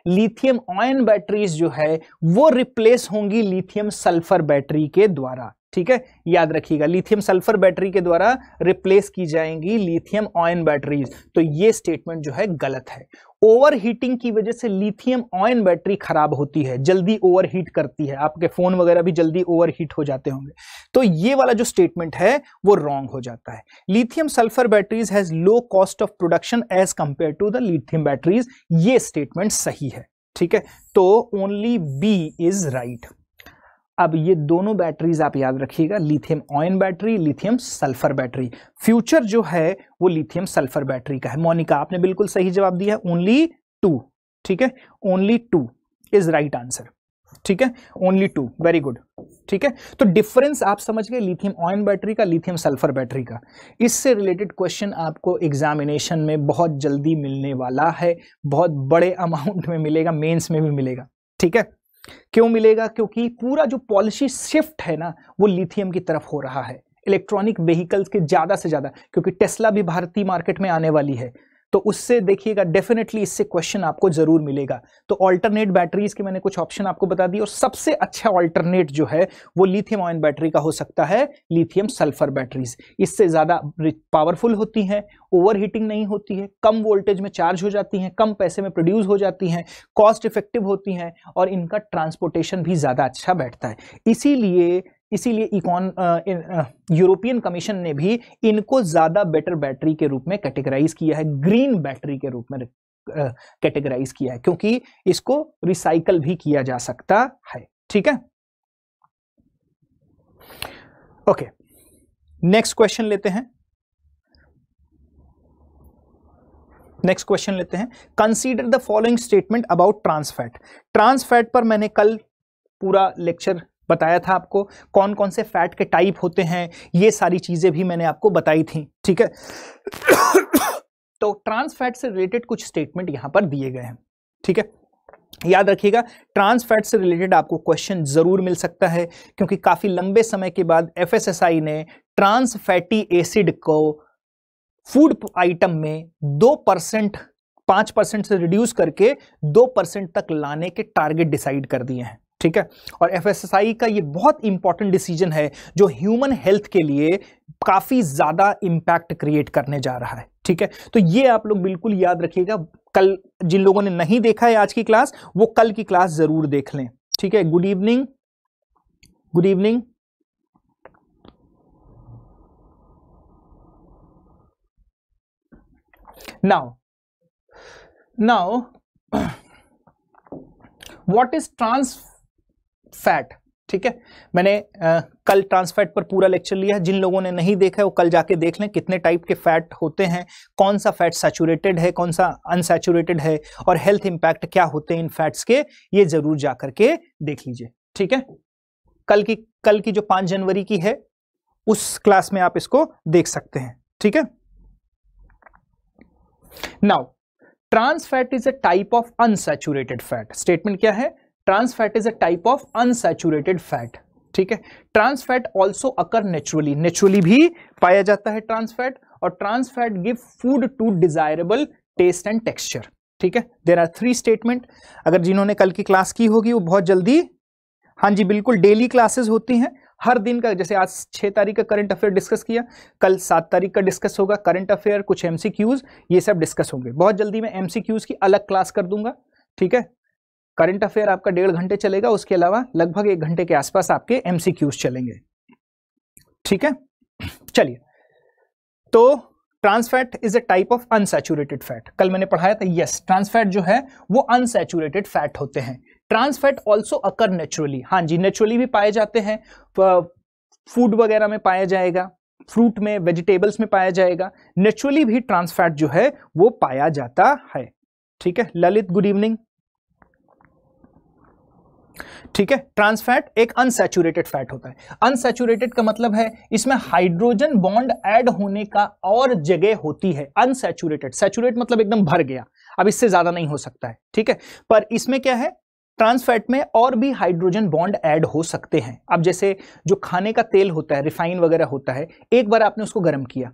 लिथियम आयन बैटरीज जो है वो रिप्लेस होंगी लिथियम सल्फर बैटरी के द्वारा। ठीक है, याद रखिएगा, लिथियम सल्फर बैटरी के द्वारा रिप्लेस की जाएंगी लिथियम आयन बैटरीज। तो ये स्टेटमेंट जो है गलत है। ओवरहीटिंग की वजह से लिथियम आयन बैटरी खराब होती है, जल्दी ओवरहीट करती है, आपके फोन वगैरह भी जल्दी ओवरहीट हो जाते होंगे, तो ये वाला जो स्टेटमेंट है वो रॉन्ग हो जाता है। Lithium sulphur batteries has low cost of production as compare to the lithium batteries, ये स्टेटमेंट सही है। ठीक है, तो ओनली बी इज राइट। अब ये दोनों बैटरीज आप याद रखिएगा, lithium ion battery, lithium sulphur battery, future जो है वो लिथियम सल्फर बैटरी का है। मोनिका आपने बिल्कुल सही जवाब दिया है, ओनली टू। ठीक है, only two is right answer. ठीक है, ओनली टू, वेरी गुड। ठीक है, तो डिफरेंस आप समझ गए लिथियम आयन बैटरी का, लिथियम सल्फर बैटरी का। इससे रिलेटेड क्वेश्चन आपको एग्जामिनेशन में बहुत जल्दी मिलने वाला है, बहुत बड़े अमाउंट में मिलेगा, मेंस में भी मिलेगा। ठीक है, क्यों मिलेगा, क्योंकि पूरा जो पॉलिसी शिफ्ट है ना वो लिथियम की तरफ हो रहा है, इलेक्ट्रॉनिक व्हीकल्स के ज़्यादा से ज़्यादा, क्योंकि टेस्ला भी भारतीय मार्केट में आने वाली है, तो उससे देखिएगा डेफिनेटली इससे क्वेश्चन आपको ज़रूर मिलेगा। तो अल्टरनेट बैटरीज के मैंने कुछ ऑप्शन आपको बता दिए, और सबसे अच्छा अल्टरनेट जो है वो लिथियम आयन बैटरी का हो सकता है, लिथियम सल्फर बैटरीज। इससे ज़्यादा पावरफुल होती हैं, ओवरहीटिंग नहीं होती है, कम वोल्टेज में चार्ज हो जाती हैं, कम पैसे में प्रोड्यूस हो जाती हैं, कॉस्ट इफेक्टिव होती हैं, और इनका ट्रांसपोर्टेशन भी ज़्यादा अच्छा बैठता है। इसीलिए इसीलिए इकॉन यूरोपियन कमीशन ने भी इनको ज़्यादा बेटर बैटरी के रूप में कैटेगराइज किया है, ग्रीन बैटरी के रूप में कैटेगराइज किया है, क्योंकि इसको रिसाइकल भी किया जा सकता है। ठीक है, ओके, नेक्स्ट क्वेश्चन लेते हैं, नेक्स्ट क्वेश्चन लेते हैं। Consider the following statement about trans fat. Trans fat पर मैंने कल पूरा लेक्चर बताया था आपको, कौन कौन से फैट के टाइप होते हैं, ये सारी चीज़ें भी मैंने आपको बताई थी। ठीक है, तो ट्रांस फैट से रिलेटेड कुछ स्टेटमेंट यहाँ पर दिए गए हैं। ठीक है, याद रखिएगा, ट्रांस फैट से रिलेटेड आपको क्वेश्चन ज़रूर मिल सकता है, क्योंकि काफ़ी लंबे समय के बाद एफ एस एस आई ने ट्रांस फैटी एसिड को फूड आइटम में दो परसेंट पाँच परसेंट से रिड्यूस करके दो परसेंट तक लाने के टारगेट डिसाइड कर दिए हैं। ठीक है, और एफ एस एस आई का ये बहुत इंपॉर्टेंट डिसीजन है जो ह्यूमन हेल्थ के लिए काफ़ी ज़्यादा इम्पैक्ट क्रिएट करने जा रहा है। ठीक है, तो ये आप लोग बिल्कुल याद रखिएगा। कल जिन लोगों ने नहीं देखा है आज की क्लास, वो कल की क्लास ज़रूर देख लें। ठीक है, good evening, good evening. Now now what is trans fat. ठीक है, मैंने आ, कल ट्रांसफैट पर पूरा लेक्चर लिया है, जिन लोगों ने नहीं देखा है वो कल जाके देख लें कितने टाइप के फैट होते हैं, कौन सा फैट सैचुरेटेड है, कौन सा अनसैचुरेटेड है, और हेल्थ इंपैक्ट क्या होते हैं इन फैट्स के, ये जरूर जा करके देख लीजिए। ठीक है, कल की कल की जो पाँच जनवरी की है उस क्लास में आप इसको देख सकते हैं। ठीक है, now trans fat is a type of unsaturated fat. Statement क्या है, trans fat is a type of unsaturated fat. ठीक है। Trans fat also occur naturally, naturally भी पाया जाता है ट्रांस फैट, और trans fat give food to desirable taste and texture, ठीक है। देयर आर थ्री स्टेटमेंट, अगर जिन्होंने कल की क्लास की होगी वो बहुत जल्दी, हाँ जी बिल्कुल, डेली क्लासेस होती हैं हर दिन का, जैसे आज छह तारीख का करंट अफेयर डिस्कस किया, कल सात तारीख का डिस्कस होगा करंट अफेयर, कुछ एमसीक्यूज, ये सब डिस्कस होंगे। बहुत जल्दी मैं एमसीक्यूज की अलग क्लास कर दूंगा, ठीक है। करंट अफेयर आपका डेढ़ घंटे चलेगा, उसके अलावा लगभग एक घंटे के आसपास आपके एमसीक्यूज चलेंगे, ठीक है। चलिए, तो trans fat is a type of unsaturated fat, कल मैंने पढ़ाया था, यस ट्रांस फैट जो है वो अनसैचुरेटेड फैट होते हैं। Trans fat also occur naturally, हाँ जी नेचुरली भी पाए जाते हैं, फूड वगैरह में पाया जाएगा, फ्रूट में, वेजिटेबल्स में पाया जाएगा, नेचुरली भी ट्रांस फैट जो है वो पाया जाता है, ठीक है। ललित गुड इवनिंग, ठीक है। ट्रांस फैट एक अनसैचुरेटेड फैट होता है। अनसैचुरेटेड का मतलब है इसमें हाइड्रोजन बॉन्ड ऐड होने का और जगह होती है। अनसैचुरेटेड, सैचुरेट मतलब एकदम भर गया, अब इससे ज्यादा नहीं हो सकता है, ठीक है। पर इसमें क्या है, ट्रांस फैट में और भी हाइड्रोजन बॉन्ड ऐड हो सकते हैं। अब जैसे जो खाने का तेल होता है, रिफाइन वगैरह होता है, एक बार आपने उसको गर्म किया,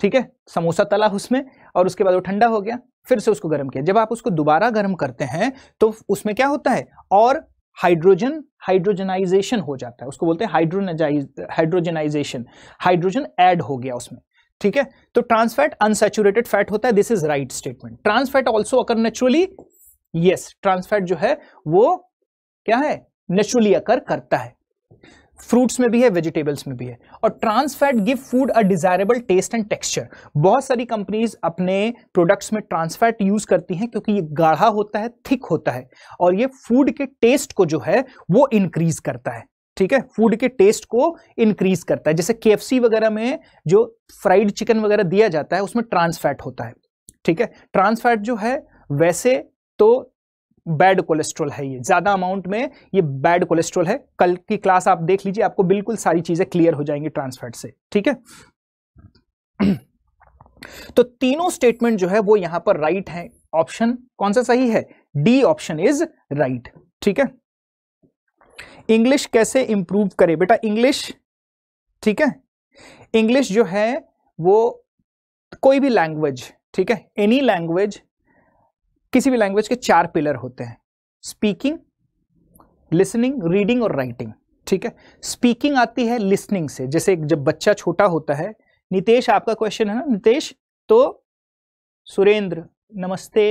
ठीक है, समोसा तला उसमें और उसके बाद वो ठंडा हो गया, फिर से उसको गर्म किया, जब आप उसको दोबारा गर्म करते हैं तो उसमें क्या होता है, और हाइड्रोजन, हाइड्रोजनाइजेशन हो जाता है, उसको बोलते हैं हाइड्रोनाइज हाइड्रोजनाइजेशन हाइड्रोजन ऐड हो गया उसमें, ठीक है। तो ट्रांस फैट अनसैचुरेटेड फैट होता है, this is right statement. Trans fat also occur naturally, yes trans fat जो है वो क्या है, नेचुरली अकर करता है, फ्रूट्स में भी है, वेजिटेबल्स में भी है। और trans fat give food a desirable taste and texture. बहुत सारी कंपनीज अपने प्रोडक्ट्स में ट्रांस फैट यूज करती हैं क्योंकि ये गाढ़ा होता है, थिक होता है, और ये फूड के टेस्ट को जो है वो इंक्रीज करता है, ठीक है, फूड के टेस्ट को इंक्रीज करता है। जैसे केएफसी वगैरह में जो फ्राइड चिकन वगैरह दिया जाता है उसमें ट्रांस फैट होता है, ठीक है। ट्रांस फैट जो है वैसे तो बैड कोलेस्ट्रॉल है, ये ज्यादा अमाउंट में ये बैड कोलेस्ट्रॉल है। कल की क्लास आप देख लीजिए, आपको बिल्कुल सारी चीजें क्लियर हो जाएंगी ट्रांस फैट से, ठीक है। तो तीनों स्टेटमेंट जो है वो यहां पर राइट right है। ऑप्शन कौन सा सही है, डी ऑप्शन इज राइट, ठीक है। इंग्लिश कैसे इंप्रूव करे बेटा, इंग्लिश, ठीक है, इंग्लिश जो है वो कोई भी लैंग्वेज, ठीक है, एनी लैंग्वेज, किसी भी लैंग्वेज के चार पिलर होते हैं, स्पीकिंग, लिसनिंग, रीडिंग और राइटिंग, ठीक है। स्पीकिंग आती है लिसनिंग से, जैसे जब बच्चा छोटा होता है, नितेश आपका क्वेश्चन है ना नितेश, तो सुरेंद्र नमस्ते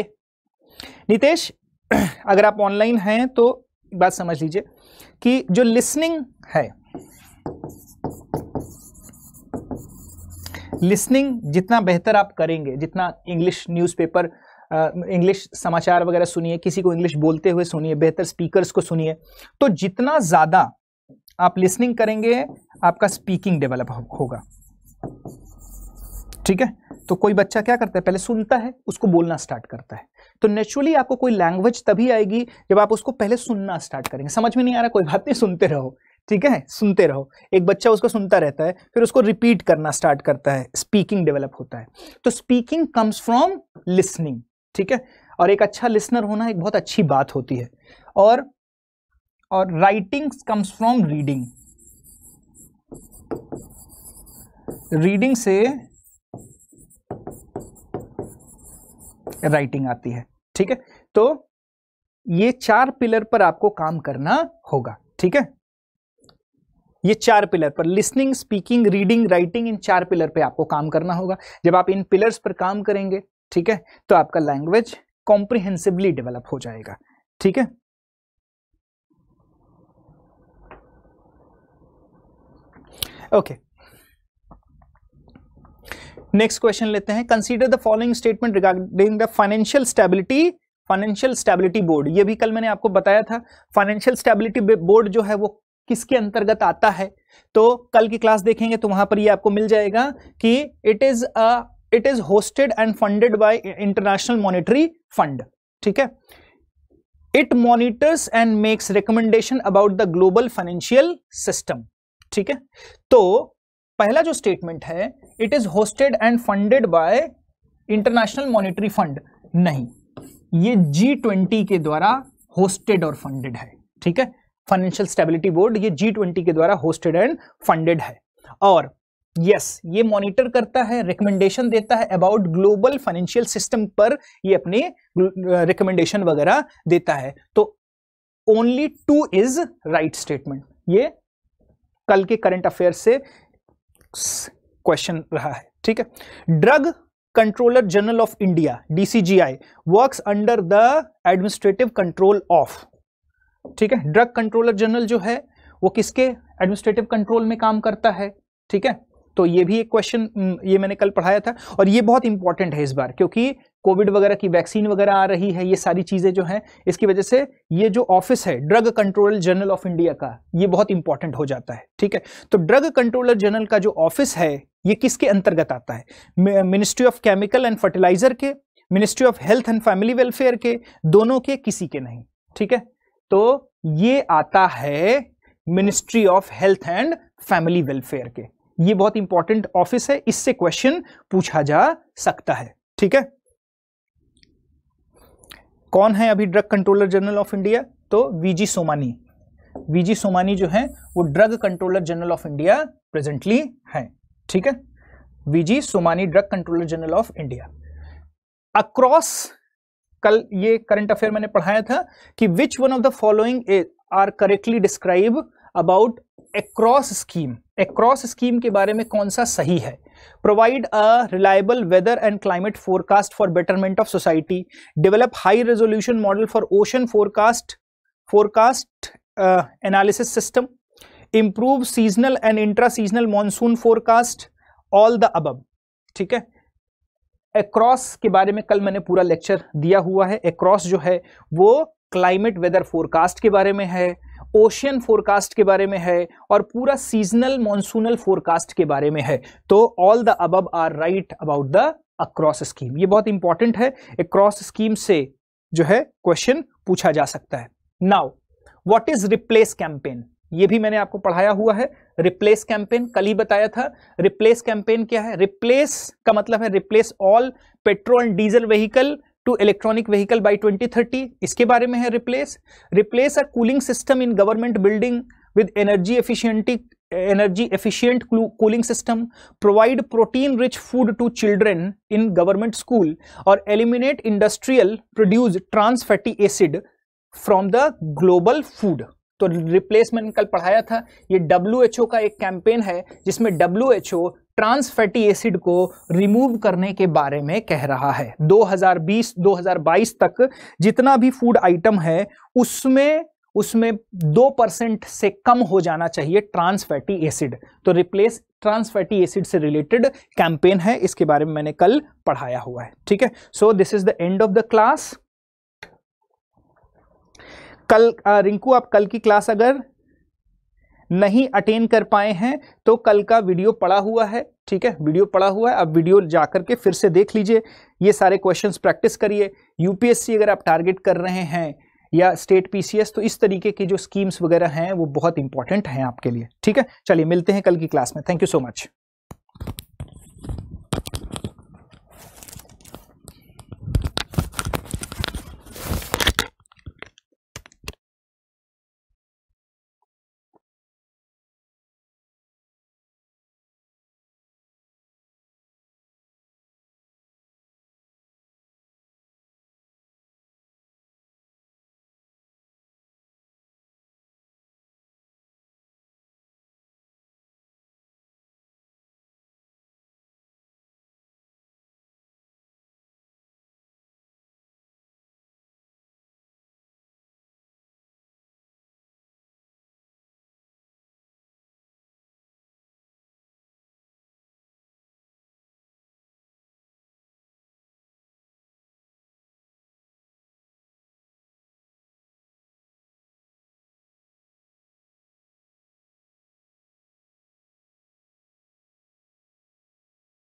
नितेश, अगर आप ऑनलाइन हैं तो बात समझ लीजिए कि जो लिसनिंग है, लिसनिंग जितना बेहतर आप करेंगे, जितना इंग्लिश न्यूज़पेपर, इंग्लिश uh, समाचार वगैरह सुनिए, किसी को इंग्लिश बोलते हुए सुनिए, बेहतर स्पीकर्स को सुनिए, तो जितना ज़्यादा आप लिसनिंग करेंगे आपका स्पीकिंग डेवलप होगा, ठीक है। तो कोई बच्चा क्या करता है, पहले सुनता है, उसको बोलना स्टार्ट करता है, तो नेचुरली आपको कोई लैंग्वेज तभी आएगी जब आप उसको पहले सुनना स्टार्ट करेंगे। समझ में नहीं आ रहा कोई बात नहीं, सुनते रहो, ठीक है, सुनते रहो। एक बच्चा उसको सुनता रहता है, फिर उसको रिपीट करना स्टार्ट करता है, स्पीकिंग डेवलप होता है। तो स्पीकिंग कम्स फ्रॉम लिसनिंग, ठीक है, और एक अच्छा लिसनर होना एक बहुत अच्छी बात होती है। और और writing comes from reading, reading से राइटिंग आती है, ठीक है। तो ये चार पिलर पर आपको काम करना होगा, ठीक है, ये चार पिलर पर, लिसनिंग, स्पीकिंग, रीडिंग, राइटिंग, इन चार पिलर पे आपको काम करना होगा। जब आप इन पिलर्स पर काम करेंगे, ठीक है, तो आपका लैंग्वेज कॉम्प्रिहेंसिवली डेवलप हो जाएगा, ठीक है। ओके, नेक्स्ट क्वेश्चन लेते हैं। Consider the following statement regarding the financial stability, financial stability board, ये भी कल मैंने आपको बताया था। फाइनेंशियल स्टेबिलिटी बोर्ड जो है वो किसके अंतर्गत आता है, तो कल की क्लास देखेंगे तो वहां पर ये आपको मिल जाएगा कि it is a it is hosted and funded by international monetary fund, ठीक है। It monitors and makes recommendation about the global financial system, ठीक है। तो पहला जो स्टेटमेंट है, it is hosted and funded by international monetary fund, नहीं, ये जी ट्वेंटी के द्वारा होस्टेड और फंडेड है, ठीक है। फाइनेंशियल स्टेबिलिटी बोर्ड, ये जी ट्वेंटी के द्वारा होस्टेड एंड फंडेड है। और यस yes, ये मॉनिटर करता है, रिकमेंडेशन देता है अबाउट ग्लोबल फाइनेंशियल सिस्टम पर, ये अपने रिकमेंडेशन वगैरह देता है। तो only two is right statement, ये कल के करंट अफेयर से क्वेश्चन रहा है। ठीक है, drug controller general of India D C G I works under the administrative control of, ठीक है, ड्रग कंट्रोलर जनरल जो है वो किसके एडमिनिस्ट्रेटिव कंट्रोल में काम करता है। ठीक है, तो ये भी एक क्वेश्चन ये मैंने कल पढ़ाया था और ये बहुत इंपॉर्टेंट है इस बार, क्योंकि कोविड वगैरह की वैक्सीन वगैरह आ रही है, ये सारी चीजें जो हैं इसकी वजह से ये जो ऑफिस है drug controller general of India का, ये बहुत इंपॉर्टेंट हो जाता है। ठीक है, तो ड्रग कंट्रोलर जनरल का जो ऑफिस है ये किसके अंतर्गत आता है? Ministry of chemical and fertiliser के, ministry of health and family welfare के, दोनों के किसी के नहीं। ठीक है, तो ये आता है ministry of health and family welfare के, ये बहुत इंपॉर्टेंट ऑफिस है, इससे क्वेश्चन पूछा जा सकता है। ठीक है, कौन है अभी drug controller general of India? तो वीजी सोमानी, वीजी सोमानी जो है वो drug controller general of India presently है। ठीक है, V G Somani drug controller general of India. Across, कल ये करंट अफेयर मैंने पढ़ाया था कि which one of the following are correctly describe about across scheme, across scheme के बारे में कौन सा सही है? Provide a reliable weather and climate forecast for betterment of society, develop high resolution model for ocean forecast forecast analysis system, improve seasonal and intra seasonal monsoon forecast, all the above. ठीक है, across के बारे में कल मैंने पूरा lecture दिया हुआ है। अक्रॉस जो है वो क्लाइमेट वेदर फोरकास्ट के बारे में है, ओशियन फोरकास्ट के बारे में है और पूरा सीजनल मॉनसूनल फोरकास्ट के बारे में है। तो all the above are right about the across scheme, ये बहुत इंपॉर्टेंट है, अक्रॉस स्कीम से जो है क्वेश्चन पूछा जा सकता है। Now what is replace campaign, ये भी मैंने आपको पढ़ाया हुआ है। रिप्लेस कैंपेन कल ही बताया था, रिप्लेस कैंपेन क्या है? रिप्लेस का मतलब है replace all petrol and diesel vehicle to electronic vehicle by twenty thirty, इसके बारे में है replace. Replace a cooling system in government building with energy efficiency energy efficient cooling system, provide protein rich food to children in government school, और eliminate industrial produce trans fatty acid from the global food. तो replacement कल पढ़ाया था, ये W H ओ का एक campaign है जिसमें W H O trans fatty acid को रिमूव करने के बारे में कह रहा है। दो हज़ार बीस दो हज़ार बाईस तक जितना भी फूड आइटम है उसमें उसमें दो परसेंट से कम हो जाना चाहिए ट्रांस फैटी एसिड। तो रिप्लेस ट्रांस फैटी एसिड से रिलेटेड कैंपेन है, इसके बारे में मैंने कल पढ़ाया हुआ है। ठीक है, so this is the end of the class. कल रिंकू, आप कल की क्लास अगर नहीं अटेंड कर पाए हैं तो कल का वीडियो पड़ा हुआ है। ठीक है, वीडियो पड़ा हुआ है, आप वीडियो जाकर के फिर से देख लीजिए, ये सारे क्वेश्चंस प्रैक्टिस करिए। यूपीएससी अगर आप टारगेट कर रहे हैं या स्टेट पीसीएस, तो इस तरीके की जो स्कीम्स वगैरह हैं वो बहुत इंपॉर्टेंट हैं आपके लिए। ठीक है, चलिए मिलते हैं कल की क्लास में, थैंक यू सो मच।